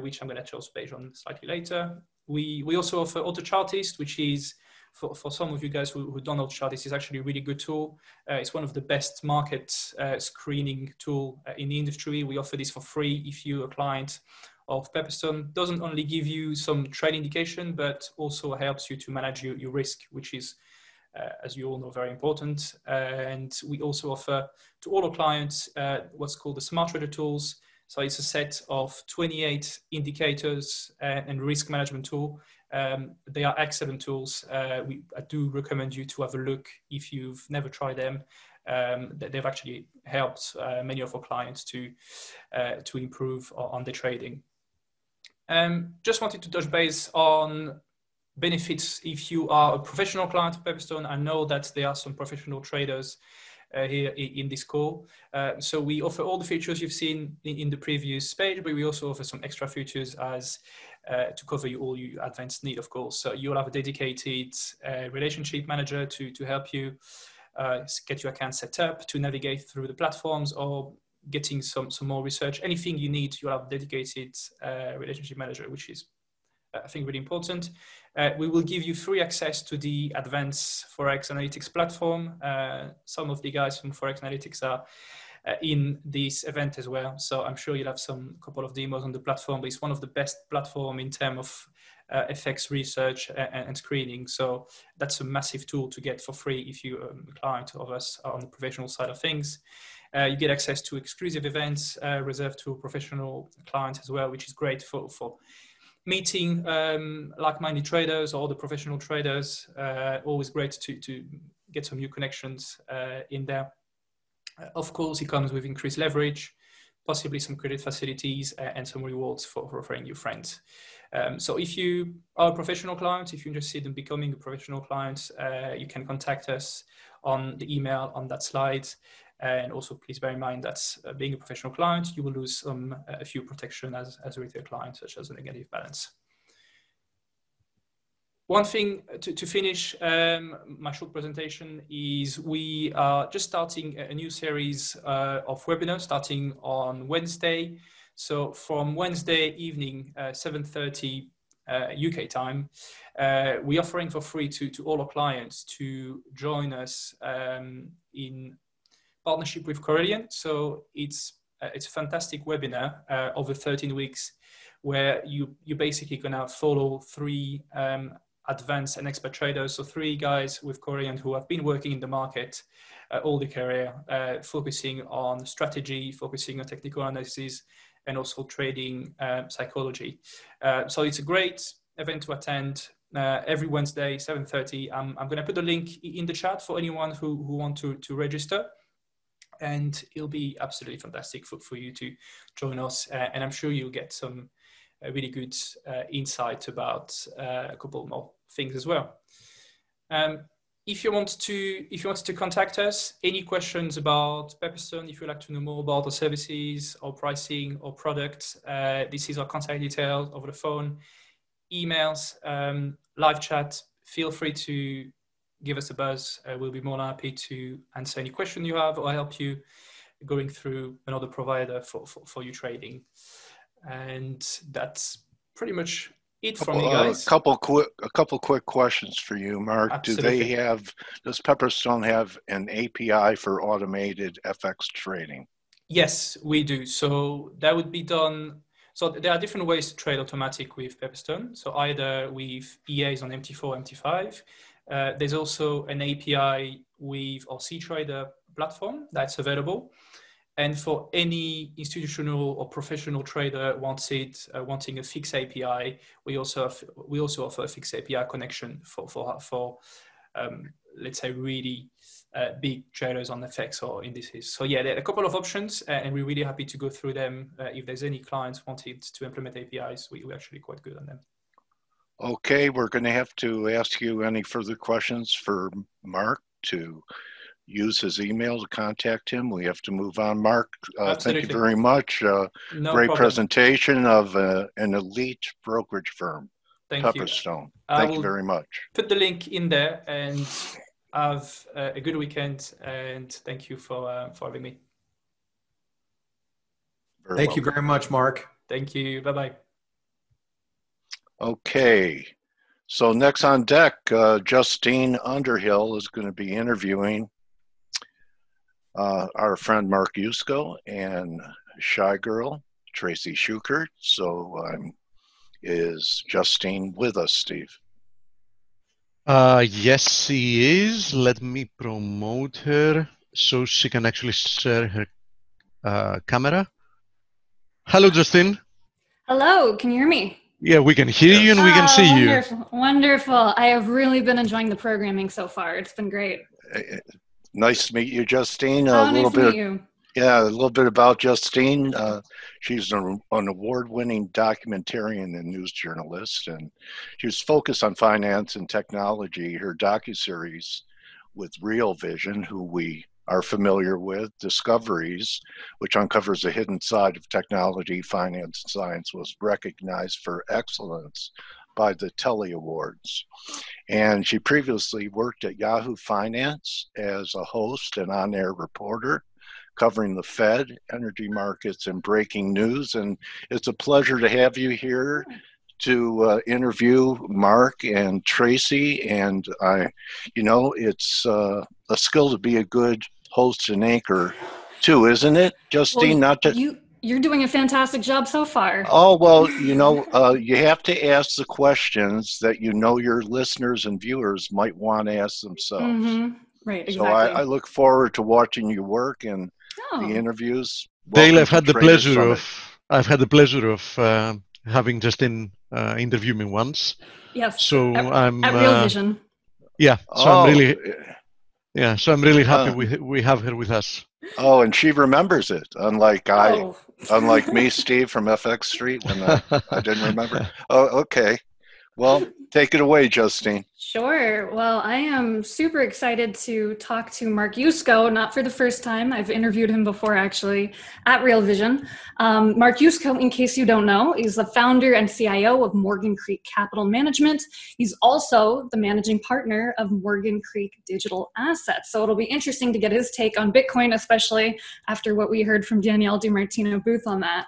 which I'm going to touch base on slightly later. We also offer Auto Chartist, which is for some of you guys who don't know Chartist, is actually a really good tool. It's one of the best market screening tool in the industry. We offer this for free if you're a client of Pepperstone. Doesn't only give you some trade indication, but also helps you to manage your risk, which is, as you all know, very important. And we also offer to all our clients what's called the Smart Trader Tools. So it's a set of 28 indicators and risk management tool. They are excellent tools. I do recommend you to have a look if you've never tried them. They've actually helped many of our clients to improve on their trading. Just wanted to touch base on benefits if you are a professional client of Pepperstone. I know that there are some professional traders here in this call. So we offer all the features you've seen in the previous page, but we also offer some extra features as to cover all your advanced need, of course. So you'll have a dedicated relationship manager to help you get your account set up, to navigate through the platforms, or getting some more research. Anything you need, you'll have a dedicated relationship manager, which is, I think, really important. We will give you free access to the advanced Forex Analytics platform. Some of the guys from Forex Analytics are in this event as well. So I'm sure you'll have some couple of demos on the platform, but it's one of the best platform in terms of FX research and screening. So that's a massive tool to get for free if you're a client of us on the professional side of things. You get access to exclusive events reserved to professional clients as well, which is great for meeting like-minded traders or the professional traders. Always great to get some new connections in there. Of course, it comes with increased leverage, possibly some credit facilities and some rewards for referring your friends. So if you are a professional client, if you're interested in becoming a professional client, you can contact us on the email on that slide. And also please bear in mind that being a professional client, you will lose a few protection as a retail client, such as a negative balance. One thing to finish my short presentation is we are just starting a new series of webinars starting on Wednesday. So from Wednesday evening, 7:30 UK time, we're offering for free to all our clients to join us in partnership with Corellian. So it's a fantastic webinar over 13 weeks where you're basically going to follow 3 advanced and expert traders. So 3 guys with Corellian who have been working in the market all the career, focusing on strategy, focusing on technical analysis, and also trading psychology. So it's a great event to attend every Wednesday, 7:30. I'm going to put the link in the chat for anyone who wants to register. And it'll be absolutely fantastic for you to join us. And I'm sure you'll get some really good insight about a couple more things as well. If you want to contact us, any questions about Pepperstone, if you'd like to know more about our services or pricing or products, this is our contact details over the phone, emails, live chat. Feel free to give us a buzz. We'll be more than happy to answer any question you have or help you going through another provider for your trading. And that's pretty much it from me, guys. A couple quick questions for you, Mark. Absolutely. Does Pepperstone have an API for automated FX trading? Yes, we do. So that would be done. So there are different ways to trade automatic with Pepperstone. So either with EAs on MT4, MT5. There's also an API with our CTrader platform that's available. And for any institutional or professional trader wanting a fixed API, we also offer a fixed API connection for let's say really big traders on FX or indices. So yeah, there are a couple of options, and we're really happy to go through them. If there's any clients wanted to implement APIs, we're actually quite good on them. Okay, we're going to have to ask you any further questions for Mark to use his email to contact him. We have to move on. Mark, thank you very much. No great problem. Presentation of an elite brokerage firm, thank Pepperstone. Thank you very much. Put the link in there, and have a good weekend, and thank you for having me. Thank you very much, Mark. Thank you. Bye-bye. Okay. So next on deck, Justine Underhill is going to be interviewing our friend Mark Yusko and Shy Girl Tracy Schuchert. So is Justine with us, Steve? Yes, she is. Let me promote her so she can actually share her camera. Hello, Justine. Hello. Can you hear me? Yeah, we can hear you and we can see you. Wonderful. I have really been enjoying the programming so far. It's been great. Nice to meet you, Justine. Nice to meet you. Yeah, a little bit about Justine. She's an award-winning documentarian and news journalist, and she's focused on finance and technology. Her docuseries with Real Vision, who we are familiar with, Discoveries, which uncovers the hidden side of technology, finance, and science, was recognized for excellence by the Telly Awards. And she previously worked at Yahoo Finance as a host and on-air reporter, covering the Fed, energy markets, and breaking news. And it's a pleasure to have you here to interview Mark and Tracy. And it's a skill to be a good host and anchor too, isn't it, Justine? Well, you're doing a fantastic job so far. Oh, well, you have to ask the questions that your listeners and viewers might want to ask themselves. Mm-hmm. Right, exactly. So I look forward to watching you work and the interviews. Dale, I've had the pleasure of having Justine interview me once. Yes. So at Real Vision. Yeah. So I'm really happy we have her with us. Oh, and she remembers it, unlike me, Steve, from FX Street, when I didn't remember. Oh, okay. Well, take it away, Justine. Sure. Well, I am super excited to talk to Mark Yusko, not for the first time. I've interviewed him before, actually, at Real Vision. Mark Yusko, in case you don't know, is the founder and CIO of Morgan Creek Capital Management. He's also the managing partner of Morgan Creek Digital Assets. So it'll be interesting to get his take on Bitcoin, especially after what we heard from Danielle DiMartino Booth on that.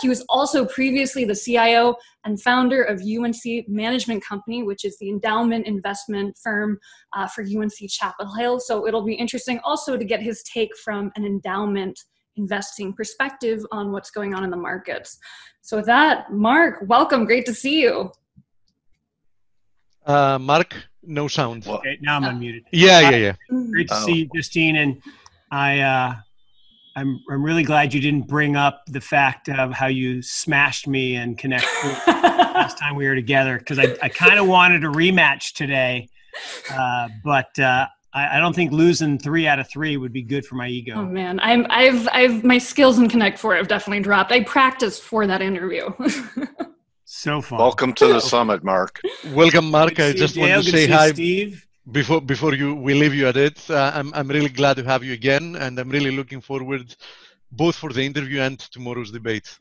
He was also previously the CIO and founder of UNC Management Company, which is the endowment investment firm for UNC Chapel Hill. So it'll be interesting also to get his take from an endowment investing perspective on what's going on in the markets. So with that, Mark, welcome. Great to see you. Mark, No sound. Well, okay, now I'm unmuted. Yeah. Great to see you, Justine, and I'm really glad you didn't bring up the fact of how you smashed me and Connect last time we were together, because I kind of wanted a rematch today, but I don't think losing 3 out of 3 would be good for my ego. Oh man, I've my skills in Connect 4 have definitely dropped. I practiced for that interview. So fun. Welcome to the summit, Mark. Welcome, Mark. I just want to say hi, Steve. Before we leave you at it, I'm really glad to have you again, and I'm really looking forward both for the interview and tomorrow's debate.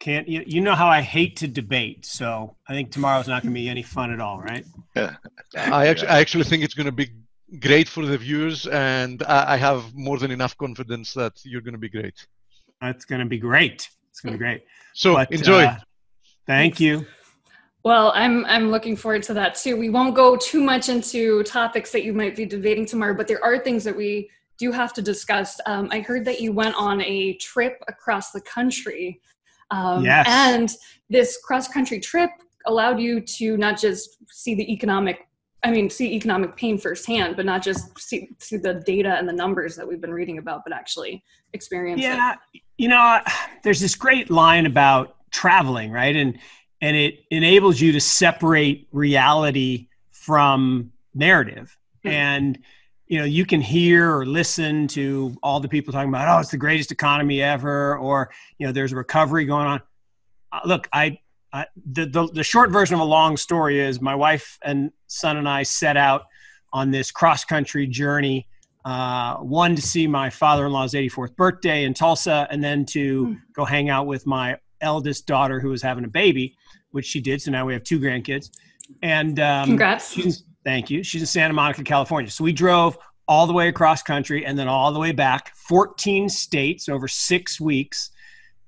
Can't you know how I hate to debate? So I think tomorrow's not going to be any fun at all, right? Yeah. I actually think it's going to be great for the viewers, and I have more than enough confidence that you're going to be great. That's going to be great. It's going to be great. So enjoy. Thank you. Well, I'm looking forward to that too. We won't go too much into topics that you might be debating tomorrow, but there are things that we do have to discuss. I heard that you went on a trip across the country. Yes. And this cross-country trip allowed you to not just see the economic pain firsthand, but not just see the data and the numbers that we've been reading about, but actually experience it. You know, there's this great line about traveling, right? And it enables you to separate reality from narrative. Mm-hmm. And, you know, you can hear or listen to all the people talking about, oh, it's the greatest economy ever, or, you know, there's a recovery going on. Look, the short version of a long story is my wife and son and I set out on this cross-country journey, one to see my father-in-law's 84th birthday in Tulsa, and then to go hang out with my eldest daughter who was having a baby, which she did. So now we have 2 grandkids. And congrats. Thank you. She's in Santa Monica, California. So we drove all the way across country and then all the way back, 14 states over 6 weeks.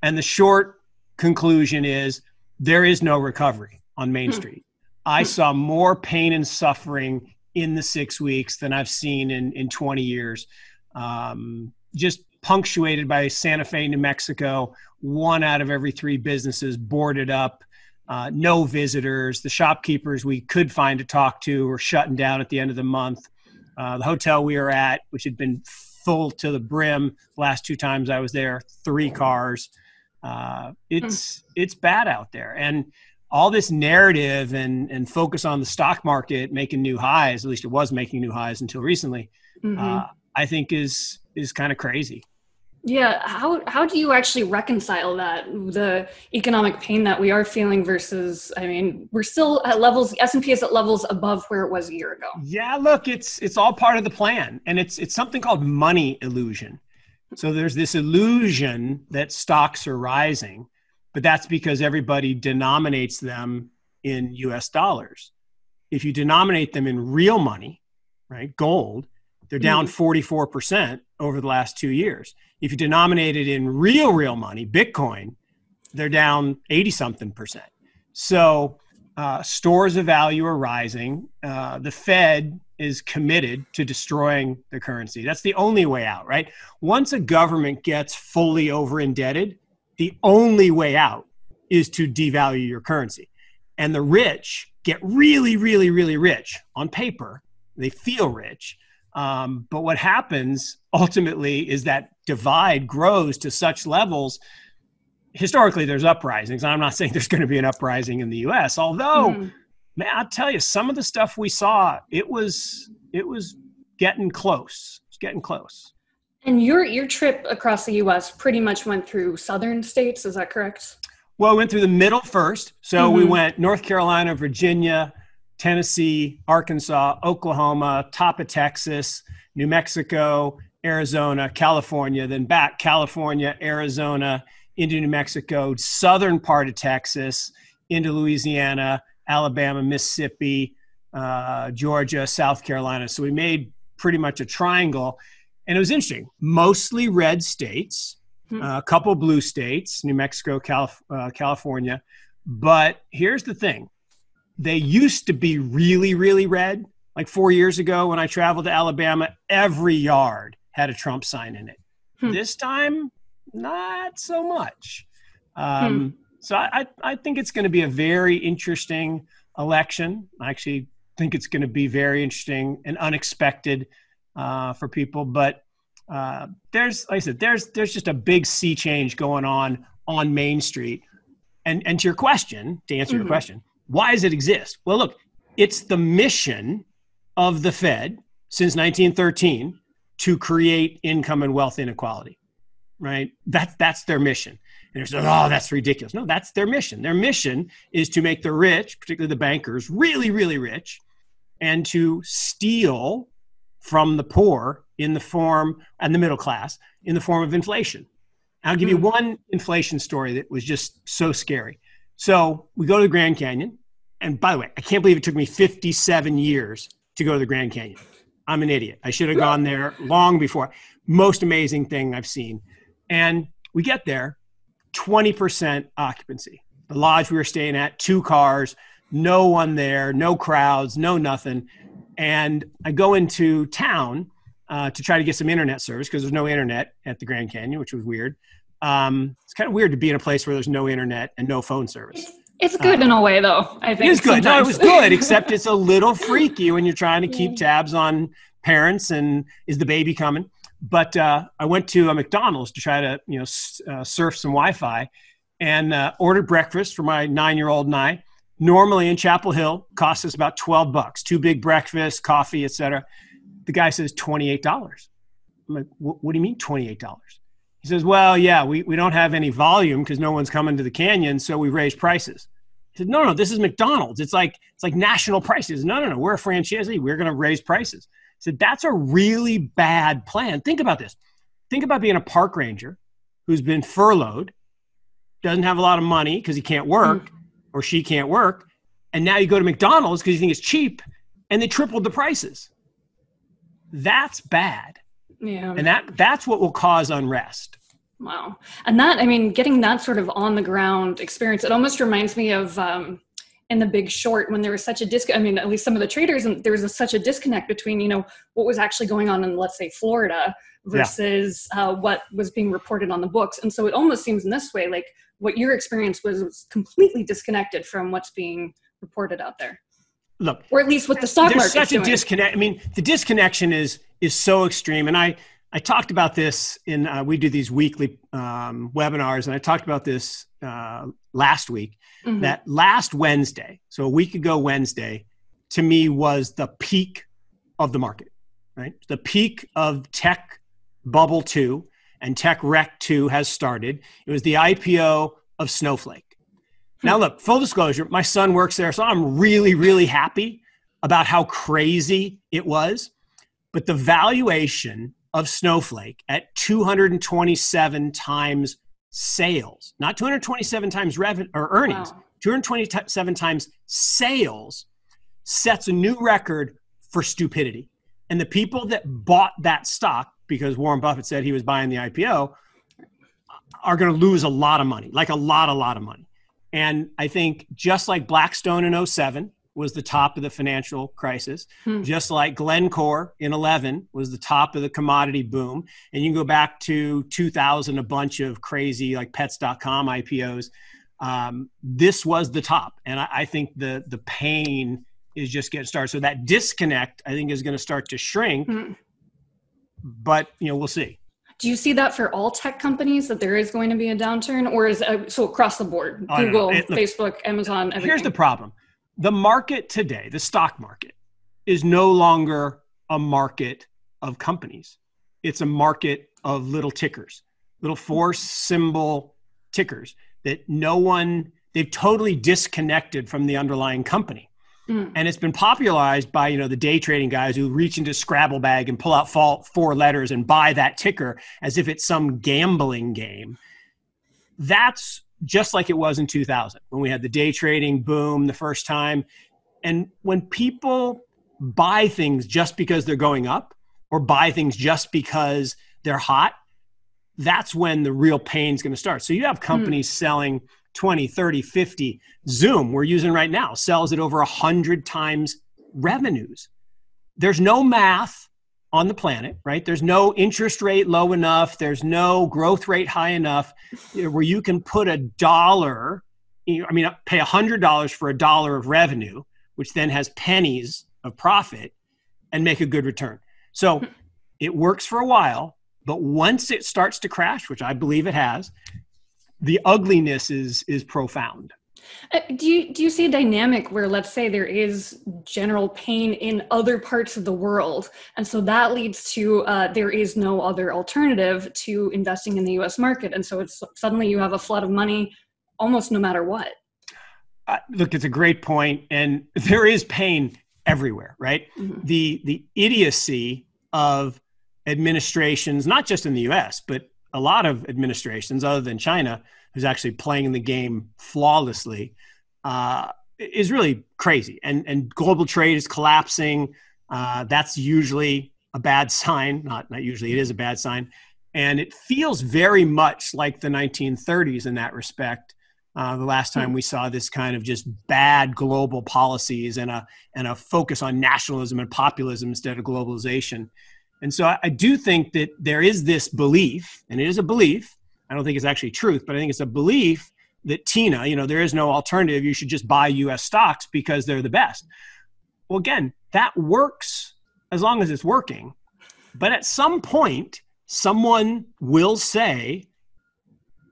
And the short conclusion is there is no recovery on Main Street. I saw more pain and suffering in the 6 weeks than I've seen in 20 years. Just punctuated by Santa Fe, New Mexico, 1 out of every 3 businesses boarded up, no visitors. The shopkeepers we could find to talk to were shutting down at the end of the month. The hotel we were at, which had been full to the brim the last 2 times I was there, 3 cars. It's bad out there. And all this narrative and focus on the stock market making new highs, at least it was making new highs until recently, I think is kind of crazy. Yeah. How do you actually reconcile that, the economic pain that we are feeling versus, I mean, we're still at levels, S&P is at levels above where it was a year ago. Yeah, look, it's all part of the plan. And it's something called money illusion. So there's this illusion that stocks are rising, but that's because everybody denominates them in US dollars. If you denominate them in real money, right, gold, they're down 44% over the last 2 years. If you denominate it in real money, Bitcoin, they're down 80-something%. So stores of value are rising. The Fed is committed to destroying the currency. That's the only way out, right? Once a government gets fully over-indebted, the only way out is to devalue your currency. And the rich get really, really, really rich on paper. They feel rich. But what happens ultimately is that divide grows to such levels. Historically, there's uprisings. I'm not saying there's going to be an uprising in the U.S., although, man, I'll tell you, some of the stuff we saw, it was getting close. It's getting close. And your trip across the U.S. pretty much went through southern states. Is that correct? Well, we went through the middle first. So we went North Carolina, Virginia, Tennessee, Arkansas, Oklahoma, top of Texas, New Mexico, Arizona, California, then back California, Arizona, into New Mexico, southern part of Texas, into Louisiana, Alabama, Mississippi, Georgia, South Carolina. So we made pretty much a triangle. And it was interesting, mostly red states, a couple blue states, New Mexico, California. But here's the thing. They used to be really, really red. Like 4 years ago when I traveled to Alabama, every yard had a Trump sign in it. This time, not so much. So I think it's going to be a very interesting election. I actually think it's going to be very interesting and unexpected for people. But there's, like I said, there's just a big sea change going on Main Street. And to your question, to answer your question, why does it exist? Well, look, it's the mission of the Fed since 1913 to create income and wealth inequality, right? That's their mission. And they're saying, oh, that's ridiculous. No, that's their mission. Their mission is to make the rich, particularly the bankers, really, really rich, and to steal from the poor in the form, and the middle class, in the form of inflation. I'll give you one inflation story that was just so scary. So we go to the Grand Canyon. And by the way, I can't believe it took me 57 years to go to the Grand Canyon. I'm an idiot. I should have gone there long before. Most amazing thing I've seen. And we get there, 20% occupancy. The lodge we were staying at, 2 cars, no one there, no crowds, no nothing. And I go into town to try to get some internet service because there's no internet at the Grand Canyon, which was weird. It's kind of weird to be in a place where there's no internet and no phone service. It's good in a way, though, I think. It is good. Sometimes. No, it was good, except it's a little freaky when you're trying to keep tabs on parents and is the baby coming. But I went to a McDonald's to try to surf some Wi-Fi and ordered breakfast for my 9-year-old and I. Normally in Chapel Hill, costs us about $12, 2 big breakfasts, coffee, et cetera. The guy says $28. I'm like, what do you mean $28? He says, well, yeah, we don't have any volume because no one's coming to the canyon, so we raise prices. He said, no, this is McDonald's. It's like national prices. No, we're a franchisee. We're going to raise prices. He said, that's a really bad plan. Think about this. Think about being a park ranger who's been furloughed, doesn't have a lot of money because he can't work or she can't work, and now you go to McDonald's because you think it's cheap, and they tripled the prices. That's bad. Yeah. And that's what will cause unrest. Wow. And that, I mean, getting that sort of on the ground experience, it almost reminds me of in The Big Short, when there was such a disconnect, I mean, at least some of the traders, and there was such a disconnect between, what was actually going on in, let's say, Florida versus what was being reported on the books. And so it almost seems in this way, like what your experience was completely disconnected from what's being reported out there. Look, or at least what the stock market is doing. There's such a disconnect. I mean, the disconnection is so extreme. And I talked about this in, we do these weekly webinars, and I talked about this last week, that last Wednesday, so a week ago Wednesday, to me was the peak of the market, right? The peak of tech bubble 2 and tech wreck 2 has started. It was the IPO of Snowflake. Now look, full disclosure, my son works there, so I'm really, really happy about how crazy it was. But the valuation of Snowflake at 227 times sales, not 227 times revenue or earnings, 227 times sales, sets a new record for stupidity. And the people that bought that stock, because Warren Buffett said he was buying the IPO, are going to lose a lot of money, like a lot of money. And I think just like Blackstone in 2007 was the top of the financial crisis, just like Glencore in 2011 was the top of the commodity boom. And you can go back to 2000, a bunch of crazy like pets.com IPOs. This was the top. And I think the pain is just getting started. So that disconnect, I think, is going to start to shrink, but we'll see. Do you see that for all tech companies, that there is going to be a downturn, or is it so across the board? Google, Facebook, Amazon, everything. Here's the problem. The market today, the stock market, is no longer a market of companies. It's a market of little tickers, little 4-symbol tickers that no one, they've totally disconnected from the underlying company. And it's been popularized by, the day trading guys who reach into Scrabble bag and pull out 4 letters and buy that ticker as if it's some gambling game. That's just like it was in 2000 when we had the day trading boom the first time. And when people buy things just because they're going up or buy things just because they're hot, that's when the real pain's going to start. So you have companies selling 20, 30, 50. Zoom, we're using right now, sells at over 100 times revenues. There's no math on the planet, right? There's no interest rate low enough. There's no growth rate high enough where you can put $1, pay $100 for $1 of revenue, which then has pennies of profit and make a good return. So it works for a while, but once it starts to crash, which I believe it has, the ugliness is profound. Do you see a dynamic where, let's say, there is general pain in other parts of the world, and so that leads to there is no other alternative to investing in the U.S. market, and so it's suddenly you have a flood of money almost no matter what? Look, it's a great point, and there is pain everywhere, right? Mm-hmm. The idiocy of administrations, not just in the U.S., but a lot of administrations other than China, who's actually playing the game flawlessly, is really crazy. And global trade is collapsing. That's usually a bad sign. Not usually, it is a bad sign. And it feels very much like the 1930s in that respect. The last time we saw this kind of just bad global policies and a focus on nationalism and populism instead of globalization. And so I do think that there is this belief, and it is a belief, I don't think it's actually truth, but I think it's a belief that Tina, there is no alternative. You should just buy U.S. stocks because they're the best. Well, again, that works as long as it's working. But at some point, someone will say,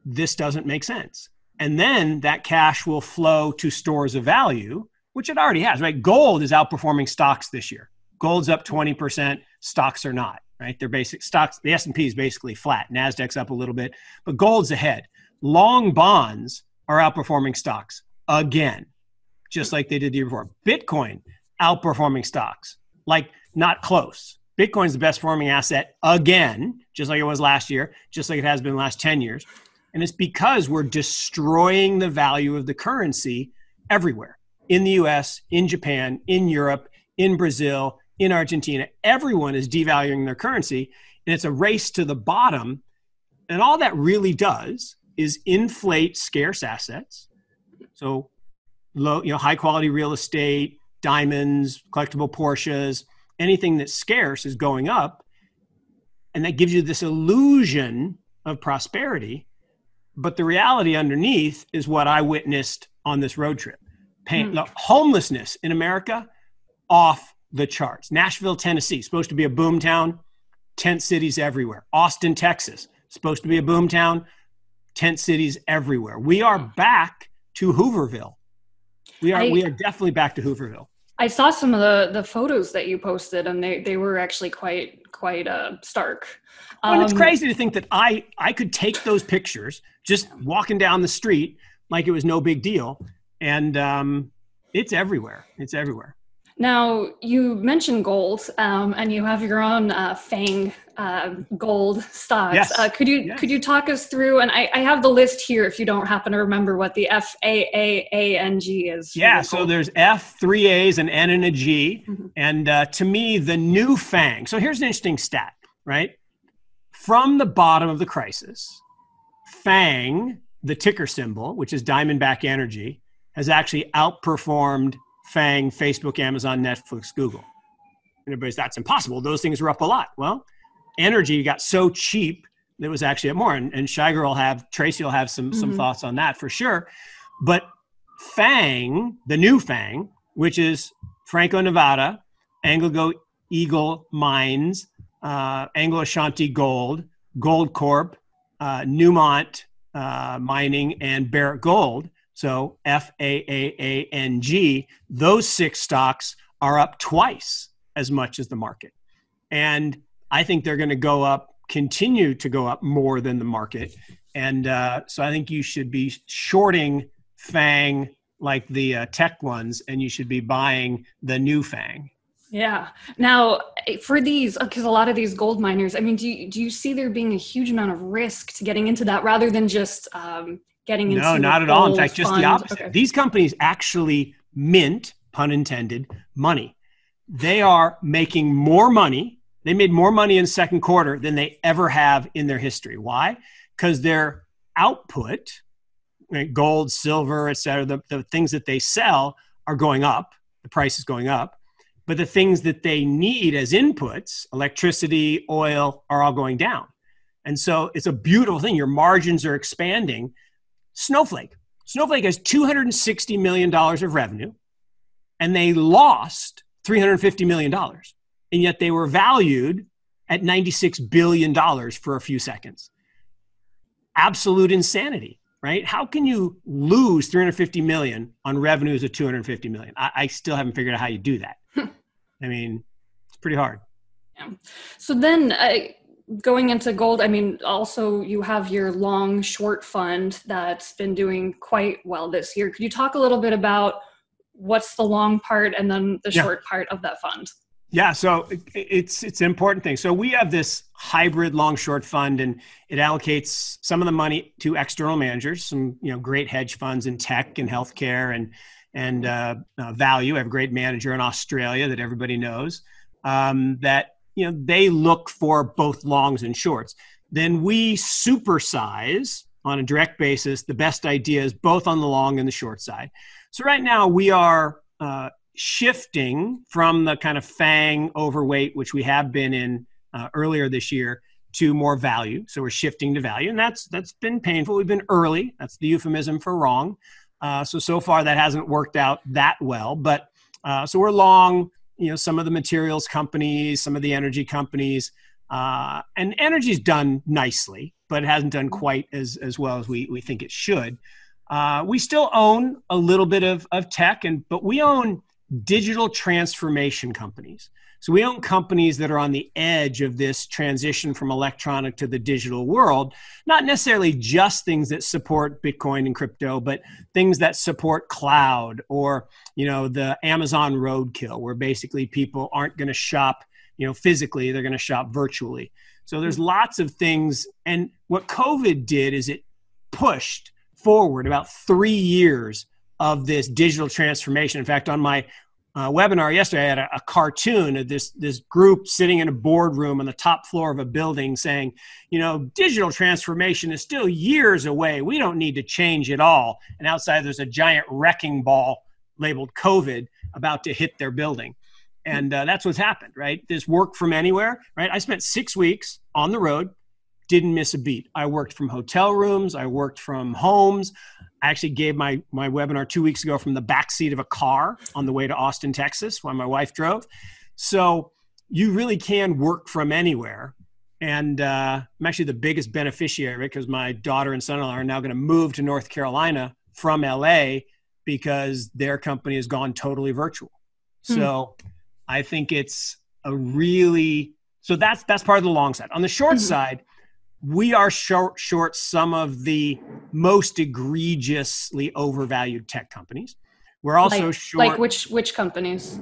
this doesn't make sense. And then that cash will flow to stores of value, which it already has, right? Gold is outperforming stocks this year. Gold's up 20%. Stocks are not, right? They're basic stocks. The S&P is basically flat. NASDAQ's up a little bit, but gold's ahead. Long bonds are outperforming stocks again, just like they did the year before. Bitcoin outperforming stocks, like not close. Bitcoin's the best performing asset again, just like it was last year, just like it has been the last 10 years. And it's because we're destroying the value of the currency everywhere, in the US, in Japan, in Europe, in Brazil, in Argentina. Everyone is devaluing their currency, and it's a race to the bottom. And all that really does is inflate scarce assets. So low, high quality real estate, diamonds, collectible Porsches, anything that's scarce is going up. And that gives you this illusion of prosperity. But the reality underneath is what I witnessed on this road trip. Pain. Look, homelessness in America, off the charts. Nashville, Tennessee, supposed to be a boom town, tent cities everywhere. Austin, Texas, supposed to be a boom town, tent cities everywhere. We are back to Hooverville. We are definitely back to Hooverville. I saw some of the photos that you posted, and they were actually quite stark. And it's crazy to think that I could take those pictures just walking down the street like it was no big deal, and it's everywhere. It's everywhere. Now, you mentioned gold, and you have your own FANG gold stocks. Yes. Could you talk us through, and I have the list here if you don't happen to remember what the FAANG is. Yeah, so there's F, three A's, an N, and a G. Mm-hmm. And to me, the new FANG. So here's an interesting stat, right? From the bottom of the crisis, FANG, the ticker symbol, which is Diamondback Energy, has actually outperformed FANG, Facebook, Amazon, Netflix, Google. And everybody's, that's impossible. Those things were up a lot. Well, energy got so cheap that it was actually up more. And Schwager will have, Tracy will have some thoughts on that for sure. But FANG, the new FANG, which is Franco-Nevada, Anglo Eagle Mines, Anglo Ashanti Gold, Gold Corp, Newmont Mining, and Barrick Gold. So FAANG, those six stocks are up twice as much as the market. And I think they're going to go up, continue to go up more than the market. And so I think you should be shorting FANG like the tech ones, and you should be buying the new FANG. Yeah. Now, for these, because a lot of these gold miners, I mean, do you see there being a huge amount of risk to getting into that rather than just... getting into gold? No, not at all. In fact, just the opposite. Okay. These companies actually mint, pun intended, money. They are making more money. They made more money in the second quarter than they ever have in their history. Why? Because their output, right, gold, silver, et cetera, the things that they sell are going up. The price is going up. But the things that they need as inputs, electricity, oil, are all going down. And so it's a beautiful thing. Your margins are expanding. Snowflake. Snowflake has $260 million of revenue, and they lost $350 million. And yet they were valued at $96 billion for a few seconds. Absolute insanity, right? How can you lose $350 million on revenues of $250 million? I still haven't figured out how you do that. I mean, it's pretty hard. Yeah. So then going into gold, I mean, also you have your long short fund that's been doing quite well this year. Could you talk a little bit about what's the long part and then the short part of that fund? Yeah, so it's an important thing. So we have this hybrid long-short fund, and it allocates some of the money to external managers, some great hedge funds in tech and healthcare and value. I have a great manager in Australia that everybody knows that they look for both longs and shorts. Then we supersize on a direct basis the best ideas both on the long and the short side. So right now we are shifting from the kind of FANG overweight, which we have been in earlier this year, to more value. So we're shifting to value, and that's been painful. We've been early. That's the euphemism for wrong. So far that hasn't worked out that well, but so we're long, some of the materials companies, some of the energy companies, and energy's done nicely, but it hasn't done quite as well as we think it should. We still own a little bit of tech, but we own digital transformation companies. So we own companies that are on the edge of this transition from electronic to the digital world, not necessarily just things that support Bitcoin and crypto, but things that support cloud or, the Amazon roadkill, where basically people aren't going to shop, physically, they're going to shop virtually. So there's lots of things. And what COVID did is it pushed forward about 3 years of this digital transformation. In fact, on my webinar yesterday, I had a cartoon of this group sitting in a boardroom on the top floor of a building saying, digital transformation is still years away. We don't need to change it all. And outside, there's a giant wrecking ball labeled COVID about to hit their building. And that's what's happened, right? This work from anywhere, right? I spent 6 weeks on the road, didn't miss a beat. I worked from hotel rooms. I worked from homes. I actually gave my webinar 2 weeks ago from the backseat of a car on the way to Austin, Texas, while my wife drove. So you really can work from anywhere. And I'm actually the biggest beneficiary because my daughter and son-in-law are now going to move to North Carolina from LA because their company has gone totally virtual. So I think it's so that's part of the long side. On the short side, we are short some of the most egregiously overvalued tech companies. We're also short. Like which companies?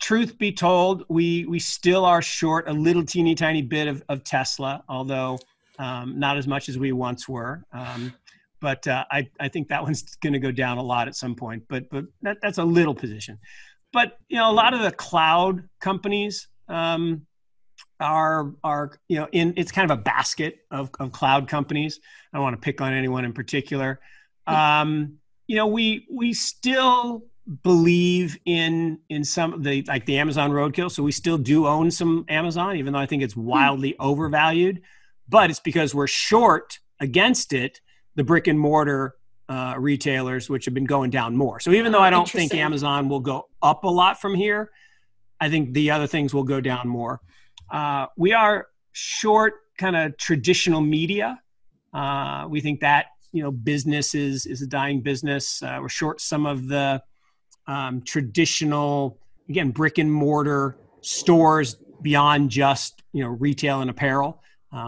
Truth be told, we still are short a little teeny tiny bit of Tesla, although not as much as we once were. But I think that one's going to go down a lot at some point. But that's a little position. But a lot of the cloud companies. Are in it's kind of a basket of cloud companies. I don't want to pick on anyone in particular. We still believe in some of the like the Amazon roadkill. So we still do own some Amazon, even though I think it's wildly overvalued. But it's because we're short against it, the brick and mortar retailers, which have been going down more. So even though I don't think Amazon will go up a lot from here, I think the other things will go down more. We are short kind of traditional media. We think that, business is a dying business. We're short some of the traditional, again, brick and mortar stores beyond just, retail and apparel,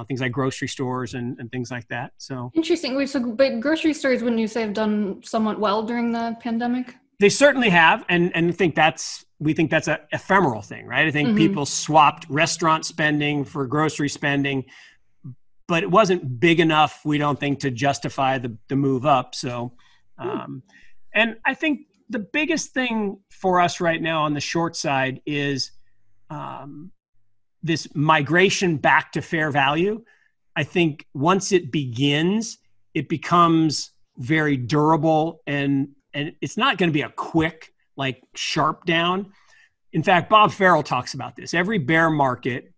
things like grocery stores and things like that. So interesting. So, but grocery stores, wouldn't you say, have done somewhat well during the pandemic? They certainly have. And we think that's an ephemeral thing, right? I think people swapped restaurant spending for grocery spending, but it wasn't big enough, we don't think, to justify the move up. So, and I think the biggest thing for us right now on the short side is this migration back to fair value. I think once it begins, it becomes very durable and it's not going to be a quick, sharp down. In fact, Bob Farrell talks about this. Every bear market,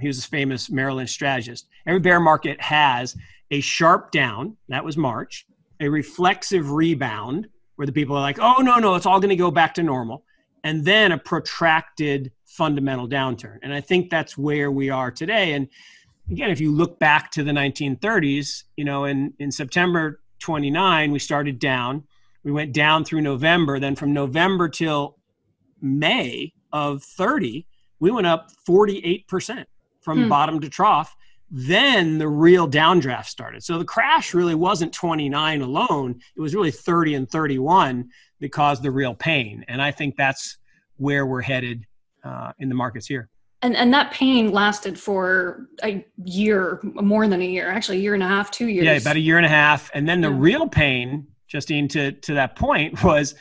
he was a famous Merrill Lynch strategist. Every bear market has a sharp down, that was March, a reflexive rebound where the people are like, oh, no, it's all going to go back to normal. and then a protracted fundamental downturn. And I think that's where we are today. And again, if you look back to the 1930s, you know, in September 29, we started down. We went down through November. Then from November till May of 30, we went up 48% from bottom to trough. Then the real downdraft started. So the crash really wasn't 29 alone. It was really 30 and 31 that caused the real pain. And I think that's where we're headed in the markets here. And that pain lasted for a year, more than a year, actually a year and a half, 2 years. Yeah, about a year and a half. And then the real pain, Justine, to that point, was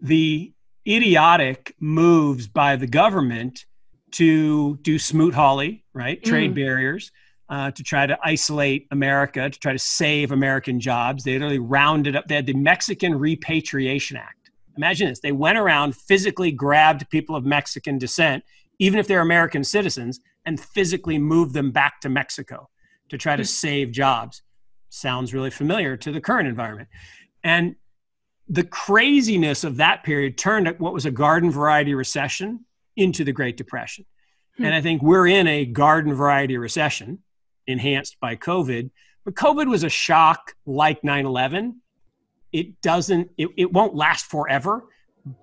the idiotic moves by the government to do Smoot-Hawley, right? Trade barriers, to try to isolate America, to try to save American jobs. They literally rounded up. They had the Mexican Repatriation Act. Imagine this. They went around, physically grabbed people of Mexican descent, even if they're American citizens, and physically move them back to Mexico to try to save jobs. Sounds really familiar to the current environment. And the craziness of that period turned what was a garden variety recession into the Great Depression. And I think we're in a garden variety recession enhanced by COVID, but COVID was a shock like 9/11. It doesn't, it won't last forever,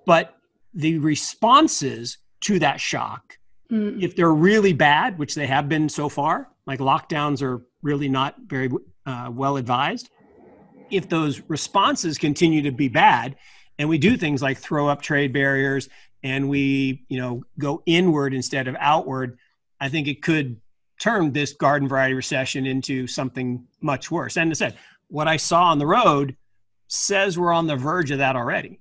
but the responses to that shock, if they're really bad, which they have been so far, like lockdowns are really not very well advised. If those responses continue to be bad, and we do things like throw up trade barriers, and we, you know, go inward instead of outward, I think it could turn this garden variety recession into something much worse. And as I said, what I saw on the road says we're on the verge of that already.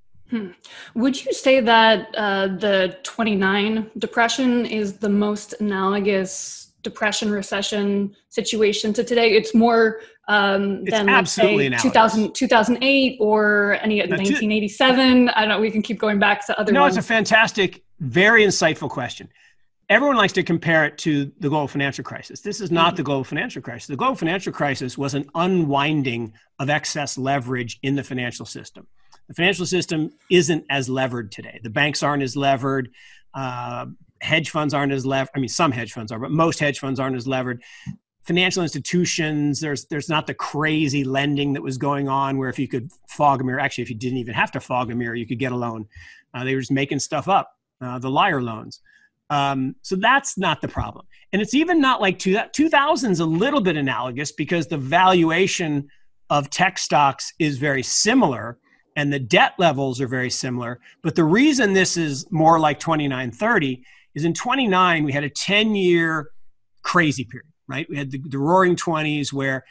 Would you say that the 29 depression is the most analogous depression recession situation to today? It's more than, let's say, 2008 or any 1987. I don't know. We can keep going back to other ones. No, it's a fantastic, very insightful question. Everyone likes to compare it to the global financial crisis. This is not the global financial crisis. The global financial crisis was an unwinding of excess leverage in the financial system. The financial system isn't as levered today. The banks aren't as levered. Hedge funds aren't as levered. I mean, some hedge funds are, but most hedge funds aren't as levered. Financial institutions, there's not the crazy lending that was going on where if you could fog a mirror, actually, if you didn't even have to fog a mirror, you could get a loan. They were just making stuff up, the liar loans. So that's not the problem. And it's even not like 2000's a little bit analogous because the valuation of tech stocks is very similar and the debt levels are very similar. But the reason this is more like 29-30 is in 29, we had a 10-year crazy period, right? We had the roaring 20s where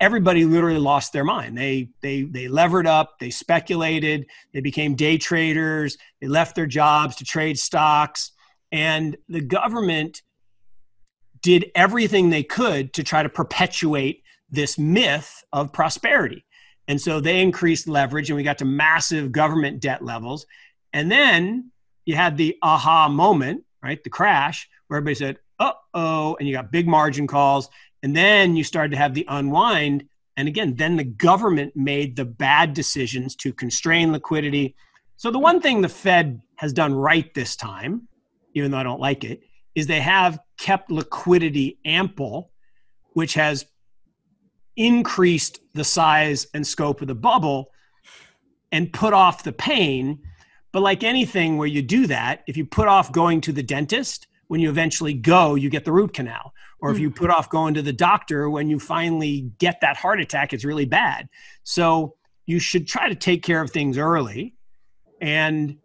everybody literally lost their mind. They levered up, they speculated, they became day traders, they left their jobs to trade stocks. And the government did everything they could to try to perpetuate this myth of prosperity. And so they increased leverage and we got to massive government debt levels. And then you had the aha moment, right? The crash where everybody said, uh-oh, and you got big margin calls. And then you started to have the unwind. And again, then the government made the bad decisions to constrain liquidity. So the one thing the Fed has done right this time, even though I don't like it, is they have kept liquidity ample, which has increased the size and scope of the bubble and put off the pain. But like anything where you do that, if you put off going to the dentist, when you eventually go, you get the root canal. Or if you put off going to the doctor, when you finally get that heart attack, it's really bad. So you should try to take care of things early. And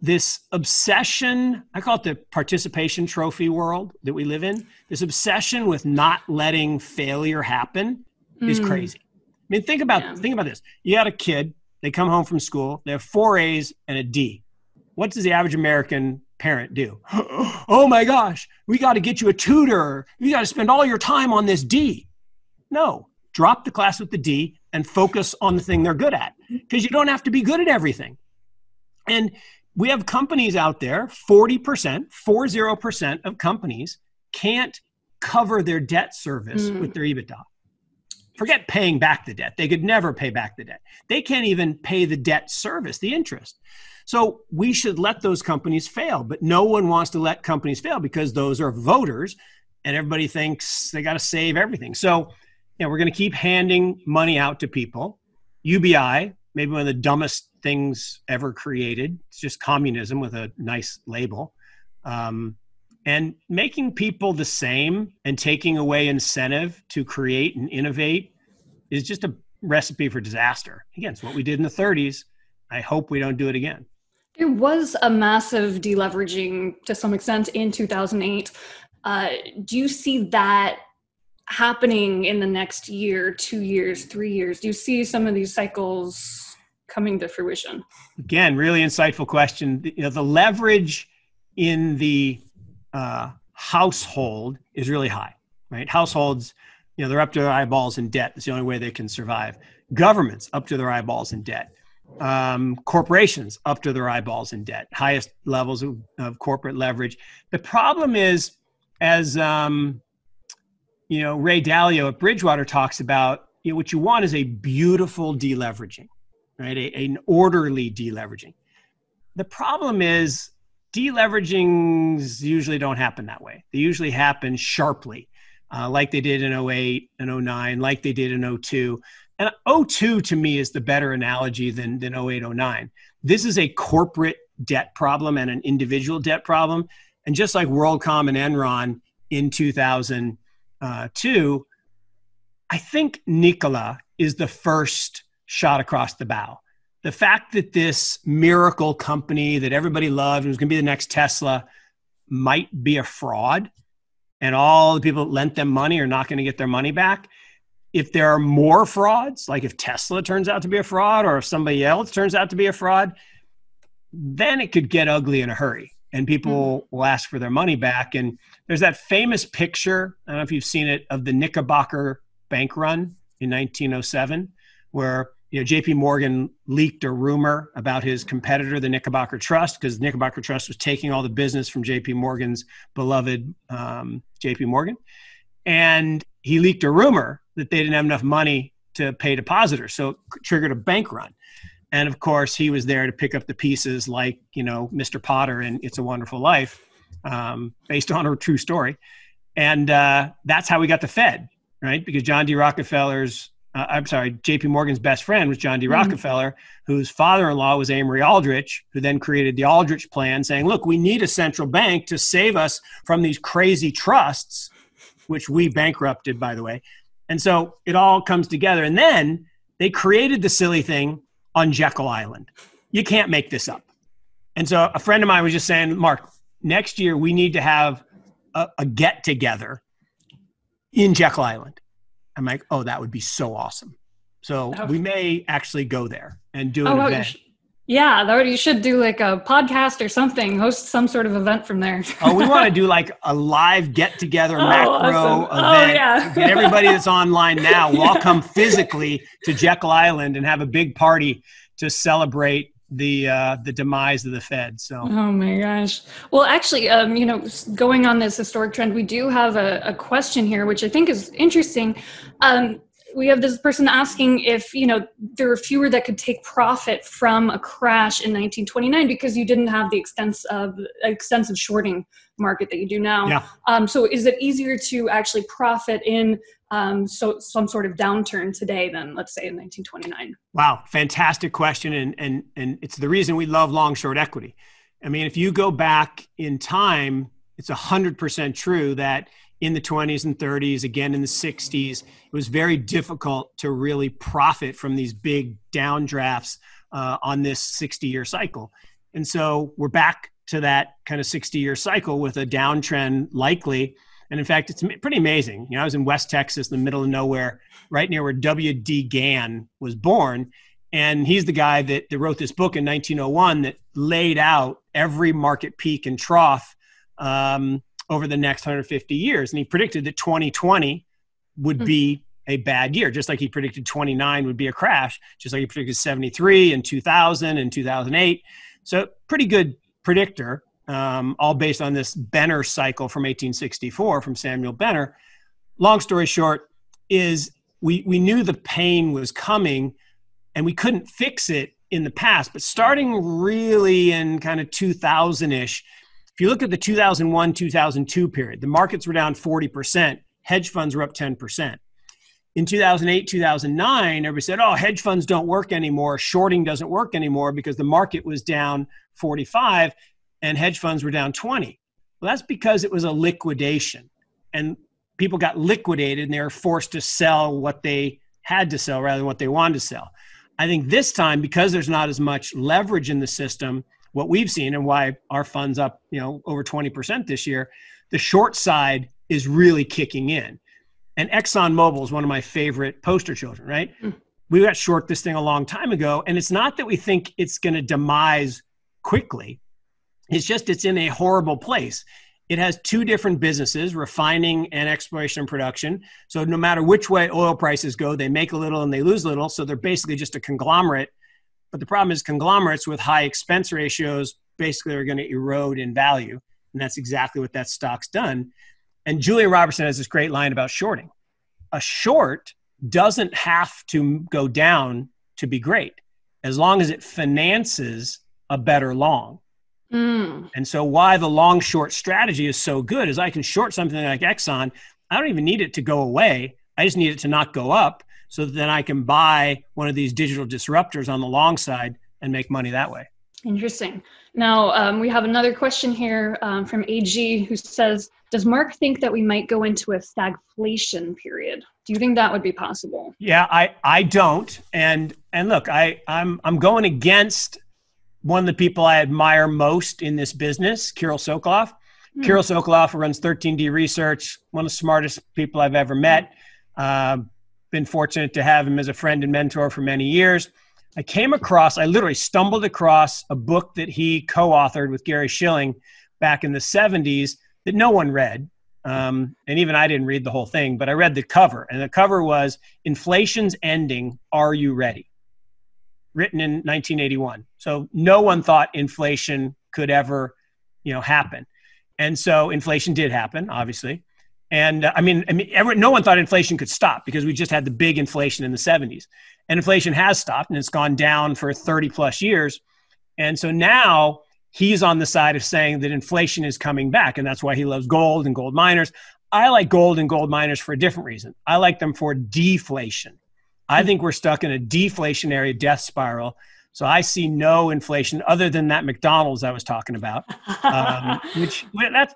this obsession, I call it the participation trophy world that we live in, this obsession with not letting failure happen is crazy. I mean, think about this. You got a kid, they come home from school, they have 4 A's and a D. What does the average American parent do? Oh my gosh, we got to get you a tutor. You got to spend all your time on this D. No, drop the class with the D and focus on the thing they're good at because you don't have to be good at everything. And we have companies out there, 40% of companies can't cover their debt service with their EBITDA. Forget paying back the debt. They could never pay back the debt. They can't even pay the debt service, the interest. So we should let those companies fail, but no one wants to let companies fail because those are voters and everybody thinks they got to save everything. So you know, we're going to keep handing money out to people. UBI, maybe one of the dumbest things ever created. It's just communism with a nice label. And making people the same and taking away incentive to create and innovate is just a recipe for disaster. Again, it's what we did in the 30s. I hope we don't do it again. There was a massive deleveraging to some extent in 2008. Do you see that happening in the next year, 2 years, 3 years? Do you see some of these cycles coming to fruition? Again, really insightful question. You know, the leverage in the household is really high, right? Households, you know, they're up to their eyeballs in debt. It's the only way they can survive. Governments up to their eyeballs in debt. Corporations up to their eyeballs in debt. Highest levels of corporate leverage. The problem is, as you know, Ray Dalio at Bridgewater talks about, you know, what you want is a beautiful deleveraging, right? An orderly deleveraging. The problem is deleveragings usually don't happen that way. They usually happen sharply, like they did in 08 and 09, like they did in 02. And 02 to me is the better analogy than 08, 09. This is a corporate debt problem and an individual debt problem. And just like WorldCom and Enron in 2000, two, I think Nikola is the first shot across the bow. The fact that this miracle company that everybody loved and was going to be the next Tesla might be a fraud, and all the people that lent them money are not going to get their money back. If there are more frauds, like if Tesla turns out to be a fraud or if somebody else turns out to be a fraud, then it could get ugly in a hurry. And people will ask for their money back. And there's that famous picture, I don't know if you've seen it, of the Knickerbocker bank run in 1907, where, you know, JP Morgan leaked a rumor about his competitor, the Knickerbocker Trust, because the Knickerbocker Trust was taking all the business from JP Morgan's beloved JP Morgan. And he leaked a rumor that they didn't have enough money to pay depositors. So it triggered a bank run. And of course, he was there to pick up the pieces, like, you know, Mr. Potter in It's a Wonderful Life, based on a true story. And that's how we got the Fed, right? Because John D. Rockefeller's, JP Morgan's best friend was John D. Rockefeller, whose father-in-law was Amory Aldrich, who then created the Aldrich Plan, saying, look, we need a central bank to save us from these crazy trusts, which we bankrupted, by the way. And so it all comes together. And then they created the silly thing on Jekyll Island. You can't make this up. And so a friend of mine was just saying, Mark, next year we need to have a get together in Jekyll Island. I'm like, oh, that would be so awesome. So we may actually go there and do an event. Yeah, you should do like a podcast or something, host some sort of event from there. Oh, we want to do like a live get together macro event. Yeah. Get everybody that's online now will all come physically to Jekyll Island and have a big party to celebrate the demise of the Fed. So. Oh my gosh. Well, actually, you know, going on this historic trend, we do have a question here, which I think is interesting. We have this person asking if, you know, there are fewer that could take profit from a crash in 1929 because you didn't have the extensive shorting market that you do now. Yeah. So is it easier to actually profit in some sort of downturn today than, let's say, in 1929? Wow. Fantastic question. And it's the reason we love long short equity. I mean, if you go back in time, it's 100% true that in the 20s and 30s, again in the 60s, it was very difficult to really profit from these big downdrafts on this 60-year cycle. And so we're back to that kind of 60-year cycle with a downtrend likely. And in fact, it's pretty amazing. You know, I was in West Texas, the middle of nowhere, right near where W.D. Gann was born. And he's the guy that wrote this book in 1901 that laid out every market peak and trough over the next 150 years. And he predicted that 2020 would be a bad year, just like he predicted 29 would be a crash, just like he predicted 73 and 2000 and 2008. So pretty good predictor, all based on this Benner cycle from 1864 from Samuel Benner. Long story short is we knew the pain was coming and we couldn't fix it in the past. But starting really in kind of 2000-ish, if you look at the 2001, 2002 period, the markets were down 40%. Hedge funds were up 10%. In 2008, 2009, everybody said, oh, hedge funds don't work anymore. Shorting doesn't work anymore because the market was down 45 and hedge funds were down 20. Well, that's because it was a liquidation and people got liquidated and they were forced to sell what they had to sell rather than what they wanted to sell. I think this time, because there's not as much leverage in the system, what we've seen and why our fund's up, you know, over 20% this year, the short side is really kicking in. And ExxonMobil is one of my favorite poster children, right? We got short this thing a long time ago. And it's not that we think it's going to demise quickly. It's just, it's in a horrible place. It has two different businesses, refining and exploration and production. So no matter which way oil prices go, they make a little and they lose a little. So they're basically just a conglomerate. But the problem is conglomerates with high expense ratios basically are going to erode in value. And that's exactly what that stock's done. And Julian Robertson has this great line about shorting. A short doesn't have to go down to be great, as long as it finances a better long. Mm. And so why the long short strategy is so good is I can short something like Exxon. I don't even need it to go away. I just need it to not go up. So then I can buy one of these digital disruptors on the long side and make money that way. Interesting. Now, we have another question here from AG who says, does Mark think that we might go into a stagflation period? Do you think that would be possible? Yeah, I don't. And look, I'm going against one of the people I admire most in this business, Kirill Sokoloff. Mm. Kirill Sokoloff runs 13D Research, one of the smartest people I've ever met. Been fortunate to have him as a friend and mentor for many years. I literally stumbled across a book that he co-authored with Gary Schilling back in the 70s that no one read. And even I didn't read the whole thing, but I read the cover. And the cover was Inflation's Ending, Are You Ready? Written in 1981. So no one thought inflation could ever, happen. And so inflation did happen, obviously. And no one thought inflation could stop because we just had the big inflation in the 70s. And inflation has stopped and it's gone down for 30 plus years. And so now he's on the side of saying that inflation is coming back. And that's why he loves gold and gold miners. I like gold and gold miners for a different reason. I like them for deflation. I think we're stuck in a deflationary death spiral. So I see no inflation other than that McDonald's I was talking about, which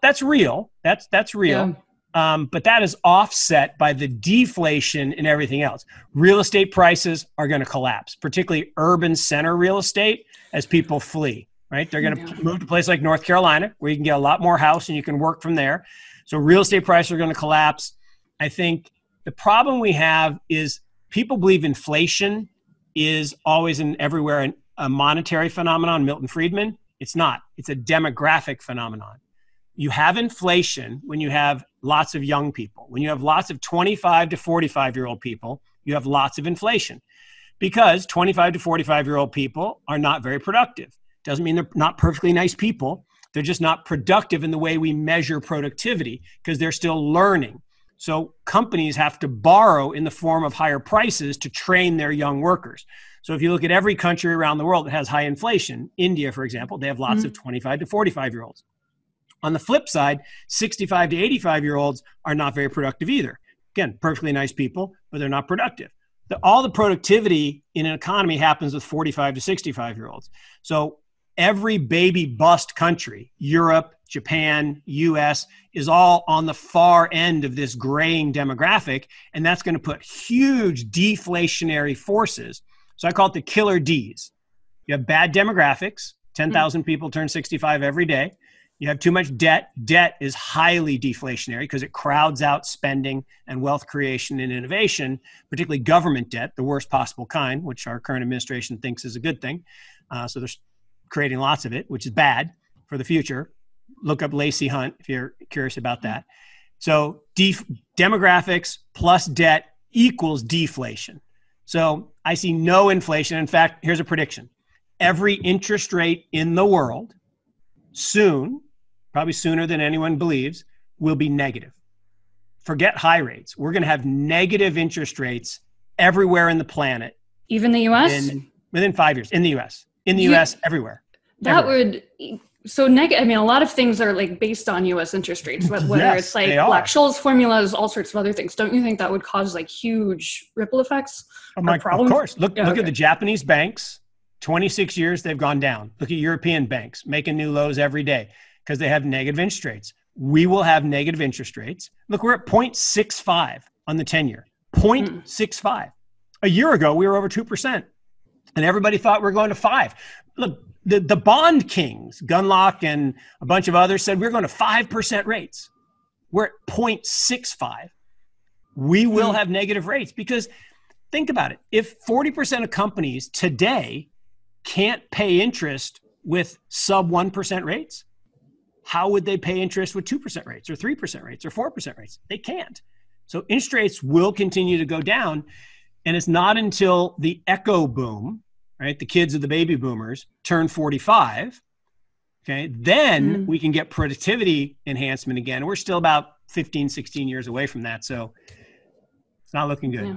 that's real. That's real. Yeah. But that is offset by the deflation in everything else. Real estate prices are going to collapse, particularly urban center real estate as people flee, right? They're going to move to places like North Carolina where you can get a lot more house and you can work from there. So real estate prices are going to collapse. I think the problem we have is people believe inflation is always and everywhere a monetary phenomenon, Milton Friedman. It's not. It's a demographic phenomenon. You have inflation when you have lots of young people. When you have lots of 25 to 45-year-old people, you have lots of inflation because 25 to 45-year-old people are not very productive. Doesn't mean they're not perfectly nice people. They're just not productive in the way we measure productivity because they're still learning. So companies have to borrow in the form of higher prices to train their young workers. So if you look at every country around the world that has high inflation, India, for example, they have lots of 25 to 45-year-olds. On the flip side, 65 to 85-year-olds are not very productive either. Again, perfectly nice people, but they're not productive. All the productivity in an economy happens with 45 to 65-year-olds. So every baby bust country, Europe, Japan, US, is all on the far end of this graying demographic, and that's going to put huge deflationary forces. So I call it the killer Ds. You have bad demographics, 10,000 people turn 65 every day. You have too much debt. Debt is highly deflationary because it crowds out spending and wealth creation and innovation, particularly government debt, the worst possible kind, which our current administration thinks is a good thing. So they're creating lots of it, which is bad for the future. Look up Lacey Hunt if you're curious about that. So demographics plus debt equals deflation. So I see no inflation. In fact, here's a prediction. Every interest rate in the world soon, probably sooner than anyone believes, will be negative. forget high rates. We're going to have negative interest rates everywhere in the planet. Even the U.S.? Within 5 years, in the U.S. In the U.S., everywhere. I mean, a lot of things are like based on U.S. interest rates, but whether it's like Black-Scholes formulas, all sorts of other things. Don't you think that would cause like huge ripple effects? Of course. Look at the Japanese banks. 26 years, they've gone down. Look at European banks making new lows every day because they have negative interest rates. We will have negative interest rates. Look, we're at 0.65 on the 10-year. 0.65. A year ago, we were over 2%. And everybody thought we were going to 5%. Look, the bond kings, Gunlock and a bunch of others, said we're going to 5% rates. We're at 0.65. We will have negative rates because think about it. If 40% of companies today can't pay interest with sub 1% rates, how would they pay interest with 2% rates or 3% rates or 4% rates? They can't. So interest rates will continue to go down. And it's not until the echo boom, right? The kids of the baby boomers turn 45. Okay. Then we can get productivity enhancement again. We're still about 15, 16 years away from that. So it's not looking good. Yeah.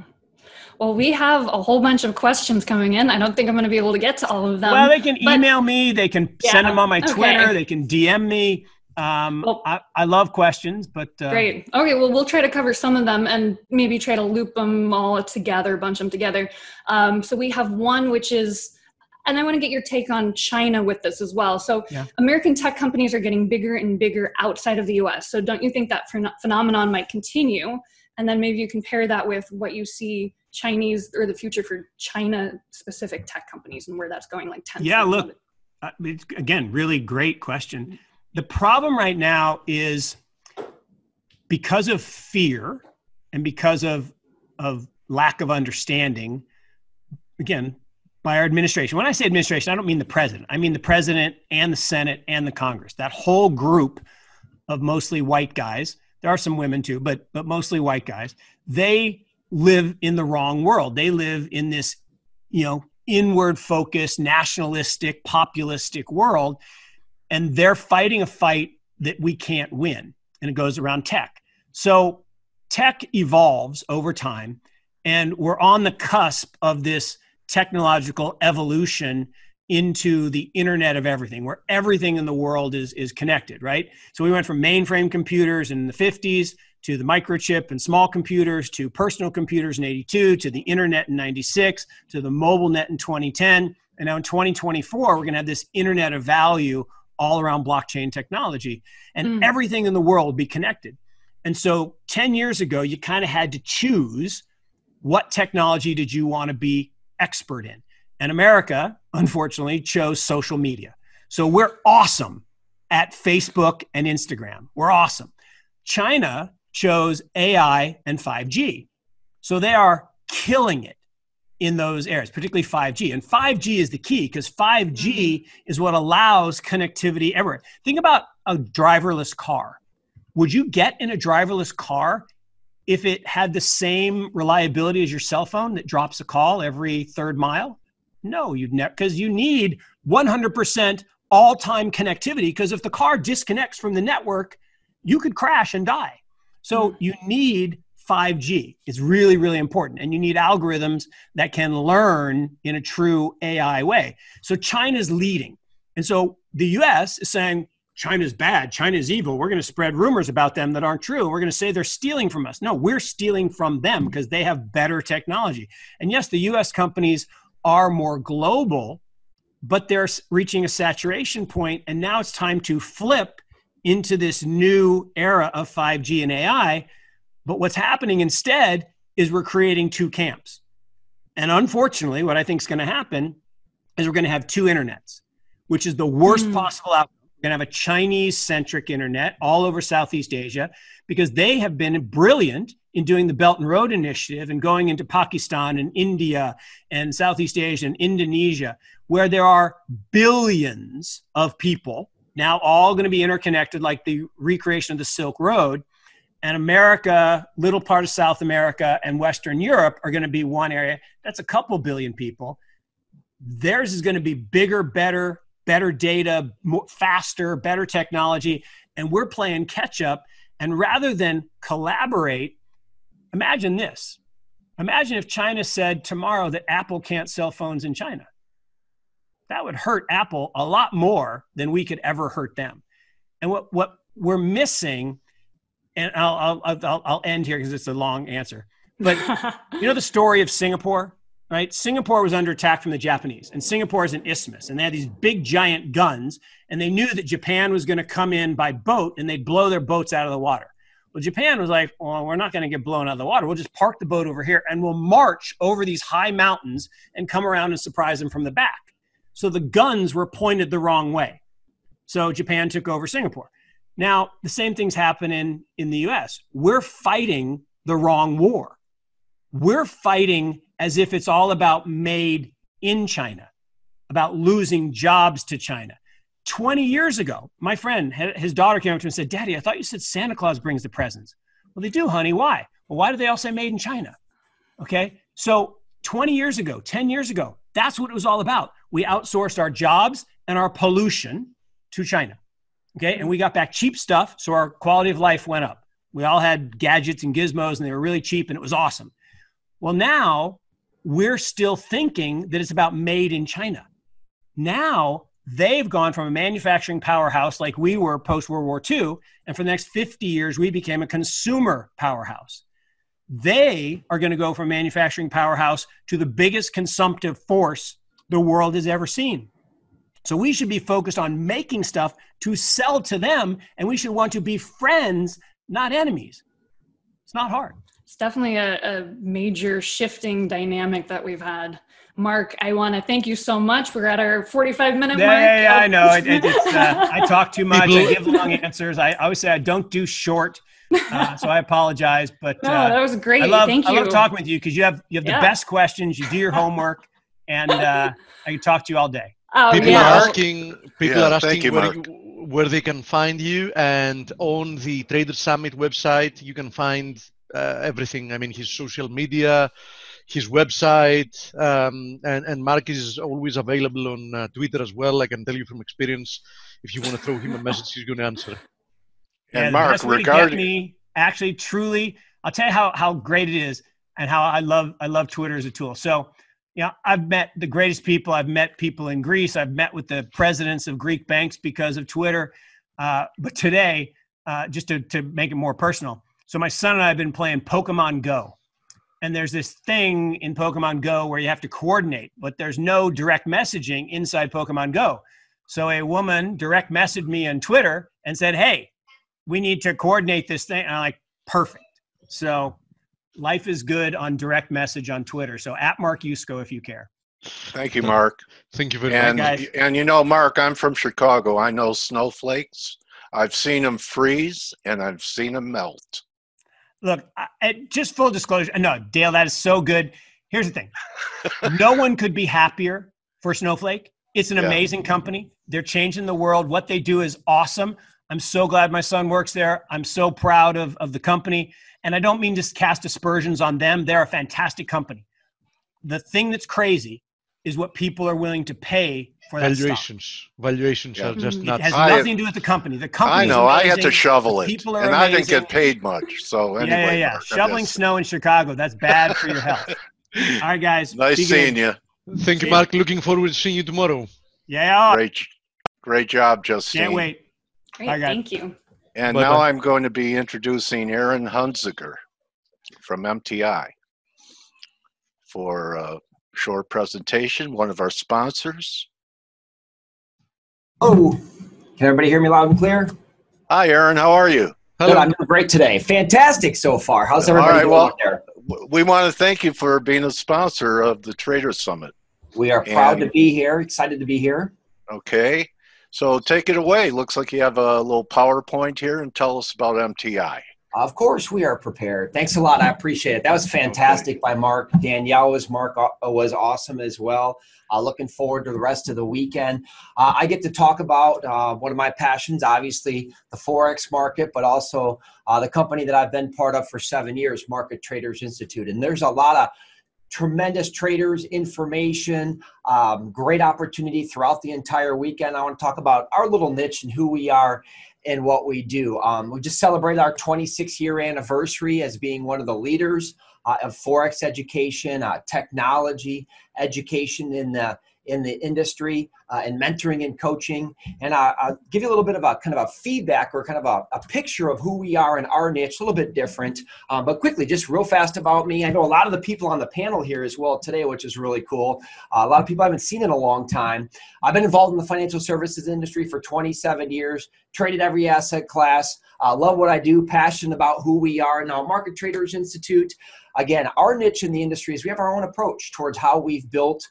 Well, we have a whole bunch of questions coming in. I don't think I'm going to be able to get to all of them. Well, they can email me. They can send them on my Twitter. They can DM me. I love questions, but... Great. Okay, well, we'll try to cover some of them and maybe try to loop them all together, bunch them together. So we have one which is... And I want to get your take on China with this as well. So American tech companies are getting bigger and bigger outside of the U.S. So don't you think that phenomenon might continue? And then maybe you compare that with what you see Chinese or the future for China-specific tech companies and where that's going like 10 years. Yeah, look, it's, again, really great question. The problem right now is because of fear and because of lack of understanding, again, by our administration. When I say administration, I don't mean the president. I mean the president and the Senate and the Congress, that whole group of mostly white guys. There are some women too, but mostly white guys. They live in the wrong world. They live in this, inward-focused, nationalistic, populistic world, and they're fighting a fight that we can't win, and it goes around tech. So tech evolves over time, and we're on the cusp of this technological evolution into the internet of everything, where everything in the world is connected, right? So we went from mainframe computers in the 50s to the microchip and small computers to personal computers in 82, to the internet in 96, to the mobile net in 2010. And now in 2024, we're going to have this internet of value all around blockchain technology, and everything in the world will be connected. And so 10 years ago, you kind of had to choose what technology did you want to be expert in. And America, unfortunately, chose social media. So we're awesome at Facebook and Instagram. We're awesome. China chose AI and 5G. So they are killing it in those areas, particularly 5G. And 5G is the key because 5G is what allows connectivity everywhere. Think about a driverless car. Would you get in a driverless car if it had the same reliability as your cell phone that drops a call every third mile? No, you'd never, because you need 100% all-time connectivity, because if the car disconnects from the network, you could crash and die. So you need 5G. It's really, really important. And you need algorithms that can learn in a true AI way. So China's leading. And so the US is saying, China's bad, China's evil. We're going to spread rumors about them that aren't true. We're going to say they're stealing from us. No, we're stealing from them because they have better technology. And yes, the US companies are more global, but they're reaching a saturation point, and now it's time to flip into this new era of 5G and AI. But what's happening instead is we're creating two camps. And unfortunately, what I think is going to happen is we're going to have two internets, which is the worst possible outcome. We're going to have a Chinese-centric internet all over Southeast Asia because they have been brilliant in doing the Belt and Road Initiative and going into Pakistan and India and Southeast Asia and Indonesia, where there are billions of people now all going to be interconnected, like the recreation of the Silk Road. And America, little part of South America and Western Europe are going to be one area. That's a couple billion people. Theirs is going to be bigger, better data, more, faster, better technology. And we're playing catch up. And rather than collaborate, imagine this. Imagine if China said tomorrow that Apple can't sell phones in China. That would hurt Apple a lot more than we could ever hurt them. And what we're missing, and I'll end here because it's a long answer, but you know the story of Singapore, right? Singapore was under attack from the Japanese, and Singapore is an isthmus, and they had these big giant guns, and they knew that Japan was going to come in by boat, and they'd blow their boats out of the water. Well, Japan was like, well, we're not going to get blown out of the water. We'll just park the boat over here, and we'll march over these high mountains and come around and surprise them from the back. So the guns were pointed the wrong way. So Japan took over Singapore. Now, the same things happen in the US. We're fighting the wrong war. We're fighting as if it's all about made in China, about losing jobs to China. 20 years ago, my friend, his daughter came up to him and said, Daddy, I thought you said Santa Claus brings the presents. Well, they do, honey. Why? Well, why do they all say made in China? Okay. So 20 years ago, 10 years ago, that's what it was all about. We outsourced our jobs and our pollution to China, okay? And we got back cheap stuff, so our quality of life went up. We all had gadgets and gizmos, and they were really cheap, and it was awesome. Well, now we're still thinking that it's about made in China. Now they've gone from a manufacturing powerhouse like we were post-World War II, and for the next 50 years, we became a consumer powerhouse. They are going to go from manufacturing powerhouse to the biggest consumptive force the world has ever seen. So we should be focused on making stuff to sell to them, and we should want to be friends, not enemies. It's not hard. It's definitely a major shifting dynamic that we've had. Mark, I want to thank you so much. We're at our 45-minute mark. Yeah, I know. I talk too much. I give long answers. I always say I don't do short. So I apologize, but no, that was great. I love talking with you because you have the best questions. You do your homework, and I can talk to you all day. People are asking where they can find you, and on the Trader Summit website you can find everything. I mean, his social media, his website, and Mark is always available on Twitter as well. I can tell you from experience, if you want to throw him a message, he's going to answer. And Mark, regarding me, actually, truly, I'll tell you how great it is and how I love Twitter as a tool. So, you know, I've met the greatest people. I've met people in Greece. I've met with the presidents of Greek banks because of Twitter. But today, just to make it more personal, so my son and I have been playing Pokemon Go. And there's this thing in Pokemon Go where you have to coordinate, but there's no direct messaging inside Pokemon Go. So a woman direct messaged me on Twitter and said, hey, we need to coordinate this thing. And I'm like, perfect. So life is good on direct message on Twitter. So at Mark Yusko, if you care. Thank you, Mark. Thank you very much. And you know, Mark, I'm from Chicago. I know snowflakes. I've seen them freeze and I've seen them melt. Look, just full disclosure. No, Dale, that is so good. Here's the thing. No one could be happier for Snowflake. It's an amazing company. They're changing the world. What they do is awesome. I'm so glad my son works there. I'm so proud of the company. And I don't mean to cast aspersions on them. They're a fantastic company. The thing that's crazy is what people are willing to pay for that stock. Valuations are just nuts. It has nothing to do with the company. The company, I know, I had to shovel it. And amazing. I didn't get paid much. So anyway. Yeah. Mark, shoveling snow in Chicago, that's bad for your health. All right, guys. Nice seeing you. Thank you, Mark. Looking forward to seeing you tomorrow. Yeah. Great job, Justine. Can't wait. Great, thank you. And bye-bye. Now I'm going to be introducing Aaron Hunziker from MTI for a short presentation, one of our sponsors. Oh, can everybody hear me loud and clear? Hi, Aaron. How are you? Hello. Good, I'm doing great today. Fantastic so far. How's everybody doing out there? We want to thank you for being a sponsor of the Trader Summit. We are proud to be here, excited to be here. Okay. So take it away. Looks like you have a little PowerPoint here, and tell us about MTI. Of course, we are prepared. Thanks a lot. I appreciate it. That was fantastic by Mark. Danielle, Mark was awesome as well. Looking forward to the rest of the weekend. I get to talk about one of my passions, obviously the Forex market, but also the company that I've been part of for 7 years, Market Traders Institute. And there's a lot of tremendous traders, information, great opportunity throughout the entire weekend. I want to talk about our little niche and who we are in what we do. We just celebrated our 26-year anniversary as being one of the leaders of Forex education, technology education in the industry, and mentoring and coaching. And I'll give you a little bit of a kind of a feedback or kind of a picture of who we are in our niche, a little bit different, but quickly, just real fast about me. I know a lot of the people on the panel here as well today, which is really cool. A lot of people I haven't seen in a long time. I've been involved in the financial services industry for 27 years, traded every asset class, love what I do, passionate about who we are. Now, Market Traders Institute, again, our niche in the industry is we have our own approach towards how we've built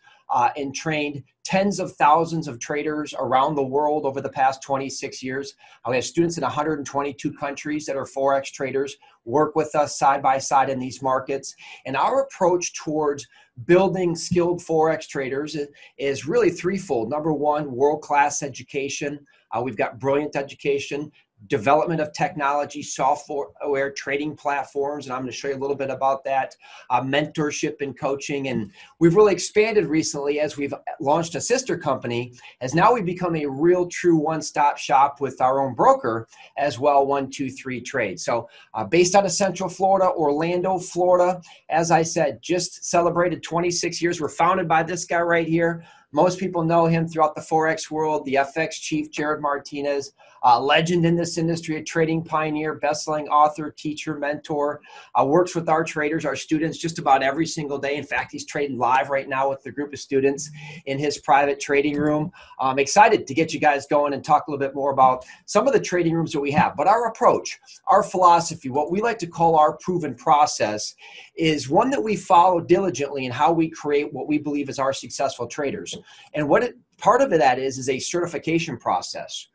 and trained tens of thousands of traders around the world over the past 26 years. We have students in 122 countries that are Forex traders, work with us side by side in these markets. And our approach towards building skilled Forex traders is really threefold. Number one, world-class education. We've got brilliant education, development of technology, software, trading platforms, and I'm going to show you a little bit about that, mentorship and coaching. And we've really expanded recently as we've launched a sister company, as now we've become a real true one-stop shop with our own broker as well, 123 Trade. So based out of Central Florida, Orlando, Florida, as I said, just celebrated 26 years. We're founded by this guy right here. Most people know him throughout the Forex world, the FX chief, Jared Martinez, a legend in this industry, a trading pioneer, best-selling author, teacher, mentor, works with our traders, our students, just about every single day. In fact, he's trading live right now with the group of students in his private trading room. I'm excited to get you guys going and talk a little bit more about some of the trading rooms that we have. But our approach, our philosophy, what we like to call our proven process, is one that we follow diligently in how we create what we believe is our successful traders. And what part of that is a certification process.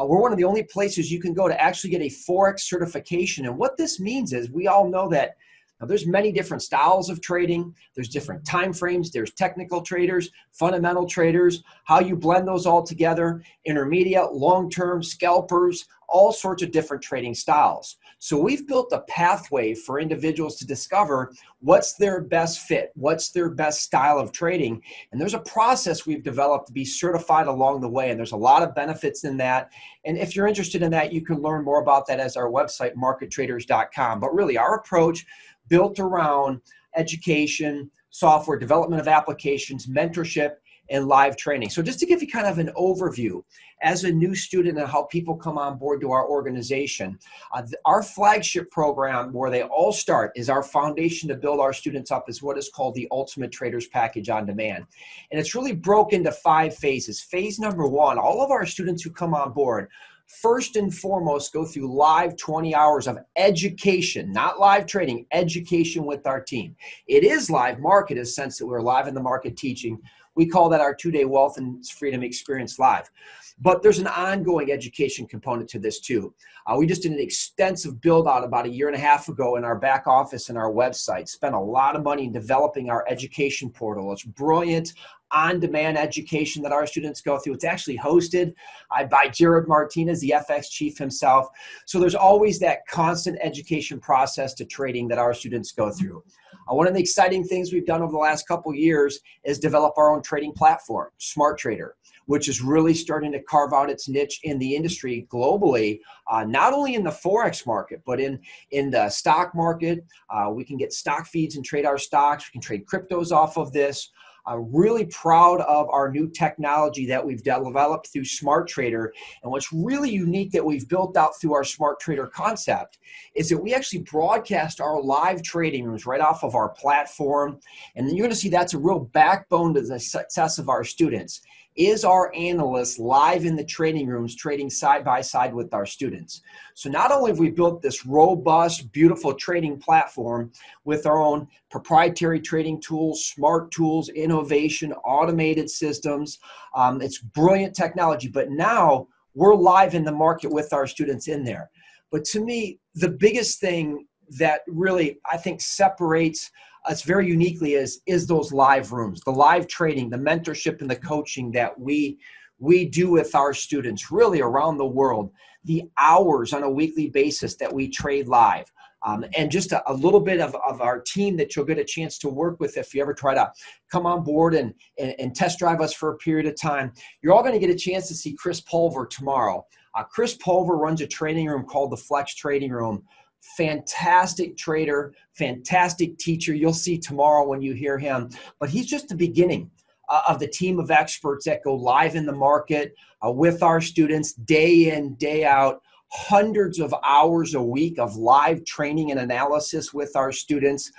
We're one of the only places you can go to actually get a Forex certification. And what this means is we all know that now, there's many different styles of trading. There's different time frames. There's technical traders, fundamental traders, how you blend those all together, intermediate, long-term, scalpers, all sorts of different trading styles. So we've built a pathway for individuals to discover what's their best fit, what's their best style of trading. And there's a process we've developed to be certified along the way. And there's a lot of benefits in that. And if you're interested in that, you can learn more about that as our website, markettraders.com. But really, our approach built around education, software, development of applications, mentorship, and live training. So just to give you kind of an overview as a new student and how people come on board to our organization, our flagship program where they all start is our foundation to build our students up is what is called the Ultimate Traders Package on Demand. And it's really broken into 5 phases. Phase number one, all of our students who come on board first and foremost go through live 20 hours of education, not live trading, education with our team. It is live market in the sense that we're live in the market teaching. We call that our 2-day Wealth and Freedom Experience Live. But there's an ongoing education component to this too. We just did an extensive build out about 1.5 years ago in our back office and our website, spent a lot of money in developing our education portal. It's brilliant on-demand education that our students go through. It's actually hosted by Jared Martinez, the FX chief himself. So there's always that constant education process to trading that our students go through. One of the exciting things we've done over the last couple years is develop our own trading platform, Smart Trader, which is really starting to carve out its niche in the industry globally, not only in the Forex market, but in the stock market. We can get stock feeds and trade our stocks. We can trade cryptos off of this. I'm really proud of our new technology that we've developed through Smart Trader. And what's really unique that we've built out through our Smart Trader concept is that we actually broadcast our live trading rooms right off of our platform. And you're going to see that's a real backbone to the success of our students, is our analysts live in the trading rooms trading side by side with our students. So not only have we built this robust, beautiful trading platform with our own proprietary trading tools, smart tools, innovation, automated systems, it's brilliant technology, but now we're live in the market with our students in there. But to me, the biggest thing that really, I think, separates us very uniquely is those live rooms, the live trading, the mentorship, and the coaching that we do with our students really around the world, the hours on a weekly basis that we trade live, And just a little bit of our team that you'll get a chance to work with if you ever try to come on board and test drive us for a period of time. You're all going to get a chance to see Chris Pulver tomorrow. Chris Pulver runs a training room called the Flex Trading Room. Fantastic trader, fantastic teacher. You'll see tomorrow when you hear him. But he's just the beginning of the team of experts that go live in the market with our students day in, day out. Hundreds of hours a week of live training and analysis with our students,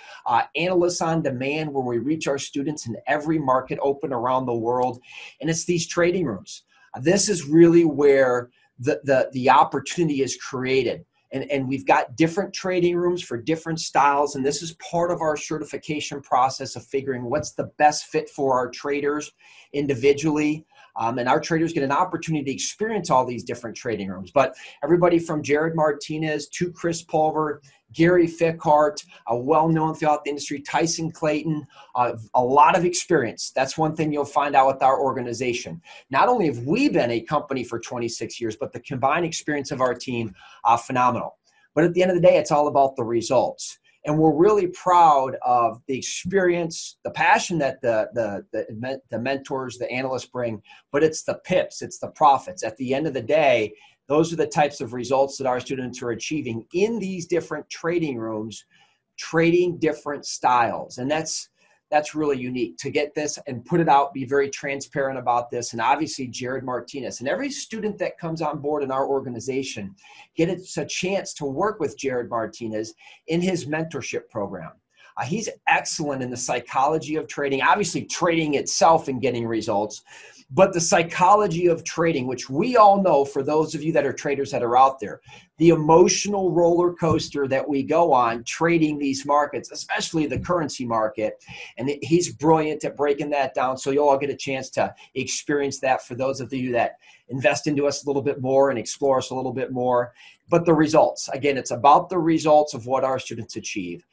analysts on demand, where we reach our students in every market open around the world. And it's these trading rooms. This is really where the opportunity is created. And we've got different trading rooms for different styles. And this is part of our certification process of figuring what's the best fit for our traders individually. And our traders get an opportunity to experience all these different trading rooms. But everybody from Jared Martinez to Chris Pulver, Gary Fickhart, well-known throughout the industry, Tyson Clayton, a lot of experience. That's one thing you'll find out with our organization. Not only have we been a company for 26 years, but the combined experience of our team, phenomenal. But at the end of the day, it's all about the results. And we're really proud of the experience, the passion that the mentors, the analysts bring, but it's the pips, it's the profits. At the end of the day, those are the types of results that our students are achieving in these different trading rooms, trading different styles. And that's really unique to get this and put it out, be very transparent about this. And obviously Jared Martinez and every student that comes on board in our organization gets a chance to work with Jared Martinez in his mentorship program. He's excellent in the psychology of trading, obviously trading itself and getting results, but the psychology of trading, which we all know for those of you that are traders that are out there, the emotional roller coaster that we go on trading these markets, especially the currency market. And he's brilliant at breaking that down. So you'll all get a chance to experience that for those of you that invest into us a little bit more and explore us a little bit more. But the results, again, it's about the results of what our students achieve.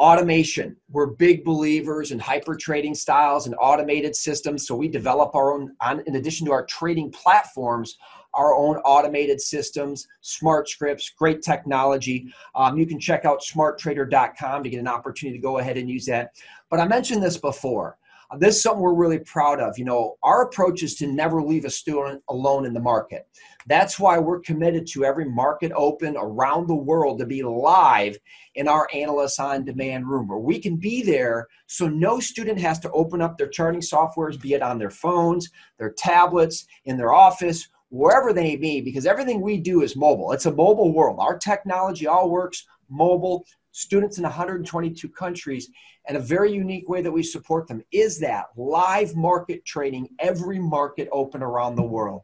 Automation. We're big believers in hyper trading styles and automated systems. So we develop our own, in addition to our trading platforms, our own automated systems, smart scripts, great technology. You can check out smarttrader.com to get an opportunity to go ahead and use that. But I mentioned this before. This is something we're really proud of. You know, our approach is to never leave a student alone in the market. That's why we're committed to every market open around the world to be live in our Analysts on Demand room, where we can be there so no student has to open up their charting softwares, be it on their phones, their tablets, in their office, wherever they be, because everything we do is mobile. It's a mobile world. Our technology all works mobile. Students in 122 countries, and a very unique way that we support them is that live market trading, every market open around the world.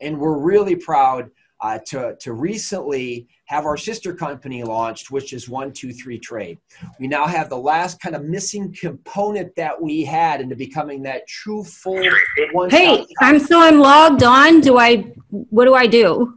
And we're really proud to recently have our sister company launched, which is 123 Trade. We now have the last kind of missing component that we had into becoming that true full one-stop. Hey, I'm logged on. What do I do?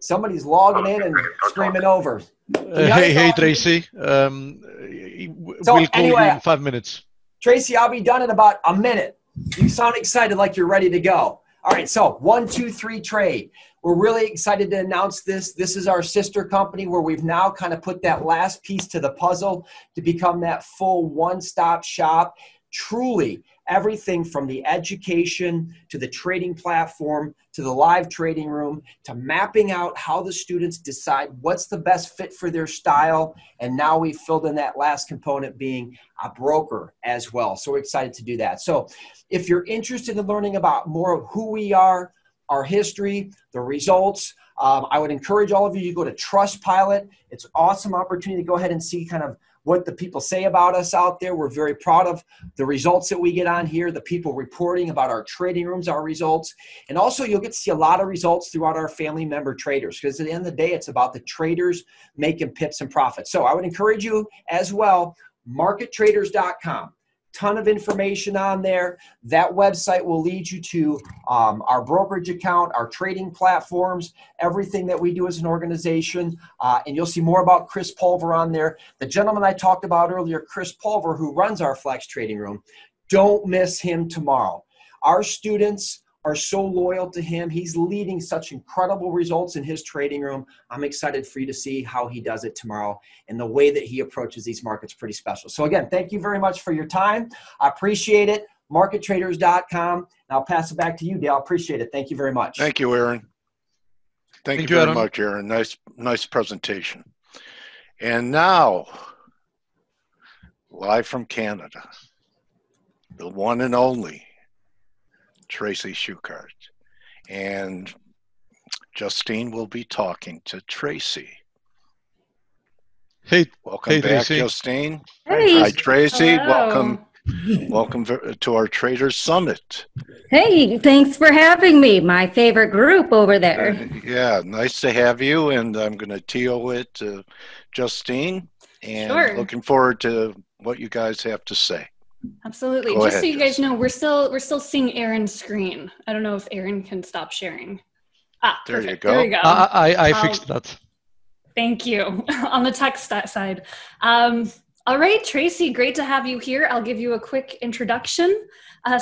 Somebody's logging in and screaming over. Hey, Tracy. We'll call you in 5 minutes. Tracy, I'll be done in about a minute. You sound excited like you're ready to go. All right, so 123 Trade. We're really excited to announce this. This is our sister company where we've now kind of put that last piece to the puzzle to become that full one-stop shop. Truly, everything from the education to the trading platform to the live trading room to mapping out how the students decide what's the best fit for their style. And now we've filled in that last component being a broker as well. So we're excited to do that. So if you're interested in learning about more of who we are, our history, the results, I would encourage all of you to go to Trustpilot. It's an awesome opportunity to go ahead and see kind of what the people say about us out there. We're very proud of the results that we get on here, the people reporting about our trading rooms, our results. And also you'll get to see a lot of results throughout our family member traders, because at the end of the day, it's about the traders making pips and profits. So I would encourage you as well, markettraders.com. Ton of information on there. That website will lead you to our brokerage account, our trading platforms, everything that we do as an organization. And you'll see more about Chris Pulver on there. The gentleman I talked about earlier, Chris Pulver, who runs our Flex Trading Room, don't miss him tomorrow. Our students are so loyal to him. He's leading such incredible results in his trading room. I'm excited for you to see how he does it tomorrow, and the way that he approaches these markets is pretty special. So again, thank you very much for your time. I appreciate it. MarketTraders.com. I'll pass it back to you, Dale. I appreciate it. Thank you very much. Thank you, Aaron. Thank you very much, Aaron. Nice presentation. And now, live from Canada, the one and only Tracy Schuchart. And Justine will be talking to Tracy. Hey, welcome back, Tracy. Justine. Hey. Hi, Tracy. Hello. Welcome. Welcome to our Traders Summit. Hey, thanks for having me. My favorite group over there. Yeah, nice to have you. And I'm going to TO it to Justine. And sure. Looking forward to what you guys have to say. Absolutely. Go ahead, so you guys know, we're still seeing Aaron's screen. I don't know if Aaron can stop sharing. Ah, there perfect. You go. There you go. I fixed that. Thank you. On the tech side. All right, Tracy, great to have you here. I'll give you a quick introduction.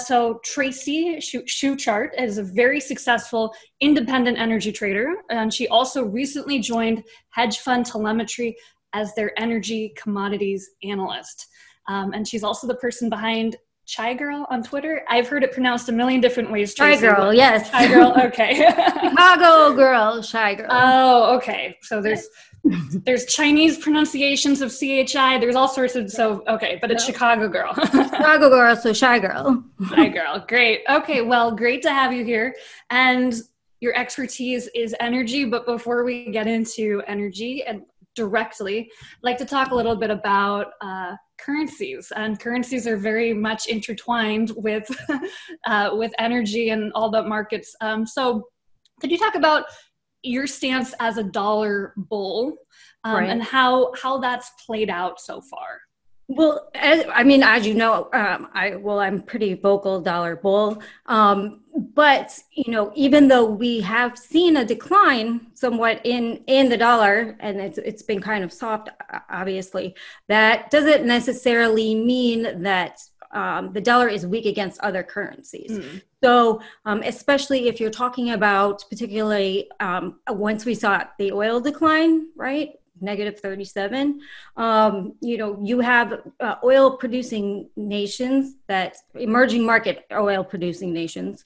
So Tracy Schuchart is a very successful independent energy trader, and she also recently joined hedge fund Telemetry as their energy commodities analyst. And she's also the person behind Chai Girl on Twitter. I've heard it pronounced a million different ways. Tracy. Chai Girl, yes. Chai Girl, okay. Chicago Girl, Chai Girl. Oh, okay. So there's Chinese pronunciations of CHI. There's all sorts of, so, okay, but it's Chicago Girl. Chicago Girl, so Chai Girl. Chai Girl, great. Okay, well, great to have you here. And your expertise is energy, but before we get into energy and directly, I'd like to talk a little bit about currencies, and currencies are very much intertwined with energy and all the markets. So could you talk about your stance as a dollar bull and how that's played out so far? Well, as you know, I'm pretty vocal dollar bull. But, you know, even though we have seen a decline somewhat in the dollar, and it's been kind of soft, obviously, that doesn't necessarily mean that the dollar is weak against other currencies. Mm. So especially if you're talking about particularly once we saw the oil decline, right? -37. You know, you have oil producing nations, that emerging market oil producing nations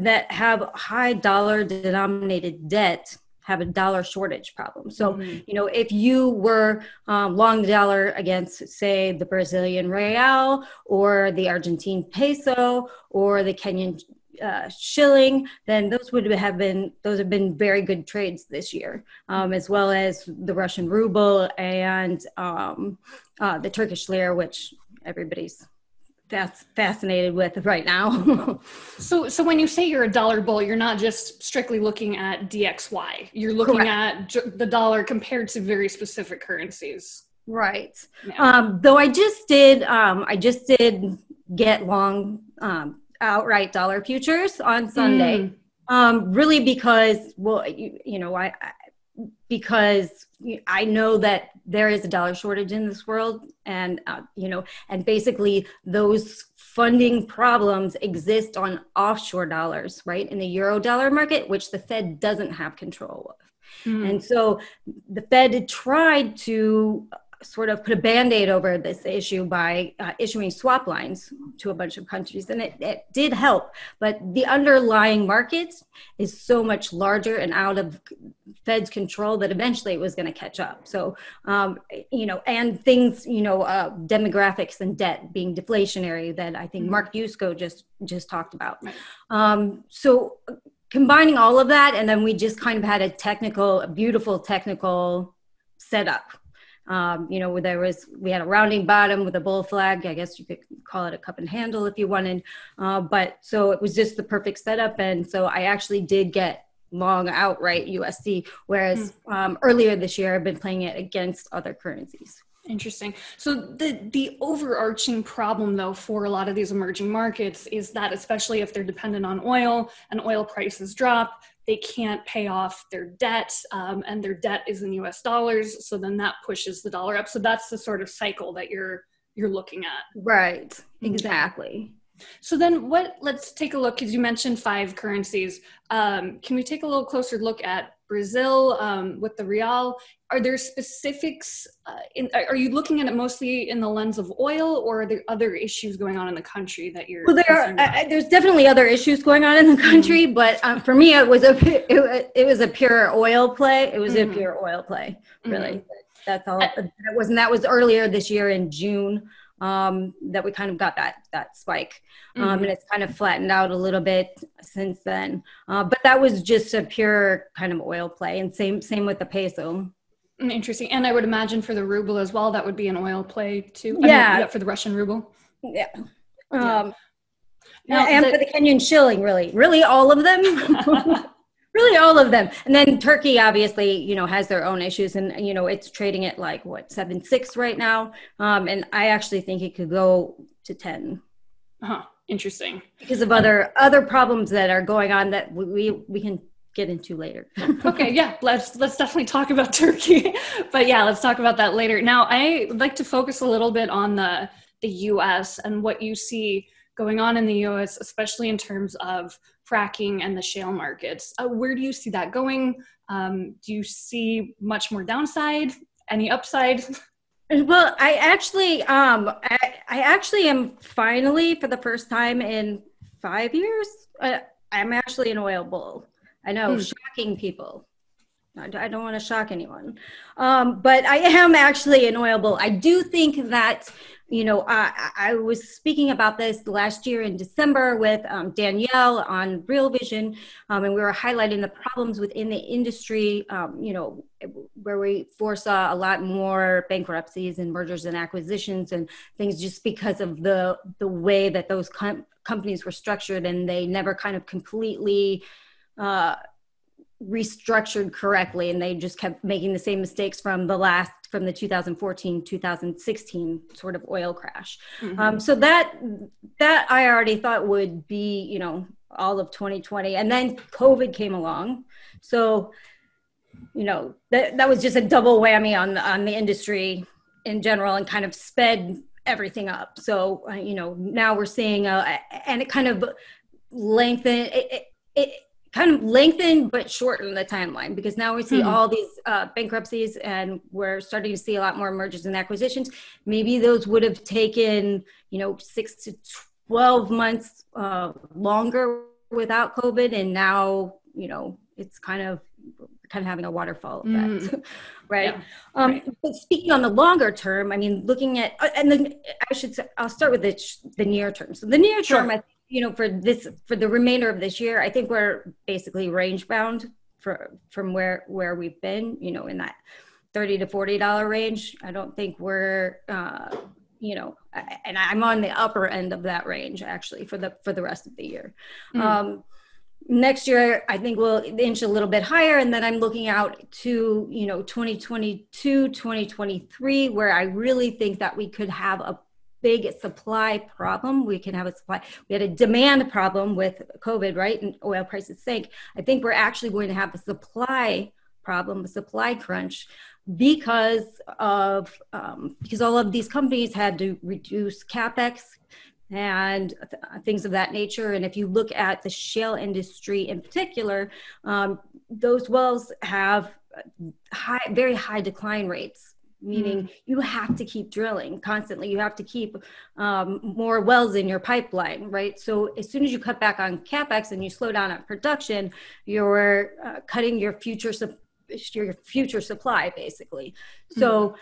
that have high dollar denominated debt have a dollar shortage problem. So, you know, if you were long the dollar against, say, the Brazilian real or the Argentine peso or the Kenyan shilling, then those have been very good trades this year, as well as the Russian ruble and the Turkish lira, which everybody's fascinated with right now. So when you say you're a dollar bull, you're not just strictly looking at DXY. You're looking at the dollar compared to very specific currencies. Right. Yeah. Though I just did get long outright dollar futures on Sunday, really because, well, because I know that there is a dollar shortage in this world, and basically those funding problems exist on offshore dollars, right, in the euro dollar market, which the Fed doesn't have control of, and so the Fed tried to sort of put a Band-Aid over this issue by issuing swap lines to a bunch of countries. And it did help, but the underlying market is so much larger and out of Fed's control that eventually it was going to catch up. So, and things, demographics and debt being deflationary that I think Mark Yusko just talked about. So combining all of that, and then we just kind of had a beautiful technical setup. We had a rounding bottom with a bull flag. I guess you could call it a cup and handle if you wanted. But so it was just the perfect setup. And so I actually did get long outright USD, whereas earlier this year, I've been playing it against other currencies. Interesting. So the overarching problem, though, for a lot of these emerging markets is that, especially if they're dependent on oil and oil prices drop, they can't pay off their debt, and their debt is in US dollars. So then that pushes the dollar up. So that's the sort of cycle that you're looking at. Right. Exactly. So then what, let's take a look, because you mentioned 5 currencies. Can we take a little closer look at Brazil with the real? Are there specifics? Are you looking at it mostly in the lens of oil, or are there other issues going on in the country that you're? Well, there are. There's definitely other issues going on in the country, but for me, it was a pure oil play. It was a pure oil play, really. That's all. That was earlier this year in June that we kind of got that spike, and it's kind of flattened out a little bit since then. But that was just a pure kind of oil play, and same with the peso. Interesting. And I would imagine for the ruble as well, that would be an oil play too. Yeah. I mean, for the Russian ruble. Yeah. Now, and for the Kenyan shilling, really all of them. Really all of them. And then Turkey obviously, has their own issues, and, it's trading at like what, 7.6 right now. And I actually think it could go to 10. Interesting. Because of other problems that are going on that we can get into later. Okay. Yeah. Let's definitely talk about Turkey, but yeah, let's talk about that later. Now I would like to focus a little bit on the US and what you see going on in the US, especially in terms of fracking and the shale markets. Where do you see that going? Do you see much more downside? Any upside? Well, I actually am finally, for the first time in 5 years, I'm actually an oil bull. I know, shocking people. I don't want to shock anyone, but I am actually an oil bull. I do think that, I was speaking about this last year in December with Danielle on Real Vision, and we were highlighting the problems within the industry, where we foresaw a lot more bankruptcies and mergers and acquisitions and things just because of the way that those companies were structured, and they never kind of completely restructured correctly, and they just kept making the same mistakes from the 2014-2016 sort of oil crash. So that I already thought would be, all of 2020, and then COVID came along. So, that was just a double whammy on the industry in general, and kind of sped everything up. So, now we're seeing, and it kind of lengthened, but shorten the timeline, because now we see all these bankruptcies, and we're starting to see a lot more mergers and acquisitions. Maybe those would have taken, 6 to 12 months longer without COVID, and now, it's kind of having a waterfall effect, right? Yeah. But speaking on the longer term, I mean, looking at, and then I'll start with the near term. So the near term, I think, for the remainder of this year, I think we're basically range bound from where we've been, in that $30 to $40 range. I don't think we're, and I'm on the upper end of that range actually for the rest of the year. Next year, I think we'll inch a little bit higher. And then I'm looking out to, 2022, 2023, where I really think that we could have a big supply problem. We had a demand problem with COVID, right? And oil prices sank. I think we're actually going to have a supply problem, a supply crunch, because all of these companies had to reduce CapEx and things of that nature. And if you look at the shale industry in particular, those wells have very high decline rates, meaning you have to keep drilling constantly. You have to keep more wells in your pipeline, right? So as soon as you cut back on CapEx and you slow down on production, you're cutting your future supply, basically. So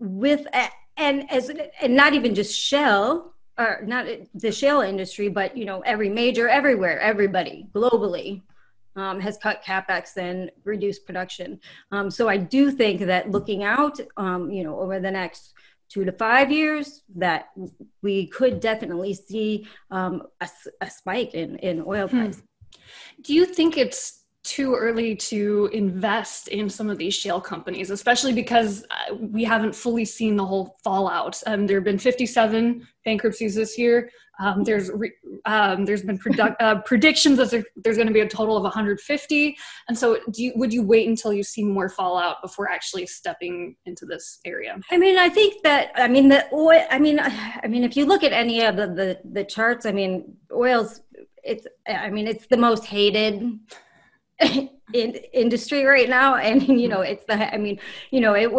and not even just shale, or not the shale industry, but every major, everywhere, everybody globally has cut CapEx and reduced production. So I do think that looking out, over the next 2 to 5 years, that we could definitely see a spike in oil price. Do you think it's too early to invest in some of these shale companies, especially because we haven't fully seen the whole fallout. There have been 57 bankruptcies this year. There's been predictions that there's going to be a total of 150. And so would you wait until you see more fallout before actually stepping into this area? I mean, I think that, if you look at any of the charts, I mean, oil's, it's the most hated industry right now. And, you know, it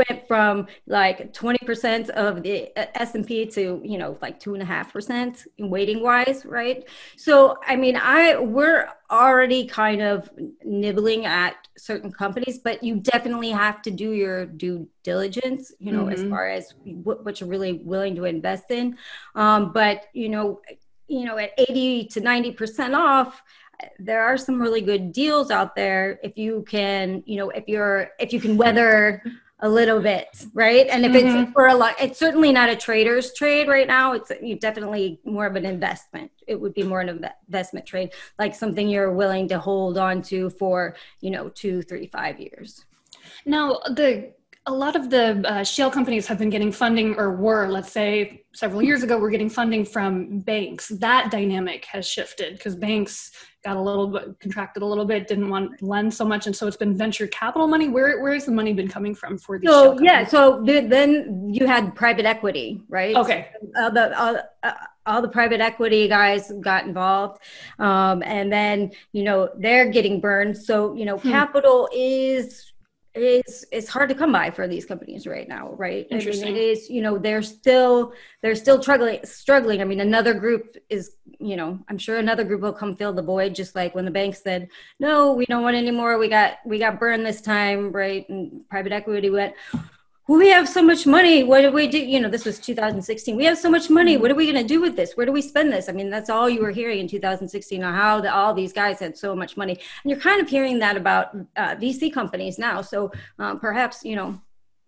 went from like 20% of the S&P to, you know, like 2.5% weighting wise. Right. So, I mean, we're already kind of nibbling at certain companies, but you definitely have to do your due diligence, you know, as far as what you're really willing to invest in. But, you know, at 80 to 90% off, there are some really good deals out there if you can, you know, if you can weather a little bit, right? And if it's for a lot, it's certainly not a trader's trade right now. It's definitely more of an investment. It would be more an investment trade, like something you're willing to hold on to for, you know, 2, 3, 5 years. Now, a lot of the shale companies have been getting funding, or were, let's say, several years ago, were getting funding from banks. That dynamic has shifted because banks got a little bit, contracted a little bit, didn't want to lend so much. And so it's been venture capital money. Where has the money been coming from for these shale companies? Yeah, so then you had private equity, right? Okay. All the private equity guys got involved. And then, you know, they're getting burned. So, you know, capital is hard to come by for these companies right now, right? Interesting. I mean, it is, you know, they're still struggling. I mean, another group is, you know, I'm sure another group will come fill the void, just like when the bank said, no, we don't want any more. We got burned this time, right? And private equity went, we have so much money. What do we do? You know, this was 2016. We have so much money. What are we going to do with this? Where do we spend this? I mean, that's all you were hearing in 2016, on how all these guys had so much money. And you're kind of hearing that about VC companies now. So perhaps, you know,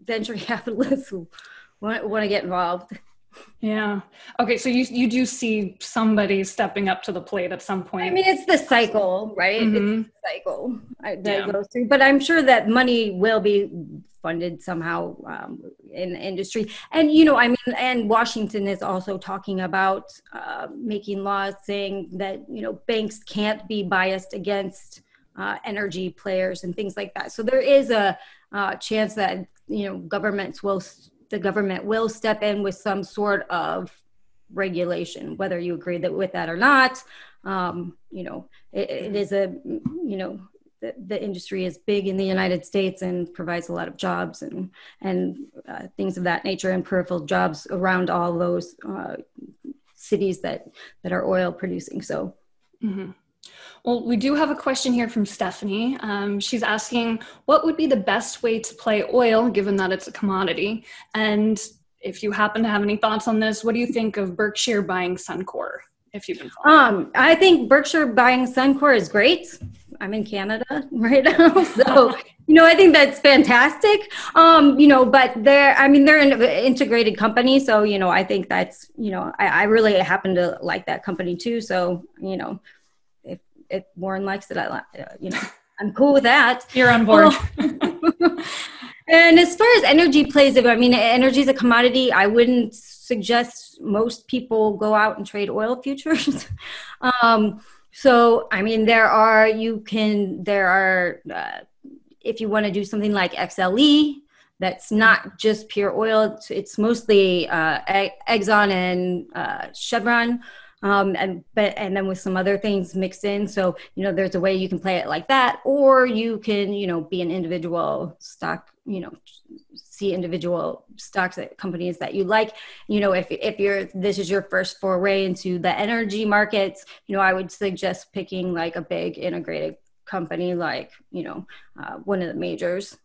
venture capitalists who want to get involved. Yeah. Okay. So you do see somebody stepping up to the plate at some point. I mean, it's the cycle, right? It's the cycle that goes through. But I'm sure that money will be funded somehow in the industry. And, you know, I mean, and Washington is also talking about making laws saying that, you know, banks can't be biased against energy players and things like that. So there is a chance that, you know, the government will step in with some sort of regulation, whether you agree with that or not. You know, it is a, you know, the industry is big in the United States and provides a lot of jobs and things of that nature, and peripheral jobs around all those cities that are oil producing. So. Mm-hmm. Well, we do have a question here from Stephanie. She's asking, what would be the best way to play oil, given that it's a commodity? And if you happen to have any thoughts on this, what do you think of Berkshire buying Suncor, if you've been following? I think Berkshire buying Suncor is great. I'm in Canada right now, so you know, I think that's fantastic. You know, but they're an integrated company, so you know, I think that's, you know, I really happen to like that company too. So you know, if Warren likes it, you know, I'm cool with that. You're on board. And as far as energy plays, I mean, energy is a commodity. I wouldn't suggest most people go out and trade oil futures. So, I mean, if you want to do something like XLE, that's not just pure oil. It's mostly Exxon and Chevron, and then with some other things mixed in. So, you know, there's a way you can play it like that, or you can, you know, be an individual stock, you know, see individual stocks at companies that you like. You know, if this is your first foray into the energy markets, you know, I would suggest picking like a big integrated company, like, you know, one of the majors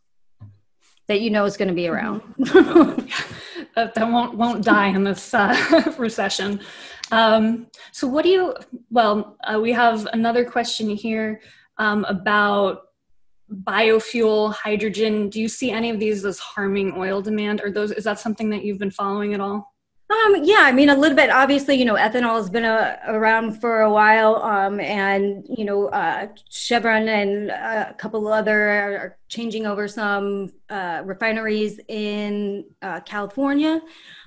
that you know is going to be around. That won't die in this recession. So what do you, we have another question here about biofuel, hydrogen. Do you see any of these as harming oil demand? Is that something that you've been following at all? Yeah, I mean, a little bit. Obviously, ethanol has been around for a while, and, Chevron and a couple other are changing over some refineries in California.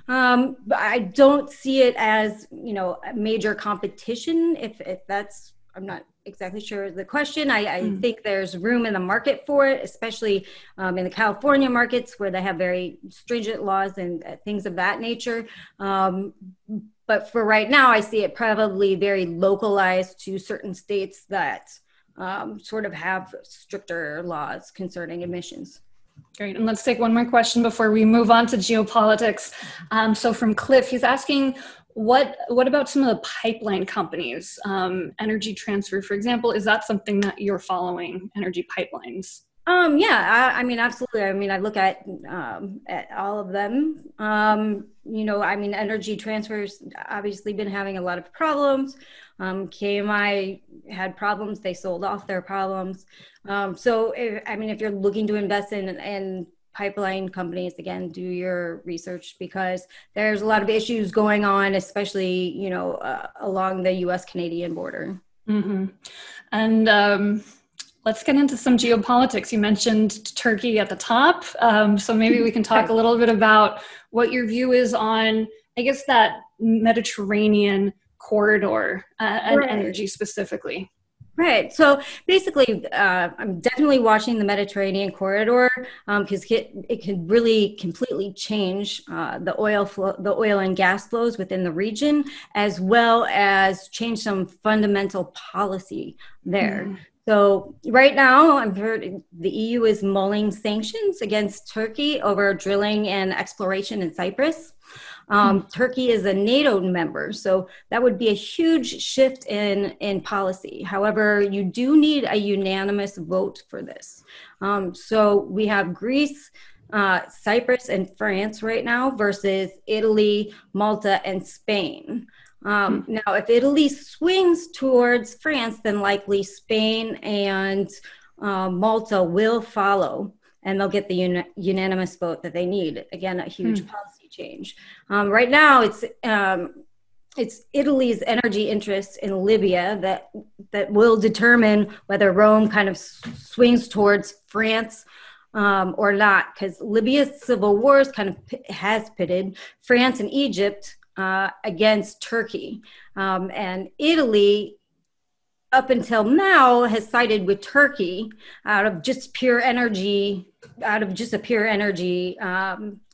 But I don't see it as, a major competition, if that's, I'm not exactly sure the question. I think there's room in the market for it, especially in the California markets where they have very stringent laws and things of that nature. But for right now, I see it probably very localized to certain states that sort of have stricter laws concerning emissions. Great. And let's take one more question before we move on to geopolitics. So from Cliff, he's asking, What about some of the pipeline companies? Energy Transfer, for example, is that something that you're following, energy pipelines? Yeah, I mean, absolutely. I mean, I look at all of them. I mean, Energy Transfer's obviously been having a lot of problems. KMI had problems. They sold off their problems. So if you're looking to invest in pipeline companies, again, do your research because there's a lot of issues going on, especially, along the US-Canadian border. Mm-hmm. And let's get into some geopolitics. You mentioned Turkey at the top. So maybe we can talk a little bit about what your view is on, I guess, that Mediterranean corridor and energy specifically. Right. So basically, I'm definitely watching the Mediterranean corridor because it can really completely change the oil and gas flows within the region, as well as change some fundamental policy there. Mm. So right now, I've heard the EU is mulling sanctions against Turkey over drilling and exploration in Cyprus. Turkey is a NATO member, so that would be a huge shift in policy. However, you do need a unanimous vote for this. So we have Greece, Cyprus, and France right now versus Italy, Malta, and Spain. Now, if Italy swings towards France, then likely Spain and Malta will follow, and they'll get the unanimous vote that they need. Again, a huge policy change. Right now, it's Italy's energy interests in Libya that will determine whether Rome kind of swings towards France or not, because Libya's civil wars kind of has pitted France and Egypt against Turkey. And Italy, up until now, has sided with Turkey out of just a pure energy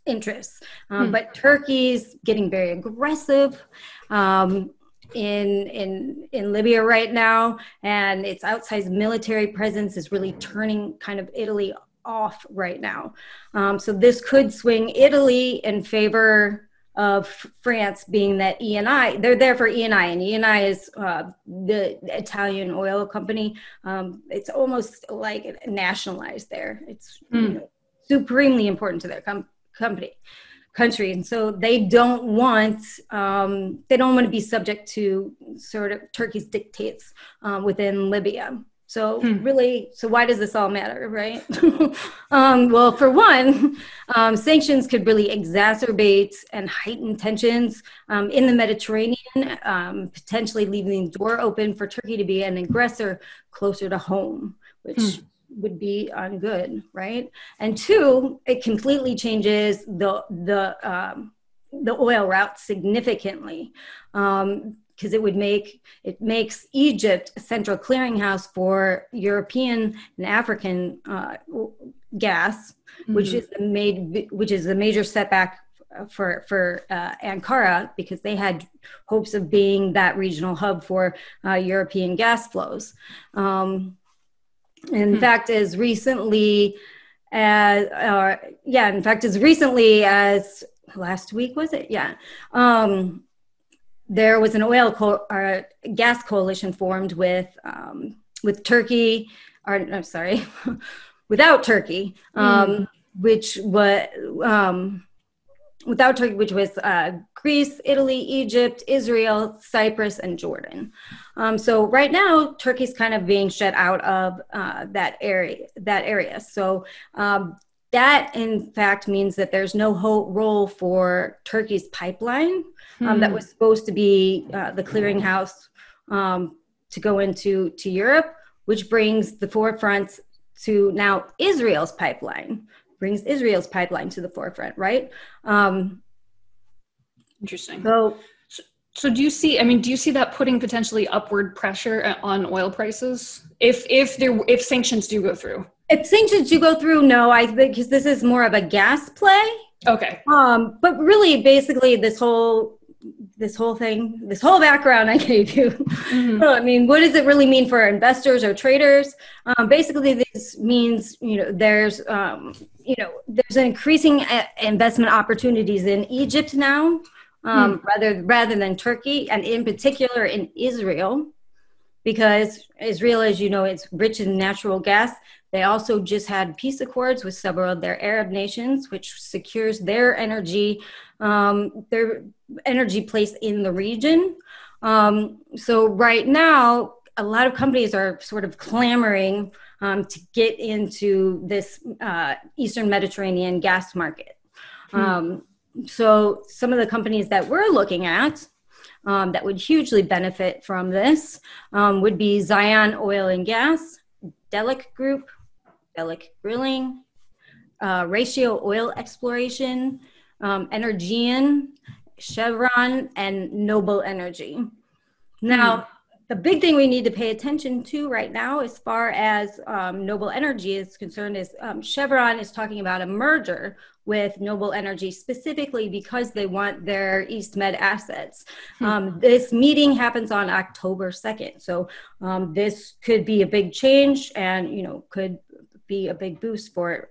interests. But Turkey's getting very aggressive in Libya right now, and its outsized military presence is really turning kind of Italy off right now. So this could swing Italy in favor of France, being that Eni, they're there for Eni, and Eni is the Italian oil company. It's almost like nationalized there. It's supremely important to their country, and so they don't want to be subject to sort of Turkey's dictates within Libya. So really, so why does this all matter, right? Well, for one, sanctions could really exacerbate and heighten tensions in the Mediterranean, potentially leaving the door open for Turkey to be an aggressor closer to home, which would be ungood, right? And two, it completely changes the oil route significantly. Because it makes Egypt a central clearinghouse for European and African gas, which is the major setback for Ankara, because they had hopes of being that regional hub for European gas flows. In fact, as recently as last week, was it? Yeah. There was an gas coalition formed without Turkey, which was Greece, Italy, Egypt, Israel, Cyprus, and Jordan. So right now, Turkey's kind of being shut out of that area. So That, in fact, means that there's no role for Turkey's pipeline that was supposed to be the clearinghouse to go into Europe, which brings the forefront to now Israel's pipeline, brings Israel's pipeline to the forefront, right? Interesting. So do you see, I mean, do you see that putting potentially upward pressure on oil prices if sanctions do go through? If sanctions do go through, no, I think, because this is more of a gas play. Okay. But really, basically, this whole background I gave you. Mm-hmm. I mean, what does it really mean for investors or traders? Basically, this means there's an increasing investment opportunities in Egypt now, rather than Turkey, and in particular in Israel, because Israel, as you know, it's rich in natural gas. They also just had peace accords with several of their Arab nations, which secures their energy place in the region. So right now, a lot of companies are sort of clamoring to get into this Eastern Mediterranean gas market. So some of the companies that we're looking at that would hugely benefit from this would be Zion Oil and Gas, Delek Group, Delek Grilling, Ratio Oil Exploration, Energean, Chevron, and Noble Energy. Now, the big thing we need to pay attention to right now as far as Noble Energy is concerned is Chevron is talking about a merger with Noble Energy specifically because they want their East Med assets. This meeting happens on October 2nd. So this could be a big change and, you know, could be a big boost for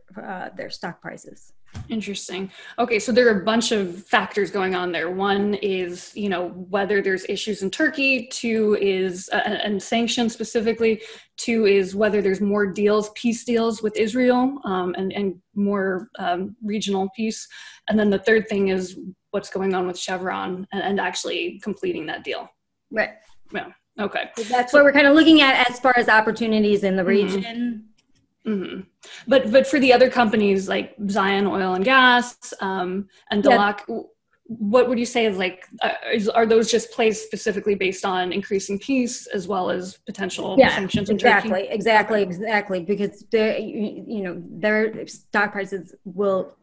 their stock prices. Interesting. Okay, so there are a bunch of factors going on there. One is, you know, whether there's issues in Turkey. Two is, and sanctions specifically. Two is whether there's more deals, peace deals with Israel, and more regional peace. And then the third thing is what's going on with Chevron and actually completing that deal. Right. Yeah. Okay. So that's what we're kind of looking at as far as opportunities in the region. But for the other companies like Zion Oil and Gas and Delek, what would you say is like, are those just plays specifically based on increasing peace as well as potential sanctions in Turkey? Exactly. Because their stock prices will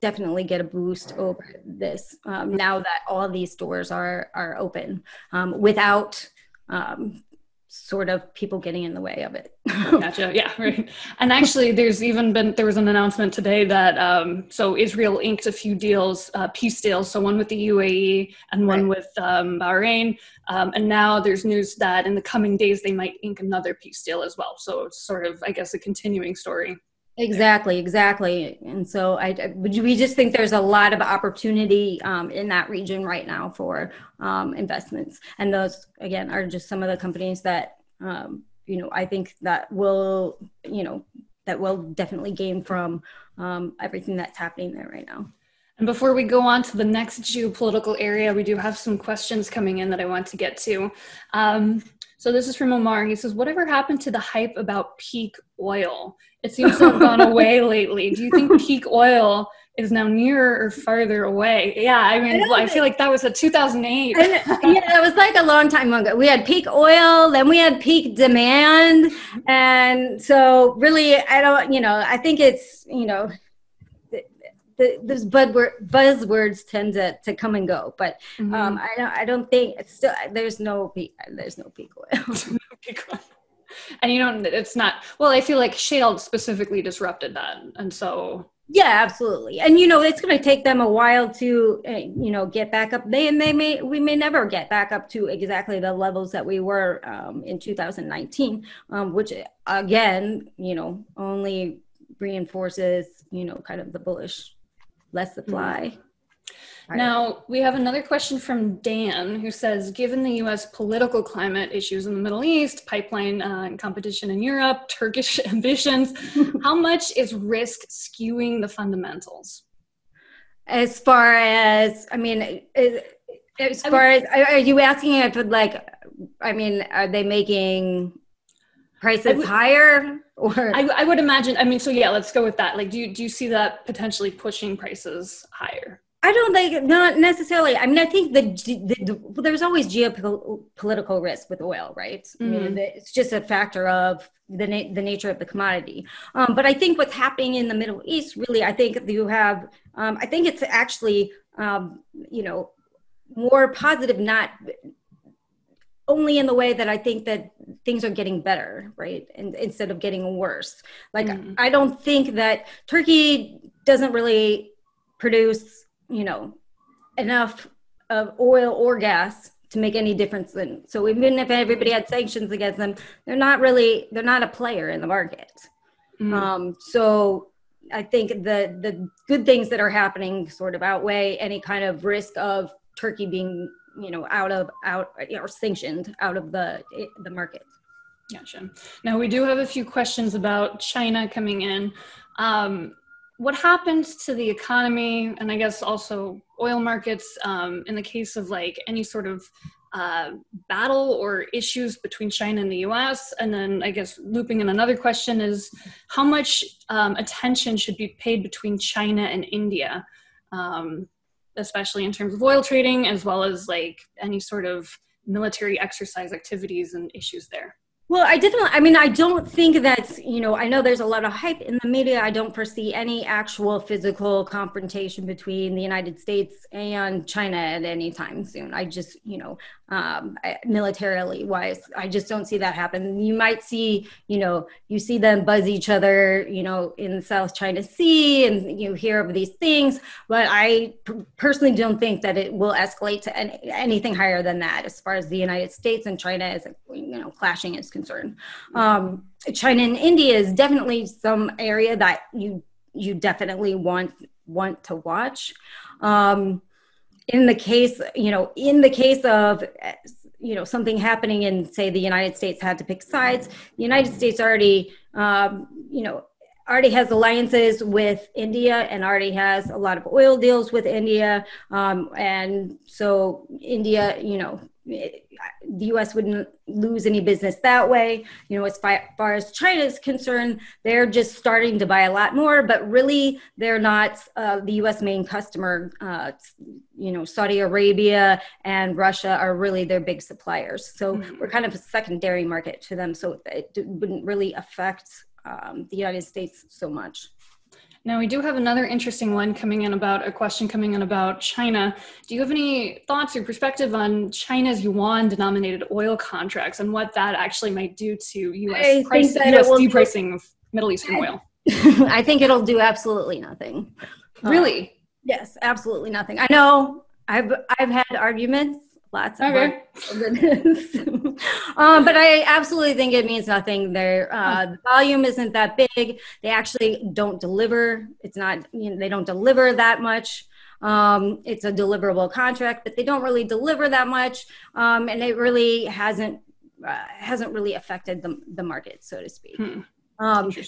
definitely get a boost over this now that all these stores are open without sort of people getting in the way of it. Gotcha. Yeah. Right. And actually there was an announcement today that, so Israel inked a few deals, peace deals. So one with the UAE and one with Bahrain. And now there's news that in the coming days, they might ink another peace deal as well. So it's sort of, I guess, a continuing story. Exactly. And so we just think there's a lot of opportunity in that region right now for investments. And those, again, are just some of the companies that, I think that will definitely gain from everything that's happening there right now. And before we go on to the next geopolitical area, we do have some questions coming in that I want to get to. So this is from Omar. He says, whatever happened to the hype about peak oil? It seems to have gone away lately. Do you think peak oil is now nearer or farther away? Yeah, I mean, I feel like that was a 2008. That was like a long time ago. We had peak oil, then we had peak demand. And so really, I think it's, those buzzwords tend to come and go, but I don't think it's still. There's no peak oil. And it's not. Well, I feel like shale specifically disrupted that, and so. Yeah, absolutely. And it's going to take them a while to get back up. We may never get back up to exactly the levels that we were in 2019, which again, only reinforces kind of the bullish. Less supply. Now, we have another question from Dan, who says, given the U.S. political climate, issues in the Middle East, pipeline and competition in Europe, Turkish ambitions, how much is risk skewing the fundamentals? As far as, are you asking if, are they making prices higher? Or I would imagine, I mean, so yeah, let's go with that. Like, do you see that potentially pushing prices higher? I don't think, not necessarily. I mean, I think the there's always geopolitical risk with oil, right? Mm-hmm. I mean, it's just a factor of the nature of the commodity. But I think what's happening in the Middle East, really, I think you have, I think it's actually, you know, more positive, not only in the way that I think that things are getting better, right? And instead of getting worse. Like, mm-hmm. I don't think that Turkey doesn't really produce, you know, enough of oil or gas to make any difference. And so even if everybody had sanctions against them, they're not a player in the market. Mm. So I think the good things that are happening sort of outweigh any kind of risk of Turkey being, you know, or sanctioned out of the market. Gotcha. Now we do have a few questions about China coming in. What happens to the economy, and I guess also oil markets, in the case of like any sort of battle or issues between China and the US? And then I guess looping in another question is how much attention should be paid between China and India, especially in terms of oil trading, as well as like any sort of military exercise activities and issues there? Well, I don't think that's, you know, I know there's a lot of hype in the media. I don't foresee any actual physical confrontation between the United States and China at any time soon. I just, you know, militarily wise, I just don't see that happen. You might see, you know, you see them buzz each other, you know, in the South China Sea, and you hear of these things, but I personally don't think that it will escalate to anything higher than that as far as the United States and China is, you know, clashing is concerned. China and India is definitely some area that you definitely want to watch. In the case of something happening in, say, the United States had to pick sides, the United States already, already has alliances with India and already has a lot of oil deals with India. And so India, you know, the US wouldn't lose any business that way. You know, as far as China is concerned, they're just starting to buy a lot more, but really they're not the US main customer. Saudi Arabia and Russia are really their big suppliers. So mm-hmm. we're kind of a secondary market to them. So it wouldn't really affect the United States so much. Now we do have another interesting one coming in about China. Do you have any thoughts or perspective on China's yuan-denominated oil contracts and what that actually might do to U.S. pricing of Middle Eastern oil? I think it'll do absolutely nothing. Really? Yes, absolutely nothing. I know I've had arguments. Lots of okay. goodness. But I absolutely think it means nothing. The volume isn't that big. They actually don't deliver. It's not, you know, they don't deliver that much. It's a deliverable contract, but they don't really deliver that much. And it really hasn't really affected the market, so to speak. Hmm.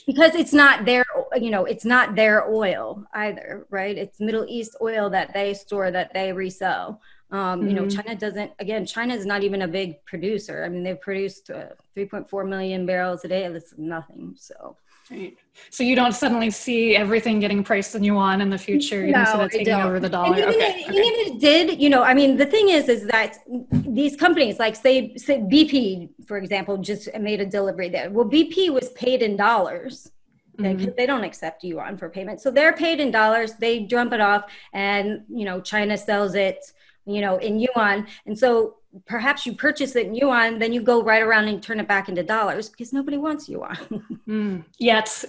Because it's not their, you know, it's not their oil either, right? It's Middle East oil that they store, that they resell. You know, China doesn't, again, China is not even a big producer. I mean, they've produced 3.4 million barrels a day. That's nothing. So, right. So you don't suddenly see everything getting priced in yuan in the future. You don't see that taking over the dollar. And even if it did, you know, I mean, the thing is that these companies, like say BP, for example, just made a delivery there. Well, BP was paid in dollars. They don't accept yuan for payment. So they're paid in dollars. They dump it off and, you know, China sells it, you know, in yuan. And so perhaps you purchase it in yuan, then you go right around and turn it back into dollars because nobody wants yuan. Yet.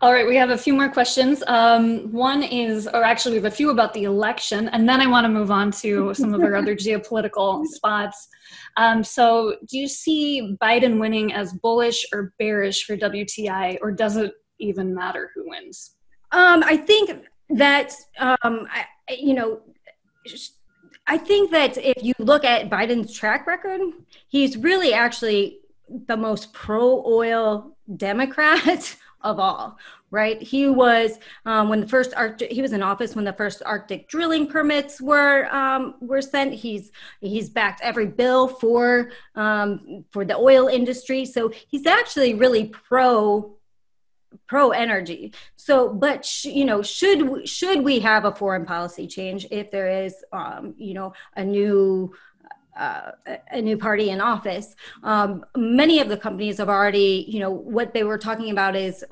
All right, we have a few more questions. We have a few about the election, and then I want to move on to some of our other geopolitical spots. So do you see Biden winning as bullish or bearish for WTI, or does it even matter who wins? I think that, I think that if you look at Biden's track record, he's really actually the most pro-oil Democrat of all, right? He was when the first Arctic, he was in office when the first Arctic drilling permits were sent. He's backed every bill for the oil industry, so he's actually really pro energy. So, but you know, should we have a foreign policy change if there is you know, a new party in office? Many of the companies have already, you know, what they were talking about is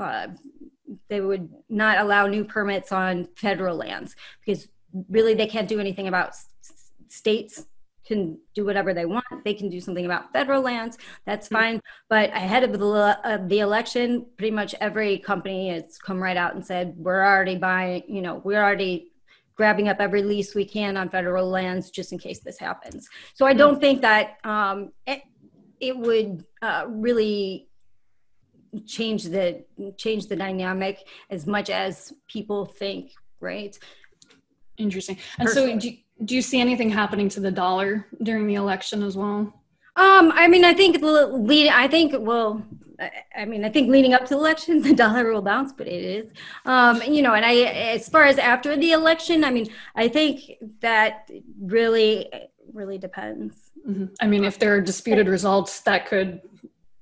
they would not allow new permits on federal lands because really they can't do anything about states can do whatever they want. They can do something about federal lands. That's fine. But ahead of the election, pretty much every company has come right out and said, we're already buying, you know, we're already grabbing up every lease we can on federal lands just in case this happens. So I don't think that it would really change the dynamic as much as people think, right? Interesting. And personally. So do you see anything happening to the dollar during the election as well? I mean, I think leading up to the election, the dollar will bounce, but it is, you know, and as far as after the election, I mean, I think that really depends. Mm-hmm. I mean, if there are disputed results, that could.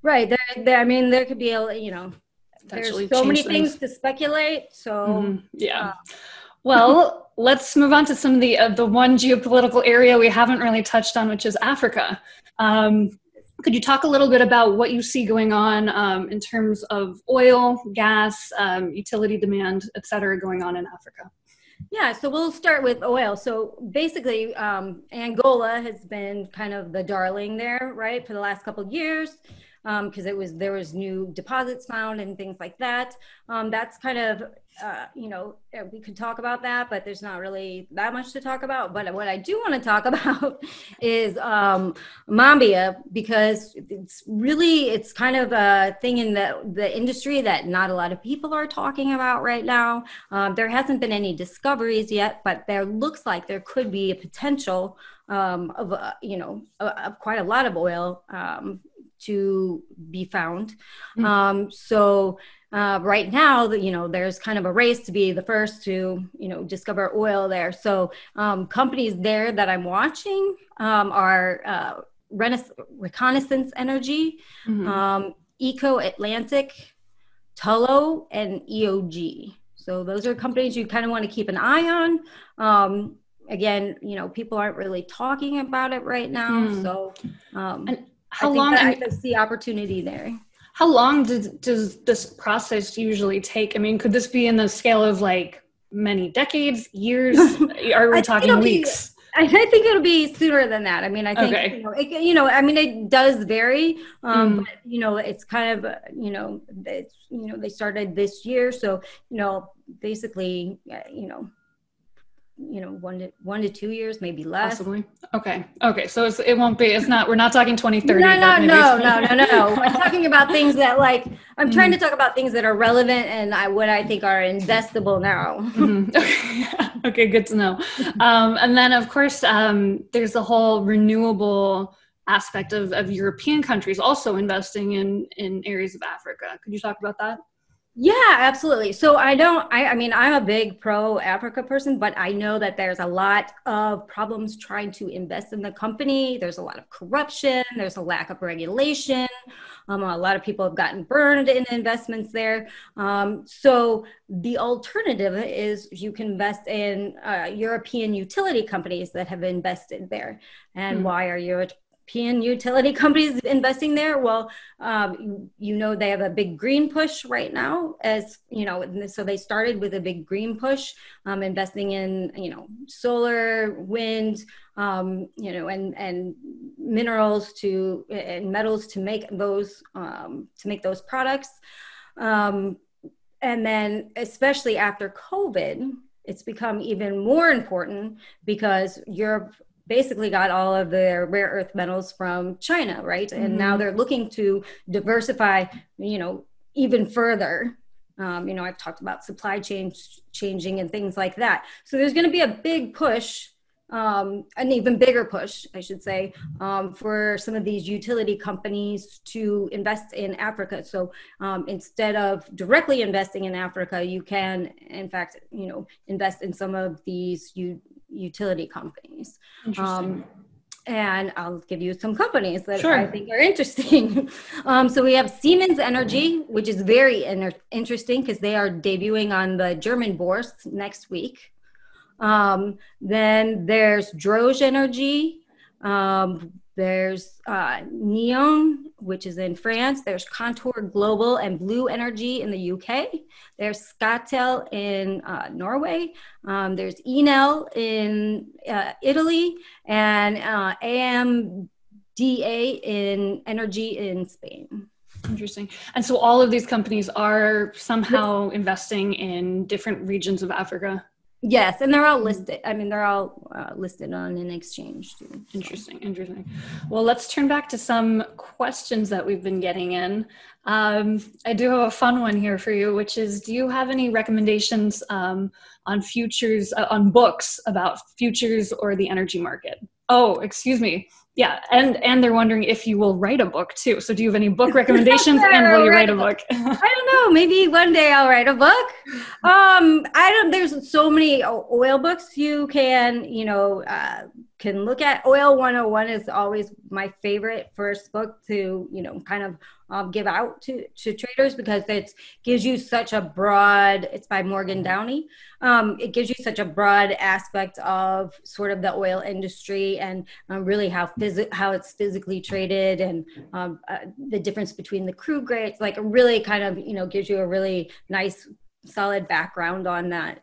Right. I mean, there could be, you know, there's so many things to speculate. So, mm-hmm. Yeah. Well, let's move on to some of the one geopolitical area we haven't really touched on, which is Africa. Could you talk a little bit about what you see going on in terms of oil, gas, utility demand, et cetera, going on in Africa? Yeah, so we'll start with oil. So basically, Angola has been kind of the darling there, right, for the last couple of years, because there was new deposits found and things like that. That's kind of, you know, we could talk about that, but there's not really that much to talk about. But what I do want to talk about is Mambia, because it's kind of a thing in the industry that not a lot of people are talking about right now. There hasn't been any discoveries yet, but there looks like there could be a potential of, you know, quite a lot of oil to be found. Mm-hmm. Right now, you know, there's kind of a race to be the first to, you know, discover oil there. So companies there that I'm watching are Reconnaissance Energy, mm-hmm. Eco Atlantic, Tullow, and EOG. So those are companies you kind of want to keep an eye on. Again, you know, people aren't really talking about it right now. Mm. So I see opportunity there. How long does this process usually take? I mean, could this be in the scale of like many decades, years? Are we talking weeks? I think it'll be sooner than that. I mean, I think, okay. It does vary. But, you know, it's kind of, you know, they started this year. So, you know, basically, you know, 1 to 2 years, maybe less. Possibly. Okay. Okay. So it won't be, we're not talking 2030. No. I'm talking about things that I'm trying to talk about things that are relevant and what I think are investable now. Mm-hmm. Okay. Good to know. And then of course, there's the whole renewable aspect of European countries also investing in areas of Africa. Could you talk about that? Yeah, absolutely. So I'm a big pro-Africa person, but I know that there's a lot of problems trying to invest in the company. There's a lot of corruption. There's a lack of regulation. A lot of people have gotten burned in investments there. So the alternative is you can invest in European utility companies that have invested there. And why are European utility companies investing there? Well, you know, they have a big green push right now, as you know, so they started with a big green push, investing in, you know, solar, wind, you know, and minerals and metals to make those products. And then especially after COVID, it's become even more important because Europe basically got all of their rare earth metals from China, right? And now they're looking to diversify, you know, even further. You know, I've talked about supply chains changing and things like that. So there's going to be a big push an even bigger push, I should say, for some of these utility companies to invest in Africa. So instead of directly investing in Africa, you can, in fact, you know, invest in some of these utility companies. Interesting. And I'll give you some companies that sure. I think are interesting. So we have Siemens Energy, which is very interesting because they are debuting on the German bourse next week. Then there's Droge Energy, there's Neon, which is in France, there's Contour Global and Blue Energy in the UK, there's Scattel in Norway, there's Enel in Italy, and AMDA in energy in Spain. Interesting. And so all of these companies are somehow investing in different regions of Africa. Yes, and they're all listed. I mean, they're all listed on an exchange too. Interesting, interesting. Well, let's turn back to some questions that we've been getting in. I do have a fun one here for you, which is, do you have any recommendations on futures, on books about futures or the energy market? Oh, excuse me. Yeah, and they're wondering if you will write a book too. So do you have any book recommendations and will you write a book? I don't know, maybe one day I'll write a book. There's so many oil books you can look at. Oil 101 is always my favorite first book to, you know, kind of give out to traders because it gives you such a broad, it's by Morgan Downey. It gives you such a broad aspect of sort of the oil industry and really how it's physically traded and the difference between the crude grades, like really kind of, you know, gives you a really nice solid background on that.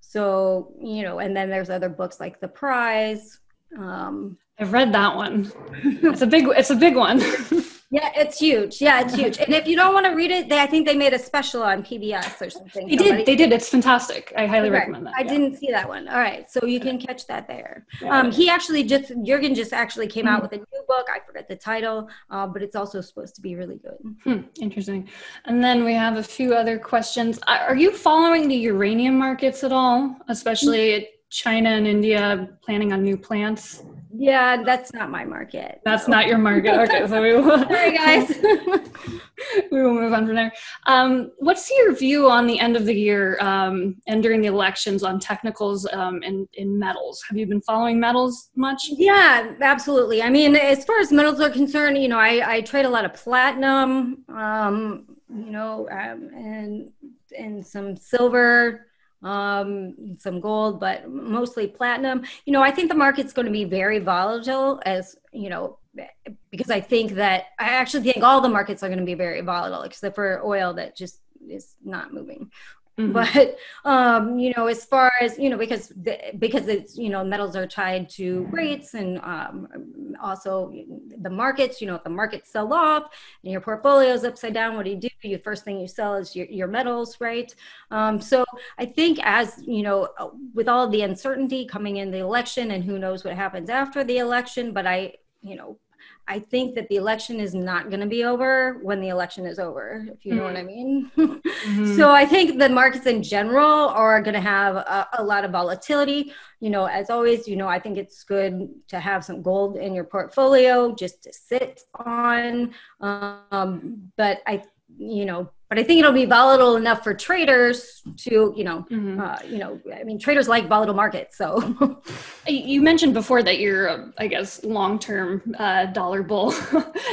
So, you know, and then there's other books like The Prize. I've read that one. It's a big one. Yeah, it's huge. Yeah, it's huge. And if you don't want to read it, I think they made a special on PBS or something. They did. It's fantastic. I highly recommend that. I didn't see that one. All right. So you can catch that there. Yeah. He actually Jürgen actually came out with a new book. I forget the title, but it's also supposed to be really good. Interesting. And then we have a few other questions. Are you following the uranium markets at all, especially at China and India planning on new plants? Yeah, that's not my market. That's not your market. Okay, so we will. Sorry, guys. We will move on from there. What's your view on the end of the year and during the elections on technicals and in metals? Have you been following metals much? Yeah, absolutely. I mean, as far as metals are concerned, you know, I trade a lot of platinum, you know, and some silver. Some gold, but mostly platinum. You know, I think the market's going to be very volatile, as you know, because I actually think all the markets are going to be very volatile, except for oil that just is not moving. Mm-hmm. But, you know, as far as, you know, because it's, you know, metals are tied to rates and also the markets, you know, if the markets sell off and your portfolio is upside down, what do you do? The first thing you sell is your metals, right? So I think as, you know, with all the uncertainty coming in the election and who knows what happens after the election, but I think that the election is not going to be over when the election is over, if you know what I mean. Mm-hmm. So I think the markets in general are going to have a lot of volatility. You know, as always, you know, I think it's good to have some gold in your portfolio just to sit on. But I think it'll be volatile enough for traders to, you know, I mean, traders like volatile markets. So you mentioned before that you're, I guess, long-term dollar bull.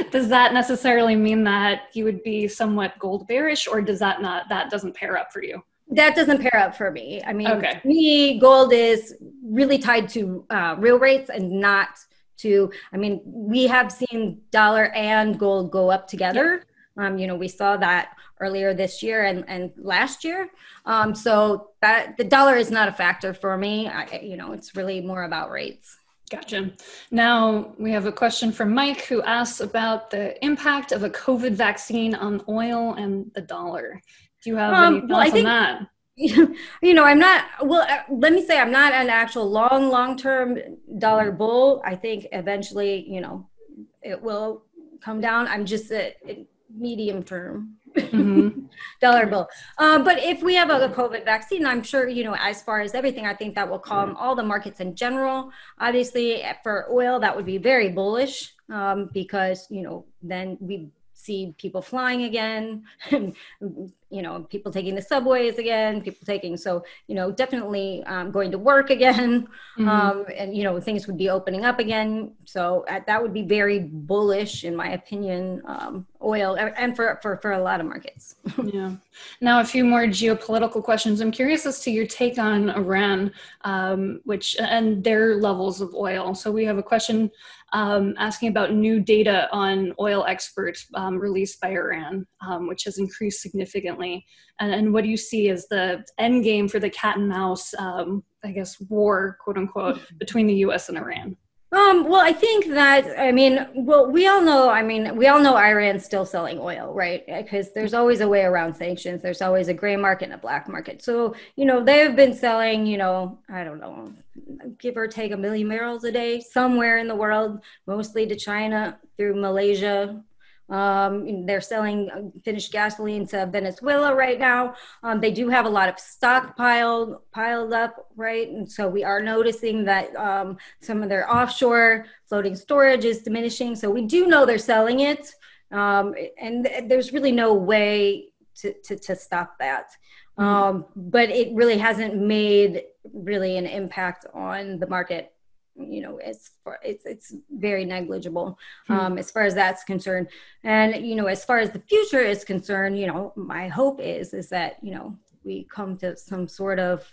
Does that necessarily mean that you would be somewhat gold bearish, or does that not, that doesn't pair up for you? That doesn't pair up for me. I mean, to me, gold is really tied to real rates and not to, I mean, we have seen dollar and gold go up together. Yeah. You know, we saw that earlier this year and last year. So that the dollar is not a factor for me. You know, it's really more about rates. Gotcha. Now we have a question from Mike who asks about the impact of a COVID vaccine on oil and the dollar. Do you have any thoughts on that? You know, let me say I'm not an actual long-term dollar bull. I think eventually, you know, it will come down. I'm just medium term. Dollar bill. But if we have a COVID vaccine, I'm sure, you know, as far as everything, I think that will calm all the markets in general. Obviously, for oil, that would be very bullish because, you know, then we see people flying again, and, you know, people taking the subways again, people taking, so, you know, definitely going to work again. And, you know, things would be opening up again. So that would be very bullish, in my opinion, oil and for a lot of markets. Yeah. Now, a few more geopolitical questions. I'm curious as to your take on Iran, which, and their levels of oil. So we have a question asking about new data on oil exports released by Iran, which has increased significantly. And what do you see as the end game for the cat and mouse, I guess, war, quote unquote, between the US and Iran? Well, I think that, we all know, Iran's still selling oil, right? Because there's always a way around sanctions. There's always a gray market and a black market. So, you know, they've been selling, you know, I don't know, give or take 1 million barrels a day somewhere in the world, mostly to China through Malaysia. They're selling finished gasoline to Venezuela right now. They do have a lot of stock piled up, right? And so we are noticing that some of their offshore floating storage is diminishing. So we do know they're selling it. And there's really no way to stop that. But it really hasn't made really an impact on the market. You know, it's very negligible as far as that's concerned. And, you know, as far as the future is concerned, you know, my hope is that, you know, we come to some sort of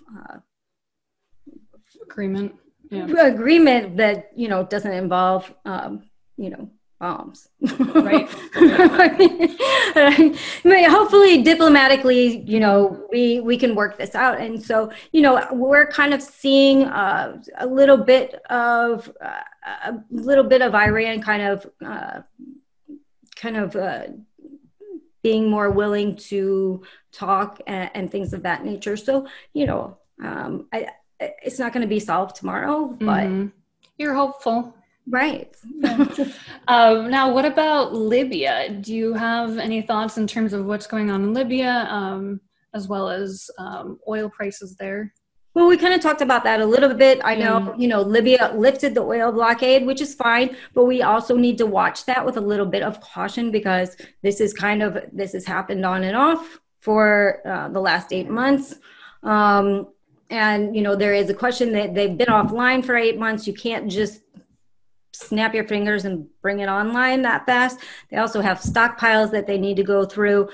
agreement. Yeah. Agreement that, you know, doesn't involve, you know, bombs. Right. I mean, hopefully diplomatically, you know, we can work this out. And so, you know, we're kind of seeing a little bit of Iran kind of being more willing to talk and things of that nature. So, you know, it's not going to be solved tomorrow, but you're hopeful. Right. Now, what about Libya? Do you have any thoughts in terms of what's going on in Libya, as well as oil prices there? Well, we kind of talked about that a little bit. I know, you know, Libya lifted the oil blockade, which is fine, but we also need to watch that with a little bit of caution because this has happened on and off for the last 8 months. And, you know, there is a question that they've been offline for 8 months. You can't just snap your fingers and bring it online that fast. They also have stockpiles that they need to go through.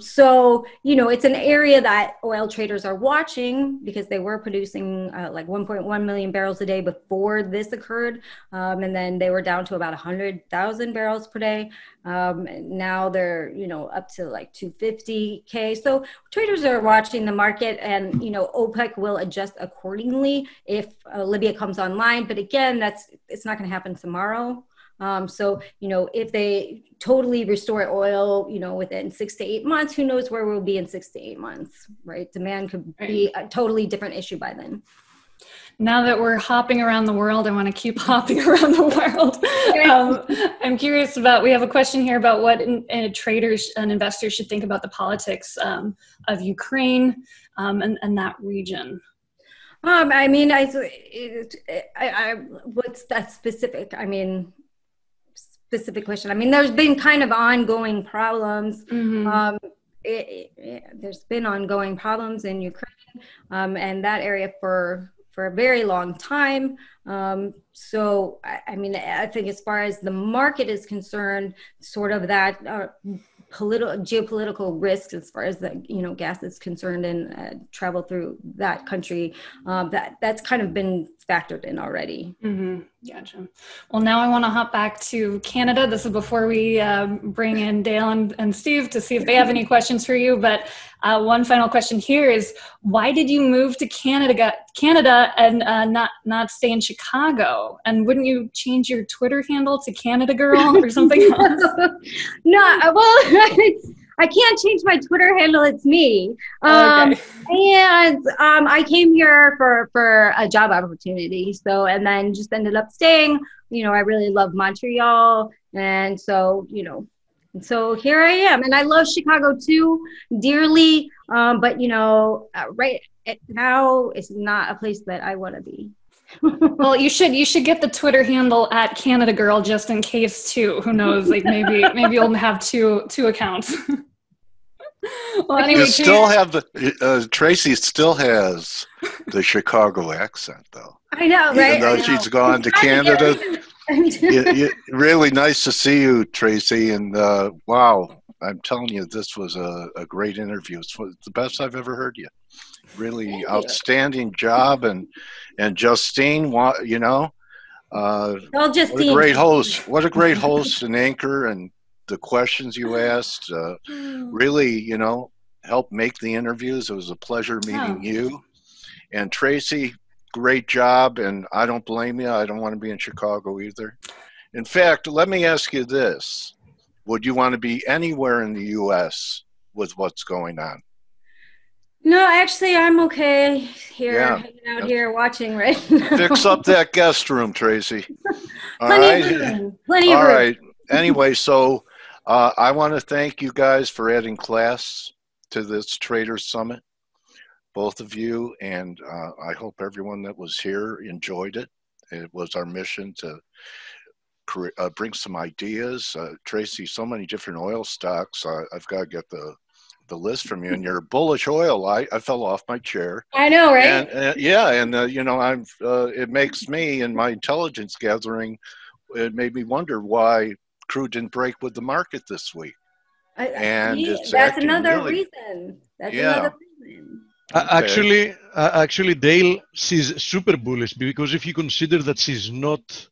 So, you know, it's an area that oil traders are watching because they were producing like 1.1 million barrels a day before this occurred. And then they were down to about 100,000 barrels per day. And now they're, you know, up to like 250K. So traders are watching the market and, you know, OPEC will adjust accordingly if Libya comes online. But again, it's not going to happen tomorrow. So, you know, if they totally restore oil, you know, within 6 to 8 months, who knows where we'll be in 6 to 8 months, right? Demand could be a totally different issue by then. Now that we're hopping around the world, I want to keep hopping around the world. I'm curious about, we have a question here about what traders and investors should think about the politics of Ukraine and that region. What's that specific? Specific question. I mean, there's been kind of ongoing problems. There's been ongoing problems in Ukraine and that area for a very long time. So, I think as far as the market is concerned, sort of that geopolitical risks as far as the, you know, gas is concerned and travel through that country, that's kind of been factored in already. Gotcha. Well, now I want to hop back to Canada. This is before we bring in Dale and Steve to see if they have any questions for you. But one final question here is, why did you move to Canada and not stay in Chicago? And wouldn't you change your Twitter handle to Canada Girl or something else? No, well, I can't change my Twitter handle. It's me. And I came here for a job opportunity. So, and then just ended up staying. You know, I really love Montreal. And so, you know, And so here I am, and I love Chicago too dearly, but you know, right now it's not a place that I want to be. Well, you should get the Twitter handle at Canada Girl just in case too. Who knows? Like maybe you'll have two accounts. Well, anyway, you still have the Tracy still has the Chicago accent though. I know, right? Even though she's gone to Canada. Really nice to see you, Tracy. And wow, I'm telling you, this was a great interview. It's the best I've ever heard you. Really Thank outstanding you. Job. And Justine, you know, Justine. What a great host. What a great host and anchor, and the questions you asked really, you know, helped make the interviews. It was a pleasure meeting you. And Tracy, great job, and I don't blame you. I don't want to be in Chicago either. In fact, let me ask you this. Would you want to be anywhere in the U.S. with what's going on? No, actually, I'm okay here, hanging out here, watching right now. Fix up that guest room, Tracy. All Plenty of room. All right. Anyway, so I want to thank you guys for adding class to this Trader Summit. Both of you, and I hope everyone that was here enjoyed it. It was our mission to bring some ideas. Tracy, so many different oil stocks. I've got to get the list from you, and you're bullish oil. I fell off my chair. I know, right? And, yeah, and you know, it makes me, in my intelligence gathering, it made me wonder why crude didn't break with the market this week. That's another reason. That's another reason. Okay. Actually, Dale, she's super bullish because if you consider that she's not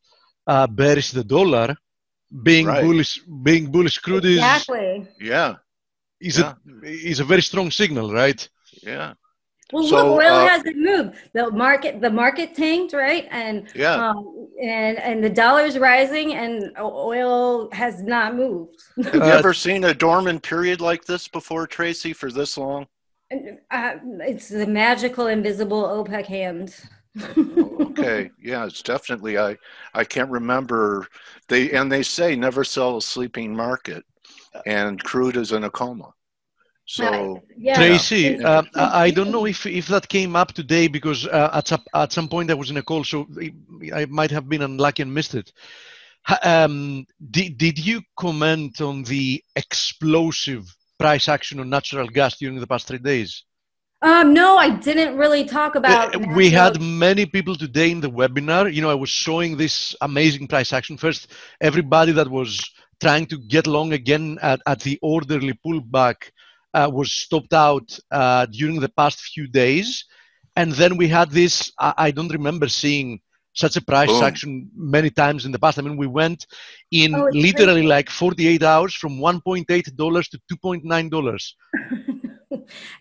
bearish the dollar, being bullish crude is a very strong signal, right? Yeah. Well, so, look, oil hasn't moved. The market tanked, right? And and the dollar's rising, and oil has not moved. Have you ever seen a dormant period like this before, Tracy? For this long? It's the magical invisible OPEC hand. Okay, yeah, it's definitely. I can't remember. They say never sell a sleeping market, and crude is in a coma. So Tracy, I don't know if that came up today because at some point I was in a call, so I might have been unlucky and missed it. Did you comment on the explosive price action on natural gas during the past 3 days? No, I didn't really talk about natural. We had many people today in the webinar. You know, I was showing this amazing price action. First, everybody that was trying to get long again at the orderly pullback was stopped out during the past few days. And then we had this, I don't remember seeing such a price action many times in the past. I mean, we went in literally like 48 hours from $1.8 to $2.9.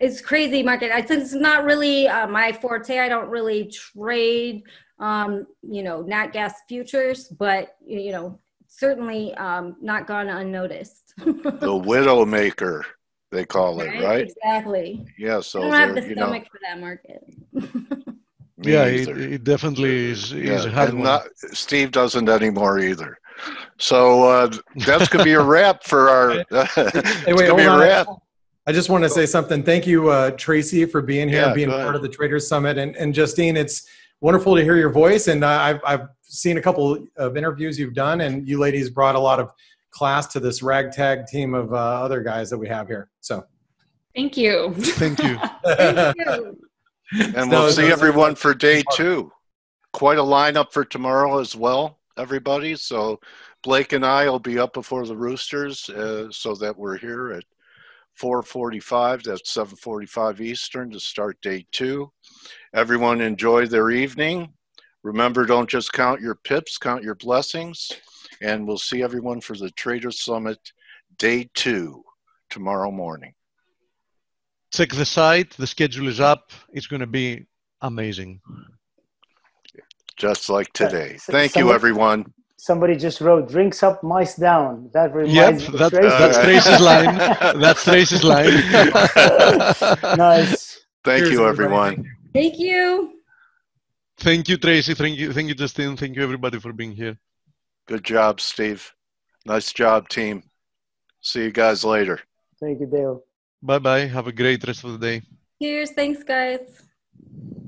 It's crazy market. It's not really my forte. I don't really trade, you know, nat gas futures, but, you know, certainly not gone unnoticed. The widow maker, they call it, right? Exactly. Yeah, so I don't have the stomach for that market. Yeah, it definitely is a hard one. Steve doesn't anymore either. So that's going to be a wrap for our wrap. I just want to say something. Thank you, Tracy, for being here and being part of the Traders Summit. And Justine, it's wonderful to hear your voice. And I've seen a couple of interviews you've done, and you ladies brought a lot of class to this ragtag team of other guys that we have here. So thank you. Thank you. Thank you. And we'll see everyone for day two. Quite a lineup for tomorrow as well, everybody. So Blake and I will be up before the Roosters so that we're here at 4:45. That's 7:45 Eastern to start day two. Everyone enjoy their evening. Remember, don't just count your pips, count your blessings. And we'll see everyone for the Trader Summit day two tomorrow morning. Check the site. The schedule is up. It's going to be amazing. Just like today. Thank you, everyone. Somebody just wrote, drinks up, mice down. That reminds me. That's Tracy's line. That's Tracy's line. Nice. Cheers, everyone. Thank you. Thank you, Tracy. Thank you, Justine. Thank you, everybody, for being here. Good job, Steve. Nice job, team. See you guys later. Thank you, Dale. Bye-bye. Have a great rest of the day. Cheers. Thanks, guys.